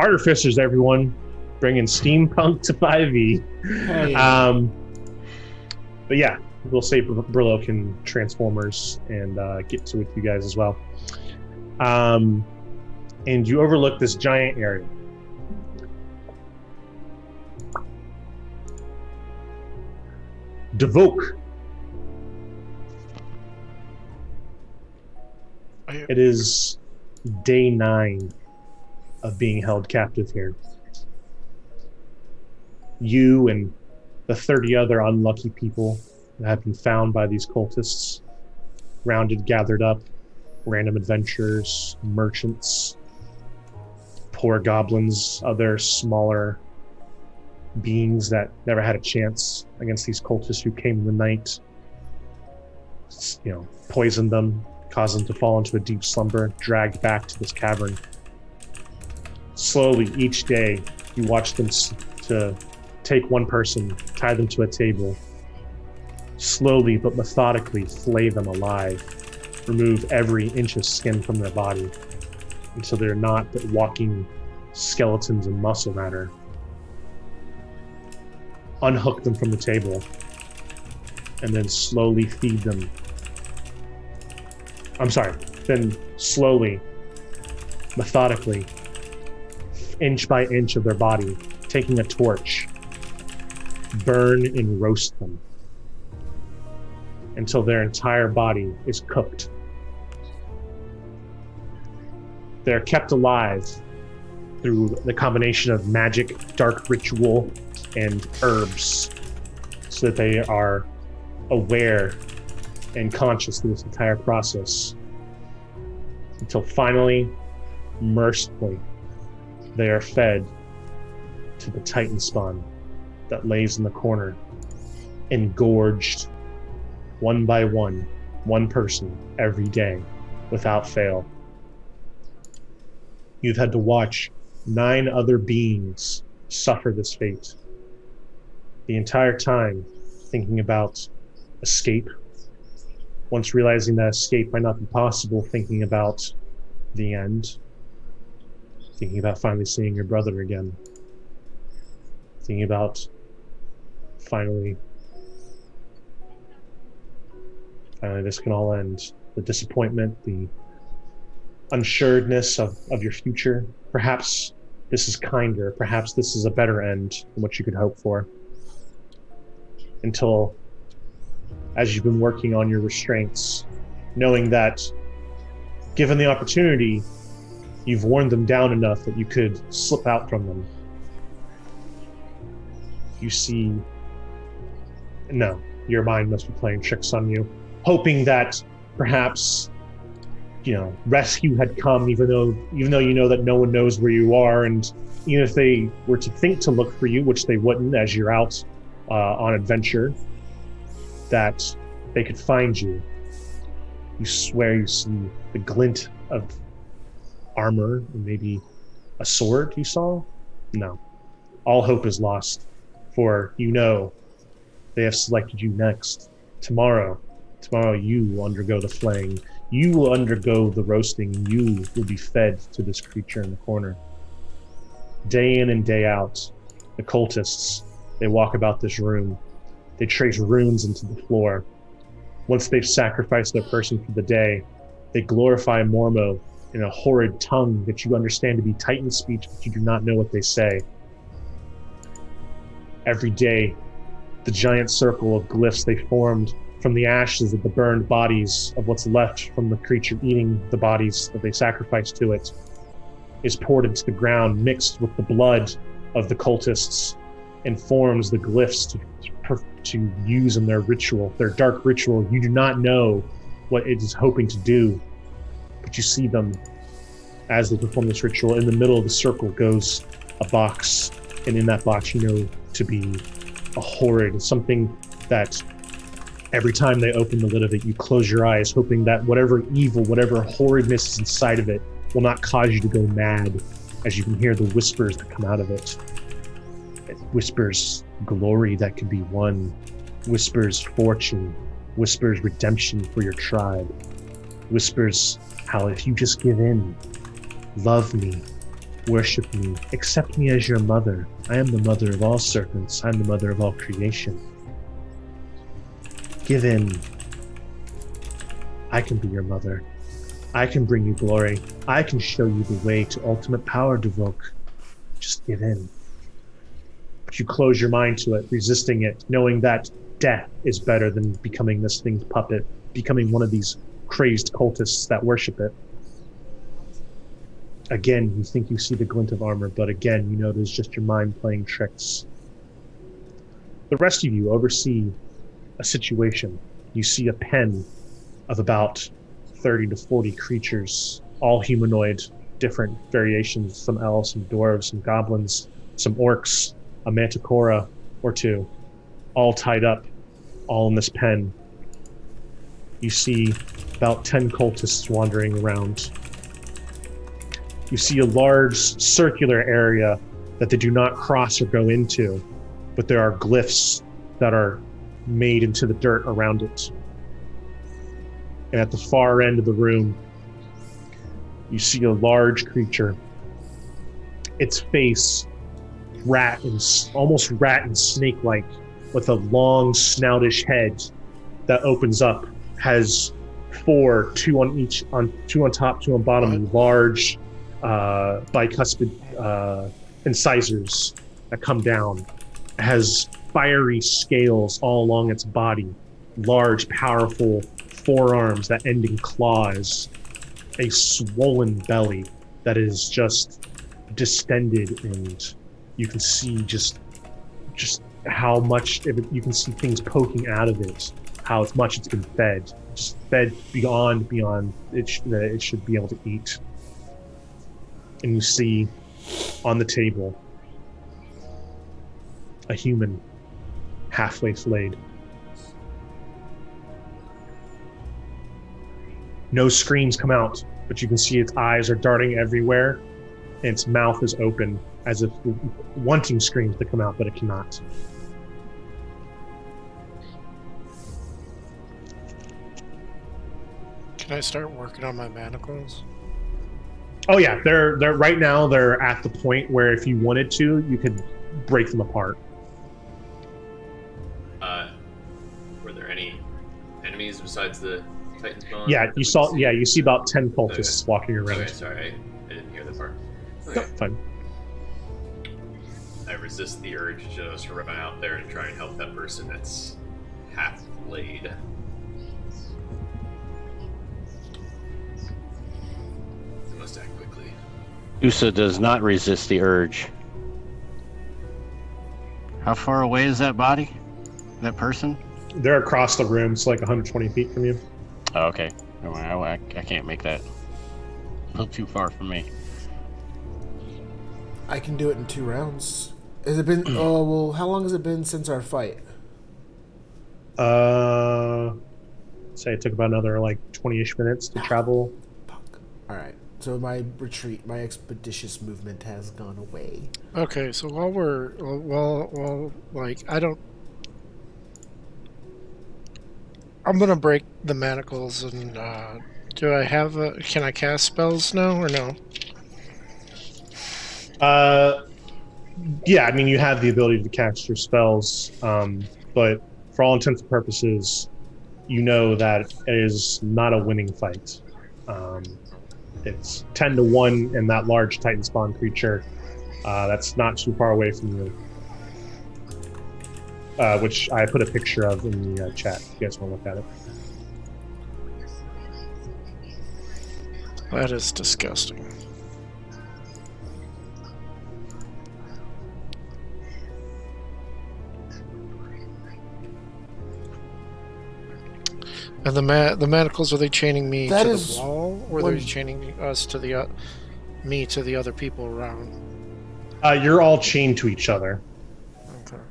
Artificers, everyone, bringing steampunk to 5e. Hey. But yeah, we'll say Brillo can Transformers and get to with you guys as well. And you overlook this giant area. Davok. It is day 9 of being held captive here. You and the 30 other unlucky people that have been found by these cultists, rounded, gathered up, random adventurers, merchants, poor goblins, other smaller beings that never had a chance against these cultists who came in the night, poisoned them, caused them to fall into a deep slumber, dragged back to this cavern. Slowly, each day, you watch them to take one person, tie them to a table, slowly but methodically flay them alive, remove every inch of skin from their body until they're not but walking skeletons and muscle matter, unhook them from the table, and then slowly feed them. I'm sorry, then slowly, methodically, inch by inch of their body, taking a torch, burn and roast them until their entire body is cooked. They're kept alive through the combination of magic, dark ritual, and herbs, so that they are aware and conscious through this entire process, until finally, mercifully, they are fed to the Titan spawn that lays in the corner, engorged one by one, one person every day, without fail. You've had to watch 9 other beings suffer this fate, the entire time thinking about escape, once realizing that escape might not be possible, thinking about the end, thinking about finally seeing your brother again, thinking about finally this can all end. The disappointment, the unsureness of your future. Perhaps this is kinder, perhaps this is a better end than what you could hope for. Until, as you've been working on your restraints, knowing that, given the opportunity, you've worn them down enough that you could slip out from them. You see... No, your mind must be playing tricks on you, hoping that perhaps, you know, rescue had come, even though you know that no one knows where you are, and even if they were to think to look for you, which they wouldn't, as you're out on adventure, that they could find you. You swear you see the glint of armor, and maybe a sword you saw? No. All hope is lost, for you know they have selected you next. Tomorrow you will undergo the flaying. You will undergo the roasting. You will be fed to this creature in the corner. Day in and day out, the cultists, they walk about this room. They trace runes into the floor. Once they've sacrificed their person for the day, they glorify Mormo in a horrid tongue that you understand to be Titan speech, but you do not know what they say. Every day, the giant circle of glyphs they formed from the ashes of the burned bodies of what's left from the creature eating the bodies that they sacrificed to it is poured into the ground, mixed with the blood of the cultists, and forms the glyphs to use in their ritual, their dark ritual. You do not know what it is hoping to do, but you see them as they perform this ritual. In the middle of the circle goes a box, and in that box you know to be a horrid, something that every time they open the lid of it, you close your eyes, hoping that whatever evil, whatever horridness is inside of it will not cause you to go mad, as you can hear the whispers that come out of it. It whispers glory that can be won, whispers fortune, whispers redemption for your tribe, whispers how if you just give in, love me, worship me, accept me as your mother. I am the mother of all serpents. I am the mother of all creation. Give in. I can be your mother. I can bring you glory. I can show you the way to ultimate power, Davok. Just give in. But you close your mind to it, resisting it, knowing that death is better than becoming this thing's puppet, becoming one of these crazed cultists that worship it. Again, you think you see the glint of armor, but again, you know there's just your mind playing tricks. The rest of you oversee a situation. You see a pen of about 30 to 40 creatures, all humanoid, different variations, some elves, some dwarves, some goblins, some orcs, a manticora or two, all tied up, all in this pen. You see about 10 cultists wandering around. You see a large circular area that they do not cross or go into, but there are glyphs that are made into the dirt around it. And at the far end of the room, you see a large creature its face rat and almost rat and snake-like, with a long snoutish head that opens up, has four, two on top, two on bottom, and large bicuspid incisors that come down. It has fiery scales all along its body, large, powerful forearms that end in claws, a swollen belly that is just distended, and you can see just how much, you can see things poking out of it, how much it's been fed. Just fed beyond that it should be able to eat. And you see on the table a human halfway flayed. No screams come out, but you can see its eyes are darting everywhere, and its mouth is open as if wanting screams to come out, but it cannot. Can I start working on my manacles? Oh yeah, they're right now they're at the point where if you wanted to, you could break them apart. Were there any enemies besides the Titan's Bond? Yeah, you saw. Yeah, you see about 10 cultists walking around. Okay, sorry, I didn't hear that part. Okay. No, fine. I resist the urge to just run out there and try and help that person that's half laid. I must act quickly. Usa does not resist the urge. How far away is that body? That person? They're across the room. It's like 120 feet from you. Oh, okay. I can't make that. A little too far from me. I can do it in 2 rounds. Has it been? Oh well. How long has it been since our fight? Say it took about another like 20-ish minutes to travel. Fuck. All right. So my retreat, my expeditious movement has gone away. Okay. So while we're I'm gonna break the manacles and do I have a? Can I cast spells now or no? Yeah, I mean, you have the ability to cast your spells, but for all intents and purposes, you know that it is not a winning fight. It's 10-1 in that large Titan spawn creature that's not too far away from you, which I put a picture of in the chat if you guys want to look at it. That is disgusting. And the manacles, are they chaining me to the wall, or are they chaining us to the me to the other people around? You're all chained to each other. Okay.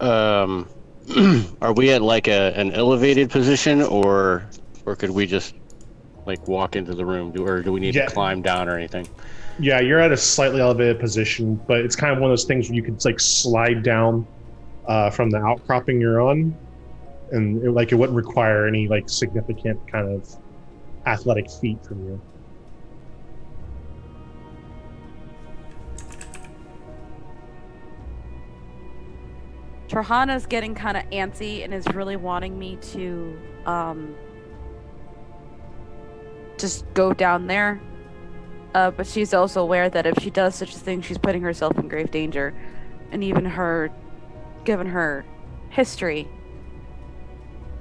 Oh, are we at like an elevated position, or could we just like walk into the room, or do we need to climb down or anything? Yeah, you're at a slightly elevated position, but it's kind of one of those things where you could like slide down from the outcropping you're on, and it wouldn't require any like significant kind of athletic feat from you. Tirhana's getting kind of antsy and is really wanting me to just go down there. But she's also aware that if she does such a thing, she's putting herself in grave danger. And even her, given her history,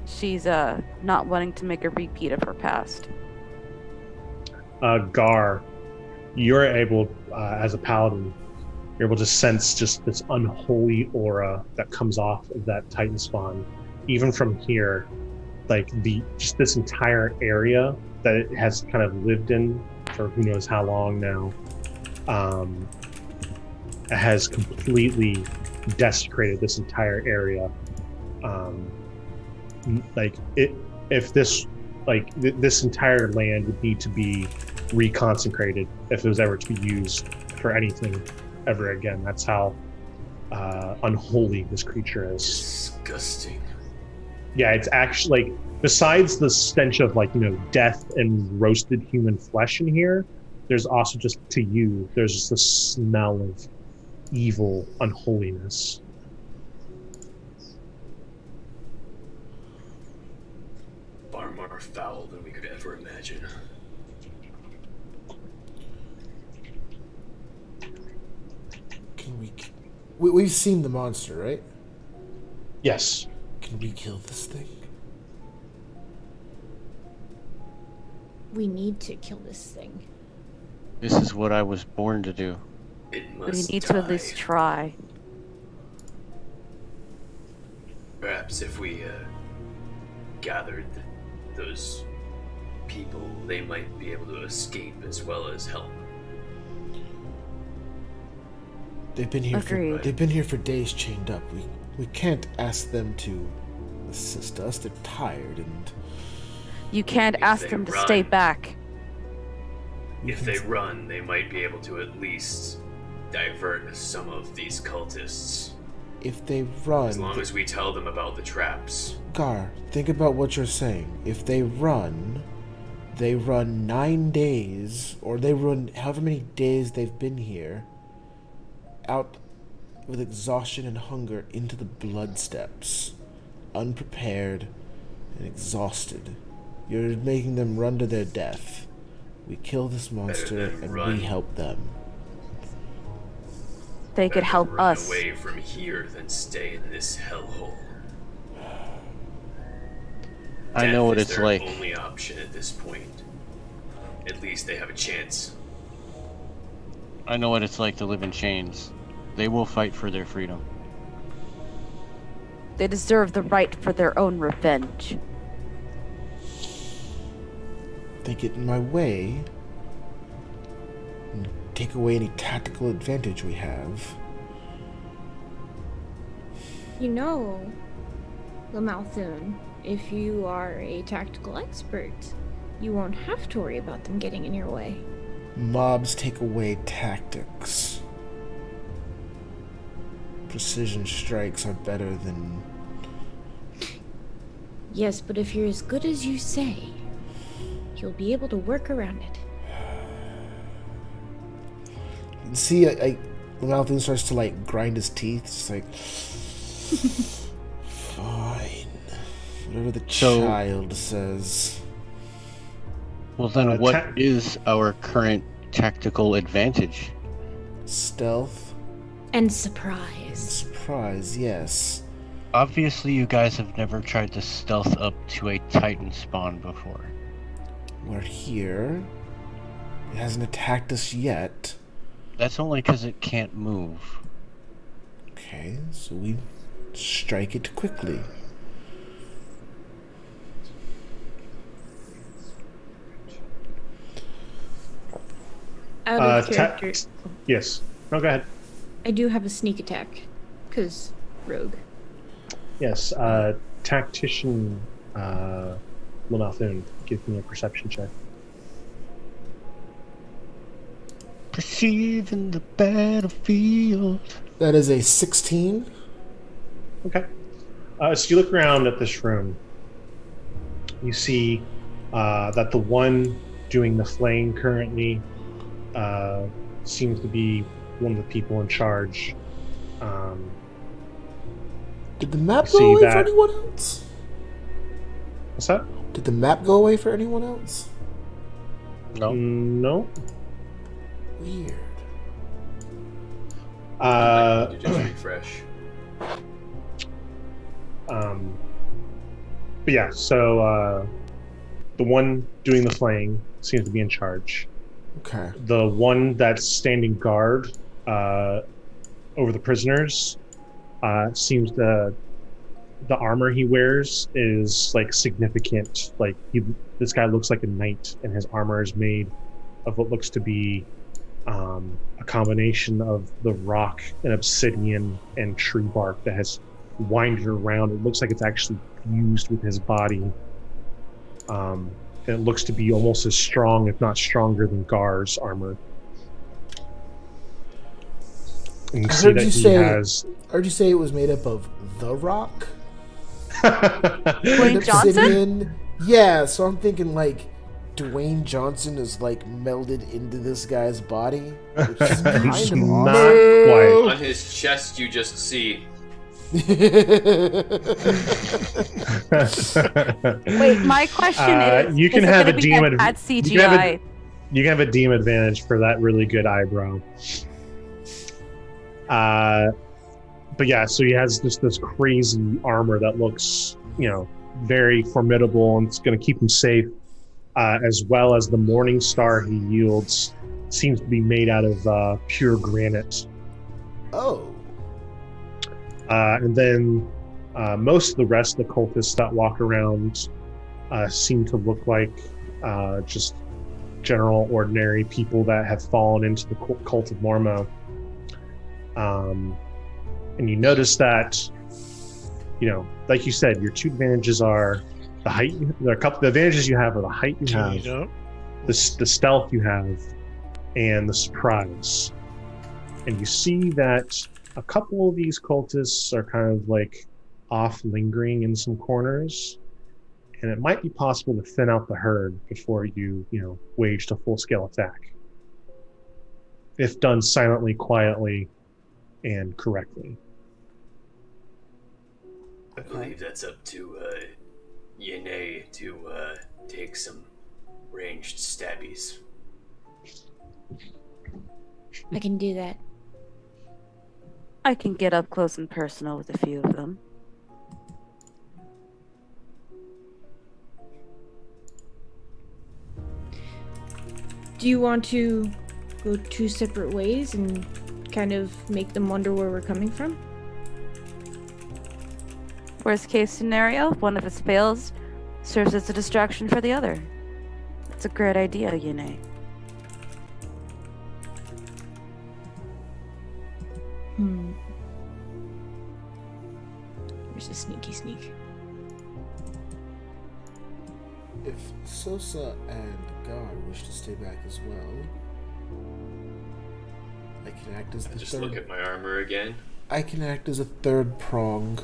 she's not wanting to make a repeat of her past. Gar, you're able, as a paladin, you're able to sense just this unholy aura that comes off of that Titan spawn. Even from here, like just this entire area that it has kind of lived in for who knows how long now, has completely desecrated this entire area. This entire land would need to be reconsecrated if it was ever to be used for anything ever again. That's how unholy this creature is. Disgusting. Yeah, it's actually, like, besides the stench of, like, you know, death and roasted human flesh in here, there's also just, to you, there's just the smell of evil unholiness. Far more foul than we could ever imagine. Can we... We've seen the monster, right? Yes. Can we kill this thing? We need to kill this thing. This is what I was born to do. We need to at least try. Perhaps if we gathered those people, they might be able to escape as well as help. They've been here. Agreed. They've been here for days, chained up. We can't ask them to assist us. They're tired, and you can't ask them to stay back. If they run, they might be able to at least divert some of these cultists. If they run... As long as we tell them about the traps. Gar, think about what you're saying. If they run 9 days, or they run however many days they've been here, out with exhaustion and hunger into the blood steps, unprepared and exhausted. You're making them run to their death. We kill this monster and we help them. They could help us. Away from here than stay in this hellhole. I know what it's like. Death is their only option at this point. At least they have a chance. I know what it's like to live in chains. They will fight for their freedom. They deserve the right for their own revenge. They get in my way and take away any tactical advantage we have. You know, Le Malthoon, if you are a tactical expert, you won't have to worry about them getting in your way. Mobs take away tactics. Precision strikes are better than... Yes, but if you're as good as you say, you'll be able to work around it. See, the Malthoon starts to, like, grind his teeth. It's like, fine. Whatever the child says. Well, then what is our current tactical advantage? Stealth. And surprise. And surprise, yes. Obviously, you guys have never tried to stealth up to a Titan spawn before. We're here. It hasn't attacked us yet. That's only because it can't move. Okay, so we strike it quickly. Out of character. Yes. No, go ahead. I do have a sneak attack, because rogue. Yes, tactician Le Malthoon, give me a perception check. Perceiving the battlefield. That is a 16. Okay. So you look around at this room. You see that the one doing the flaying currently seems to be one of the people in charge. Did the map go away for anyone else? What's that? Did the map go away for anyone else? No. No. Weird. Did you just refresh? But yeah, so the one doing the flaying seems to be in charge. Okay. The one that's standing guard over the prisoners seems to... The armor he wears is, like, significant. Like, this guy looks like a knight, and his armor is made of what looks to be a combination of the rock and obsidian and tree bark that has winded around. It looks like it's actually fused with his body. And it looks to be almost as strong, if not stronger, than Gar's armor. And you see that he has... I heard you say it was made up of the rock? Dwayne Johnson? Yeah, so I'm thinking like Dwayne Johnson is like melded into this guy's body. Which is kind of not quite. On his chest you just see. Wait, my question is you can have a deem CGI. You can have a deem advantage for that really good eyebrow. But yeah, so he has this crazy armor that looks, you know, very formidable, and it's going to keep him safe, as well as the morning star he yields seems to be made out of pure granite. Oh. And then most of the rest of the cultists that walk around seem to look like just general ordinary people that have fallen into the cult of Mormo. And you notice that, you know, like you said, your two advantages are the height. There are a couple of advantages you have are the height you have, the stealth you have, and the surprise. And you see that a couple of these cultists are kind of like off lingering in some corners, and it might be possible to thin out the herd before you know, waged a full-scale attack. If done silently, quietly, and correctly. I believe that's up to Yenei to take some ranged stabbies. I can do that. I can get up close and personal with a few of them. Do you want to go two separate ways and kind of make them wonder where we're coming from? Worst case scenario, one of us fails, serves as a distraction for the other. That's a great idea, Yenei. There's a sneaky sneak. If Susa and Gar wish to stay back as well, I can act as look at my armor again. I can act as a third prong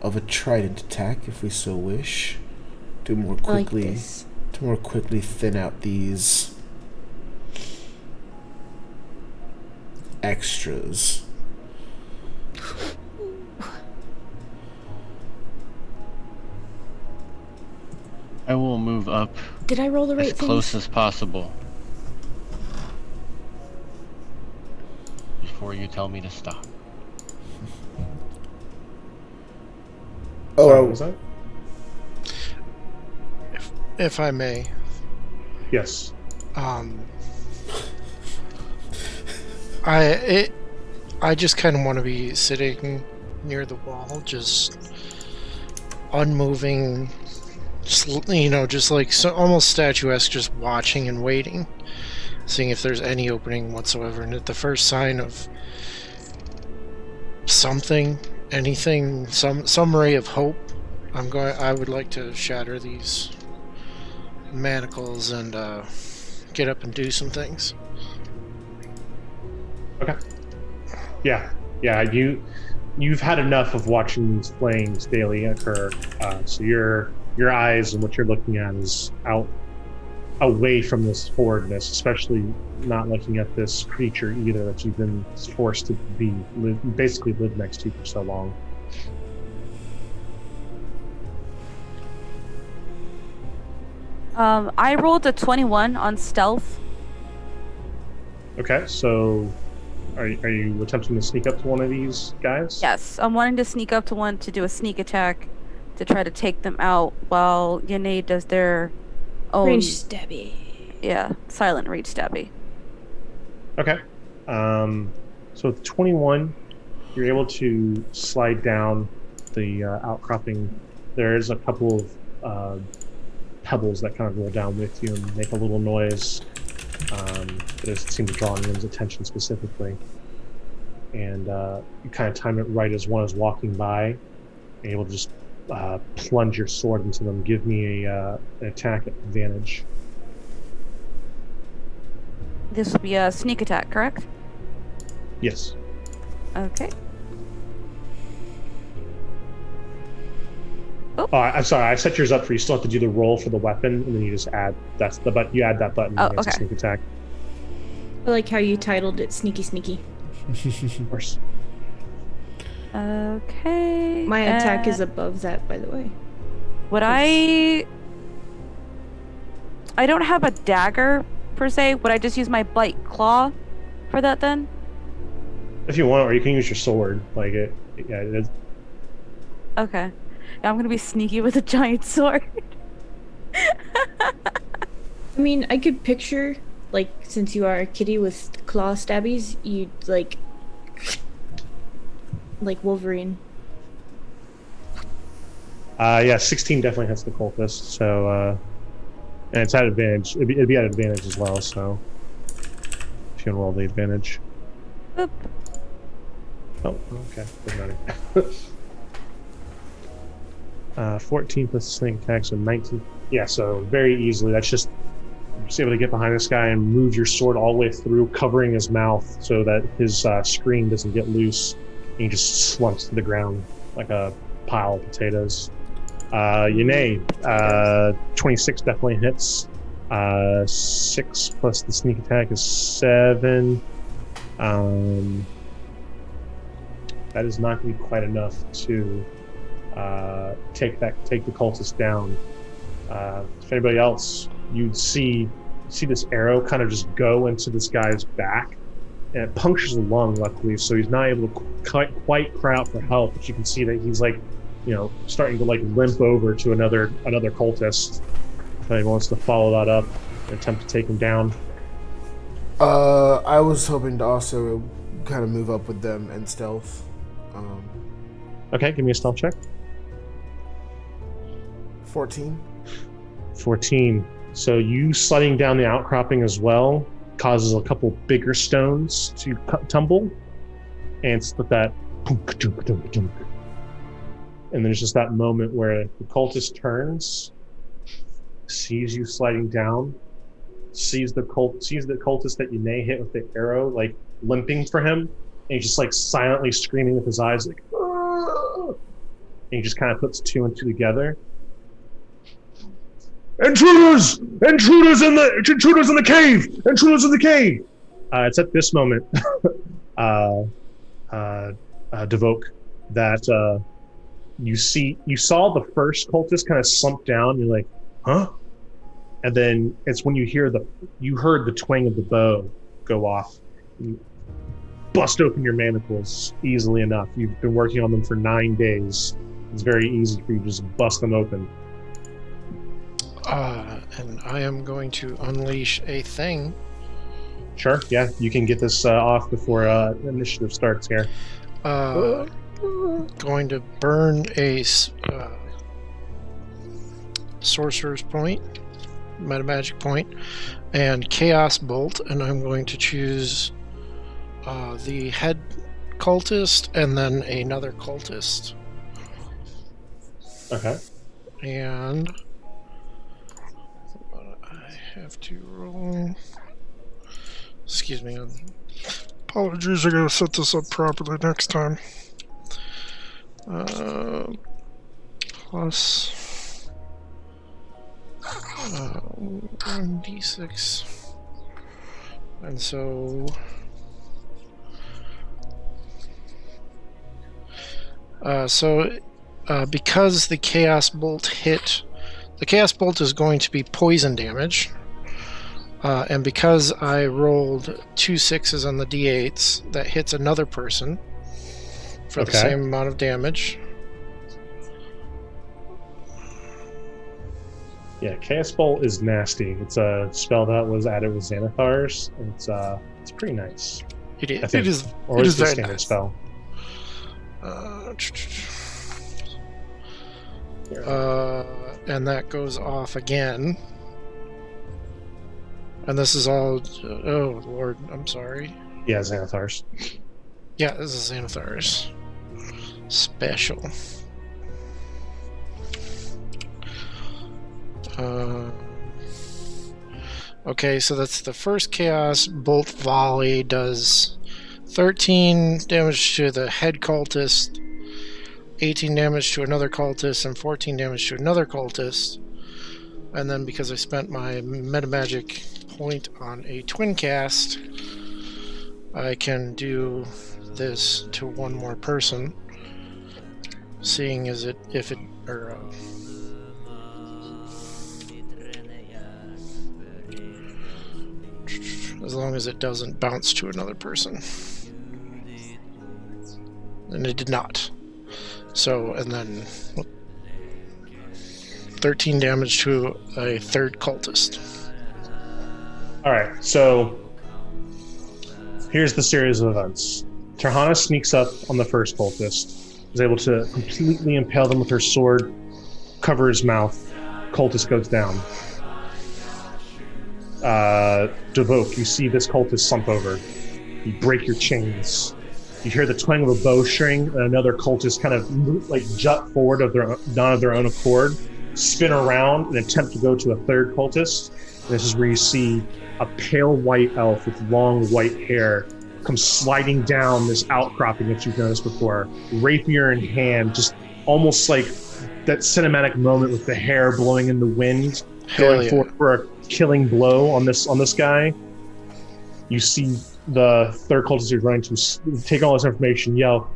of a trident attack if we so wish, to more quickly thin out these extras. I will move up. Did I roll the right thing? As close as possible. Before you tell me to stop. Oh, what was that? If I may. Yes. I just kind of want to be sitting near the wall, just unmoving, just, you know, just like so almost statuesque, just watching and waiting. Seeing if there's any opening whatsoever, and at the first sign of something, anything, some ray of hope, I would like to shatter these manacles and get up and do some things. Okay. Yeah. You've had enough of watching these flames daily occur, so your eyes and what you're looking at is out. Away from this forwardness, especially not looking at this creature either that you've been forced to basically live next to for so long. I rolled a 21 on stealth. Okay, so are you attempting to sneak up to one of these guys? Yes, I'm wanting to sneak up to one to do a sneak attack to try to take them out while Yenei does their range stabby. Yeah, silent range stabby. Okay. So with 21, you're able to slide down the outcropping. There is a couple of pebbles that kind of roll down with you and make a little noise. It doesn't seem to draw anyone's attention specifically. And you kind of time it right as one is walking by, and you're able to just plunge your sword into them. Give me an attack advantage. This will be a sneak attack, correct? Yes. Okay. Oh. I'm sorry, I set yours up for you. Still have to do the roll for the weapon, and then you just add that's the button. You add that button. Oh, okay. Sneak attack. I like how you titled it "Sneaky Sneaky." Of course. Okay. My attack is above that, by the way. Would I? I don't have a dagger per se. Would I just use my bite claw for that then? If you want, or you can use your sword. Like it. Yeah. It, okay. I'm gonna be sneaky with a giant sword. I mean, I could picture, like, since you are a kitty with claw stabbies, you'd like Wolverine. Yeah, 16 definitely hits the cold fist, so and it's at advantage. It'd be at advantage as well, so if you roll the advantage. Boop. Oh, okay. Doesn't matter. 14 plus sneak attack, so 19. Yeah, so very easily. That's just you're just able to get behind this guy and move your sword all the way through, covering his mouth so that his screen doesn't get loose. And he just slumps to the ground like a pile of potatoes. Yenei, 26 definitely hits. 6 plus the sneak attack is 7. That is not going to be quite enough to take the cultist down. If anybody else, you'd see this arrow kind of just go into this guy's back, and it punctures the lung, luckily, so he's not able to quite cry out for help. But you can see that he's, like, you know, starting to, like, limp over to another cultist. If anybody wants to follow that up and attempt to take him down. I was hoping to also kind of move up with them and stealth. Okay, give me a stealth check. 14. So you sliding down the outcropping as well causes a couple bigger stones to tumble and split that. And there's just that moment where the cultist turns, sees you sliding down, sees the cultist that Yenei hit with the arrow, like, limping for him, and he's just, like, silently screaming with his eyes, like, and he just kind of puts 2 and 2 together. Intruders! Intruders in the cave! Intruders in the cave! It's at this moment, Davok, that you saw the first cultist kind of slump down. You're like, huh? And then it's when you heard the twang of the bow go off. You bust open your manacles easily enough. You've been working on them for 9 days. It's very easy for you to just bust them open. And I am going to unleash a thing. Sure, yeah, you can get this off before initiative starts here. Going to burn a sorcerer's point, metamagic point, and chaos bolt, and I'm going to choose the head cultist and then another cultist. Okay. And have to roll. Excuse me. Apologies, I gotta set this up properly next time. Plus 1d6. And so because the chaos bolt hit, the chaos bolt is going to be poison damage. And because I rolled 2 6s on the d8s, that hits another person for the same amount of damage. Yeah, Chaos Bolt is nasty. It's a spell that was added with Xanathar's. It's pretty nice. It is. It is the standard spell. And that goes off again. And this is all... Oh, Lord, I'm sorry. Yeah, Xanathar's. Yeah, this is Xanathar's. Special. Okay, so that's the first Chaos Bolt Volley does 13 damage to the head cultist 18 damage to another cultist and 14 damage to another cultist. And then because I spent my metamagic point on a twin cast, I can do this to one more person, seeing as it if it or as long as it doesn't bounce to another person. And it did not. So, and then 13 damage to a third cultist. Alright, so here's the series of events. Tirhana sneaks up on the first cultist, is able to completely impale them with her sword, cover his mouth, cultist goes down. Davok, you see this cultist slump over. You break your chains. You hear the twang of a bowstring, and another cultist kind of like jut forward of their not of their own accord, spin around and attempt to go to a third cultist. And this is where you see a pale white elf with long white hair come sliding down this outcropping that you've noticed before, rapier in hand, just almost like that cinematic moment with the hair blowing in the wind, going forward for a killing blow on this guy. You see the third cultist you're running to take all this information, yell,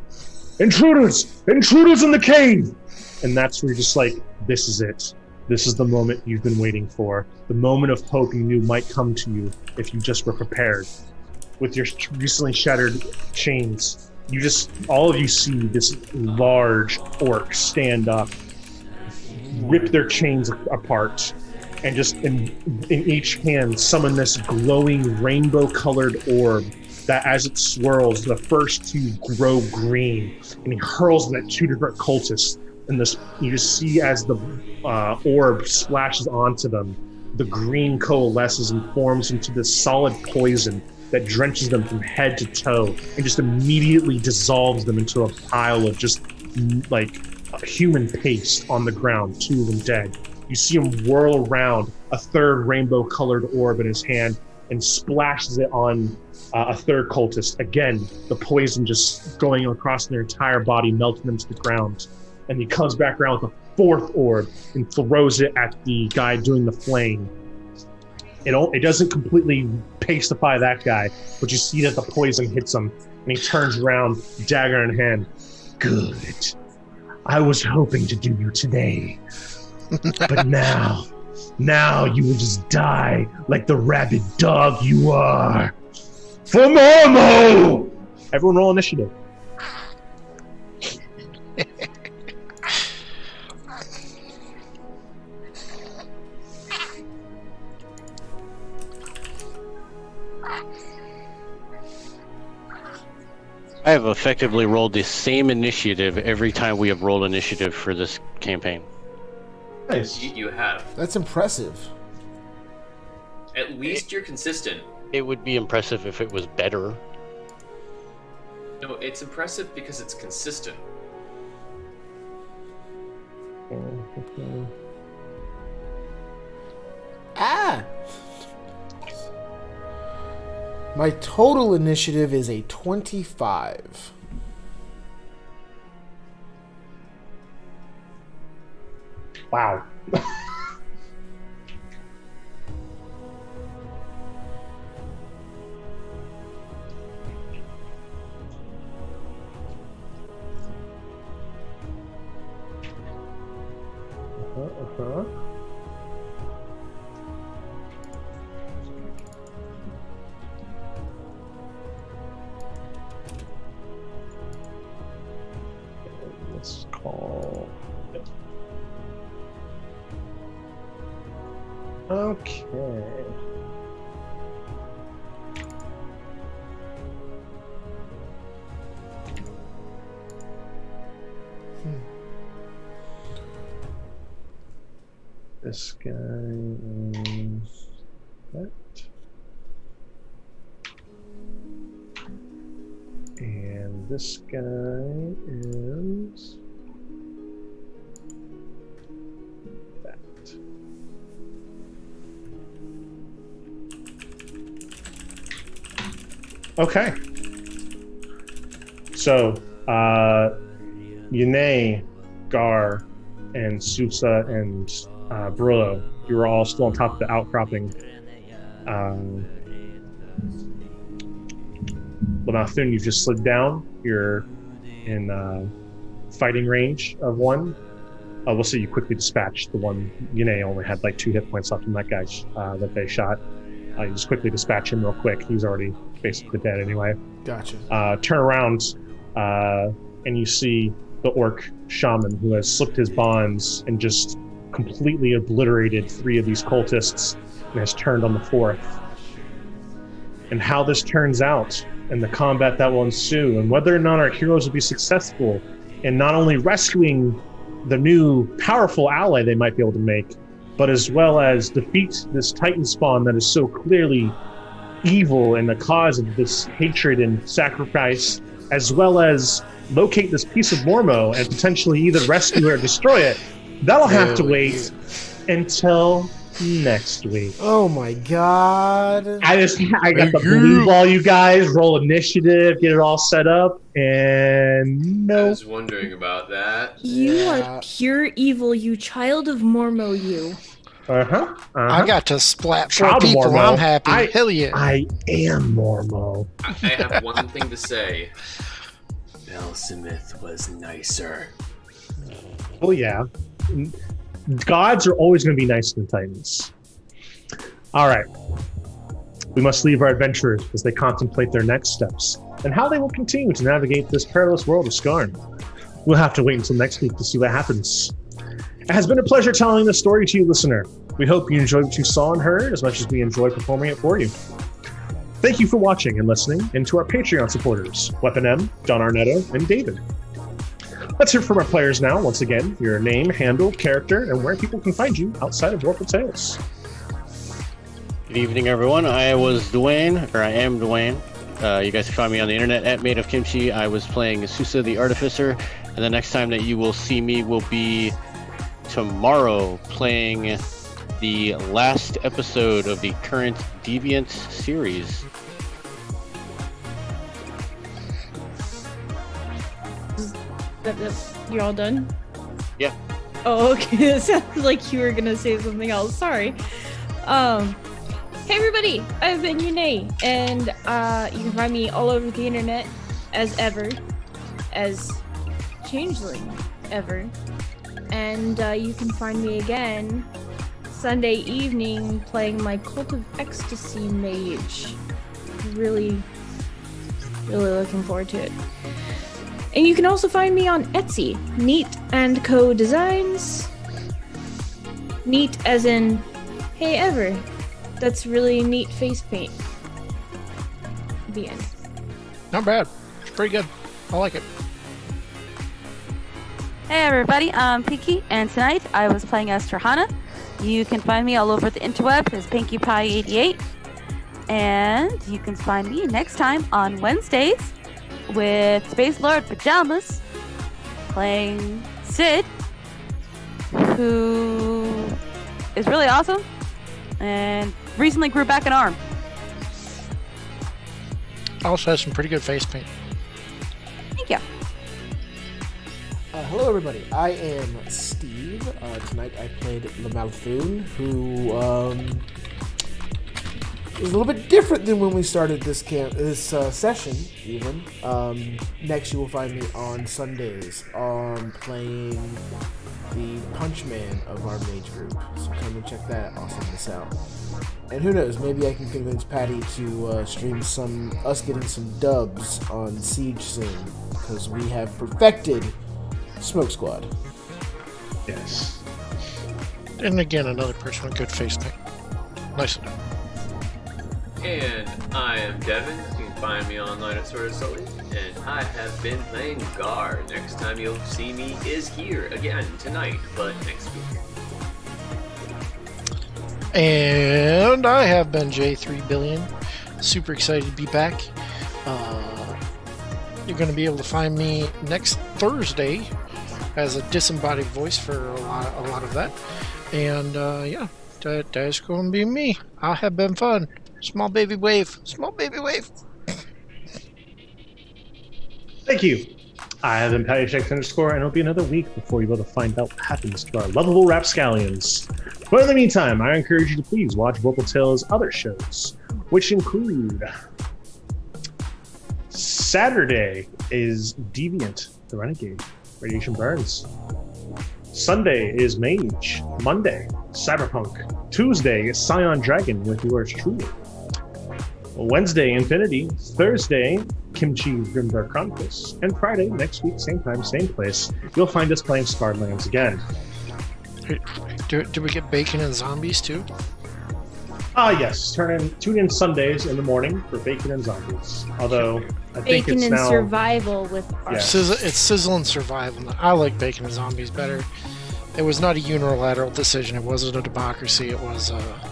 "Intruders! Intruders in the cave!" And that's where you're just like, this is it. This is the moment you've been waiting for. The moment of hope you knew might come to you if you just were prepared. With your recently shattered chains, you just, all of you see this large orc stand up, rip their chains apart, and just in each hand summon this glowing rainbow-colored orb that as it swirls, the first two grow green, and he hurls them at two different cultists. And this, you just see as the orb splashes onto them, the green coalesces and forms into this solid poison that drenches them from head to toe and just immediately dissolves them into a pile of just like human paste on the ground, two of them dead. You see him whirl around a third rainbow-colored orb in his hand and splashes it on a third cultist. Again, the poison just going across their entire body, melting them to the ground. And he comes back around with a fourth orb and throws it at the guy doing the flame. It doesn't completely pastify that guy, but you see that the poison hits him, and he turns around, dagger in hand. "Good. I was hoping to do you today. But now you will just die like the rabid dog you are. For Mormo!" Everyone roll initiative. I have effectively rolled the same initiative every time we have rolled initiative for this campaign. Nice. You have. That's impressive. At least you're consistent. It would be impressive if it was better. No, it's impressive because it's consistent. Ah! My total initiative is a 25. Wow. Let's call. Okay. This guy is that. And this guy is that. Okay. So, Yenei, Gar, and Susa and Brillo, you were all still on top of the outcropping. Le Malthoon, you've just slid down. You're in fighting range of one. We'll see, you quickly dispatched the one. Yenei only had like 2 hit points left on that guy that they shot. You just quickly dispatch him real quick. He's already basically dead anyway. Gotcha. Turn around, and you see the orc shaman who has slipped his bonds and just completely obliterated 3 of these cultists and has turned on the 4th. And how this turns out and the combat that will ensue and whether or not our heroes will be successful in not only rescuing the new powerful ally they might be able to make, but as well as defeat this Titan spawn that is so clearly evil and the cause of this hatred and sacrifice, as well as locate this piece of Mormo and potentially either rescue or destroy it. That'll have to wait until next week. Oh my god. I got the blue ball, you guys. Roll initiative, get it all set up, and no. I was wondering about that. You are pure evil, you child of Mormo, you. I got to splat 4 people. Mormo. I'm happy. Hell yeah. I am Mormo. I have one thing to say. Belsymith was nicer. Oh yeah. Gods are always going to be nicer than Titans. All right. We must leave our adventurers as they contemplate their next steps and how they will continue to navigate this perilous world of Scarn. We'll have to wait until next week to see what happens. It has been a pleasure telling this story to you, listener. We hope you enjoyed what you saw and heard as much as we enjoyed performing it for you. Thank you for watching and listening, and to our Patreon supporters, Weapon M, John Arnetto, and David. Let's hear from our players now. Once again, your name, handle, character, and where people can find you outside of Vorpal Tales. Good evening, everyone. I am Duane. You guys can find me on the internet at MadeOfKimchi. I was playing Susa the Artificer, and the next time that you will see me will be tomorrow, playing the last episode of the current Deviant series. You're all done? Yeah. Oh, okay. It sounds like you were gonna say something else. Sorry. Hey everybody, I've been Yenei, and you can find me all over the internet as ever, as ChangelingEver, and you can find me again Sunday evening playing my Cult of Ecstasy mage. Really, really looking forward to it. And you can also find me on Etsy, Neat & Co. Designs. Neat as in, hey Ever, that's really neat face paint. The end. Not bad. It's pretty good. I like it. Hey everybody, I'm Pinky, and tonight I was playing as Tirhana. You can find me all over the interweb as PinkyPie88. And you can find me next time on Wednesdays with Space Lord Pajamas, playing Sid, who is really awesome and recently grew back an arm. Also has some pretty good face paint. Thank you. Hello everybody, I am Steve. Tonight I played Le Malthoon, who is a little bit different than when we started this session, even. Next, you will find me on Sundays playing the Punch Man of our mage group. So come and check that awesomeness out. And who knows, maybe I can convince Patty to stream us getting some dubs on Siege soon, because we have perfected Smoke Squad. Yes. And again, another person with good face paint. Nice enough. And I am Devin. You can find me online at SortaSullied, and I have been playing Gar. Next time you'll see me is here again tonight, but next week. And I have been J3Billion. Super excited to be back. You're going to be able to find me next Thursday as a disembodied voice for a lot of that. And yeah, that's going to be me. I have been fun. Small baby wave. Small baby wave. Thank you. I have been PattyShakes_, and it'll be another week before you're able to find out what happens to our lovable rapscallions. But in the meantime, I encourage you to please watch Vorpal Tales' other shows, which include Saturday is Deviant, the Renegade, Radiation Burns. Sunday is Mage. Monday, Cyberpunk. Tuesday is Scion Dragon with yours truly. Wednesday, Infinity. Thursday, Kimchi's Grimdark Chronicles. And Friday, next week, same time, same place, you'll find us playing Scarred Lands again. Do we get bacon and zombies too? Yes. Tune in Sundays in the morning for bacon and zombies. Although, I think it's now... Bacon and survival with... Yeah. It's sizzle and survival. I like bacon and zombies better. It was not a unilateral decision. It wasn't a democracy. It was a...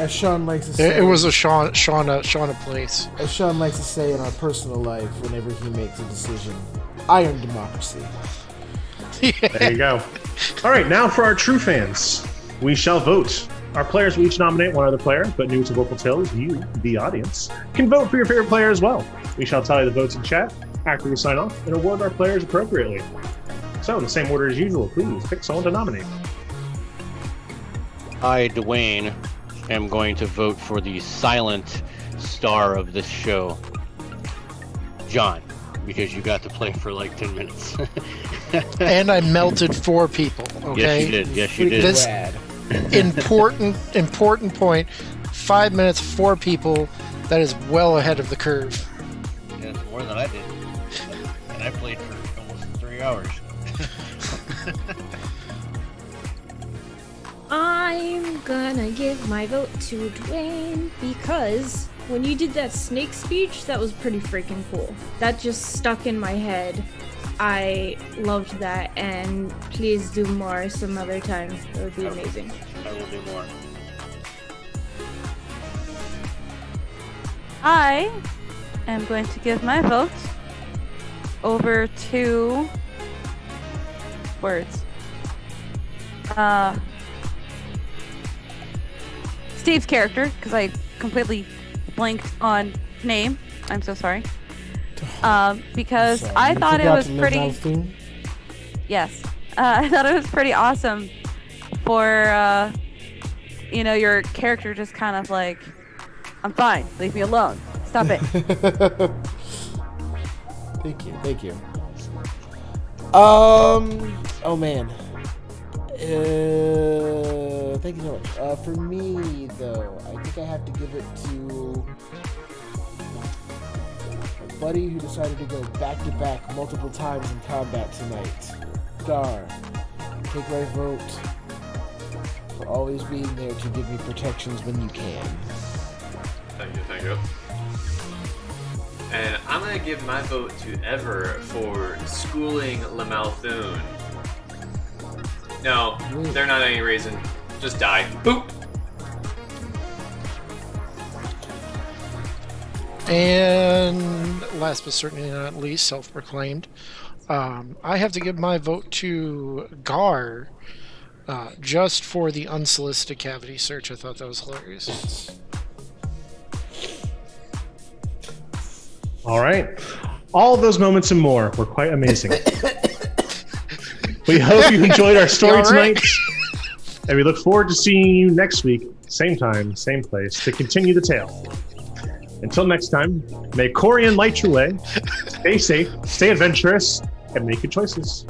As Sean likes to say, it was a Shauna place. As Sean likes to say in our personal life, whenever he makes a decision, iron democracy. Yeah. There you go. All right, now for our true fans, we shall vote. Our players will each nominate one other player, but new to Vorpal Tales, you, the audience, can vote for your favorite player as well. We shall tally the votes in chat after we sign off and award our players appropriately. So, in the same order as usual, please pick someone to nominate. I, Duane, am going to vote for the silent star of this show, John, because you got to play for like 10 minutes. And I melted 4 people, okay? Yes, you did. Yes, you did. This important point. 5 minutes, 4 people. That is well ahead of the curve. Yeah, that's more than I did. And I played for almost 3 hours. I'm gonna give my vote to Duane because when you did that snake speech, that was pretty freaking cool. That just stuck in my head. I loved that, and please do more some other time. That would be amazing. I will do more. I am going to give my vote over to words. Steve's character, because I completely blanked on name. I'm so sorry. Because I thought it was pretty... Yes. I thought it was pretty awesome for, you know, your character just kind of like, I'm fine, leave me alone. Stop it. Thank you, thank you. Oh man. Thank you so much. For me, though, I think I have to give it to a buddy who decided to go back-to-back multiple times in combat tonight. Gar, take my vote for always being there to give me protections when you can. Thank you, thank you. And I'm going to give my vote to Ever for schooling Le Malthoon. No, they're not any reason. Just die. Boop! And last but certainly not least, self-proclaimed, I have to give my vote to Gar just for the unsolicited cavity search. I thought that was hilarious. All right. All of those moments and more were quite amazing. We hope you enjoyed our story tonight, and we look forward to seeing you next week, same time, same place, to continue the tale. Until next time, may Corian light your way, stay safe, stay adventurous, and make good choices.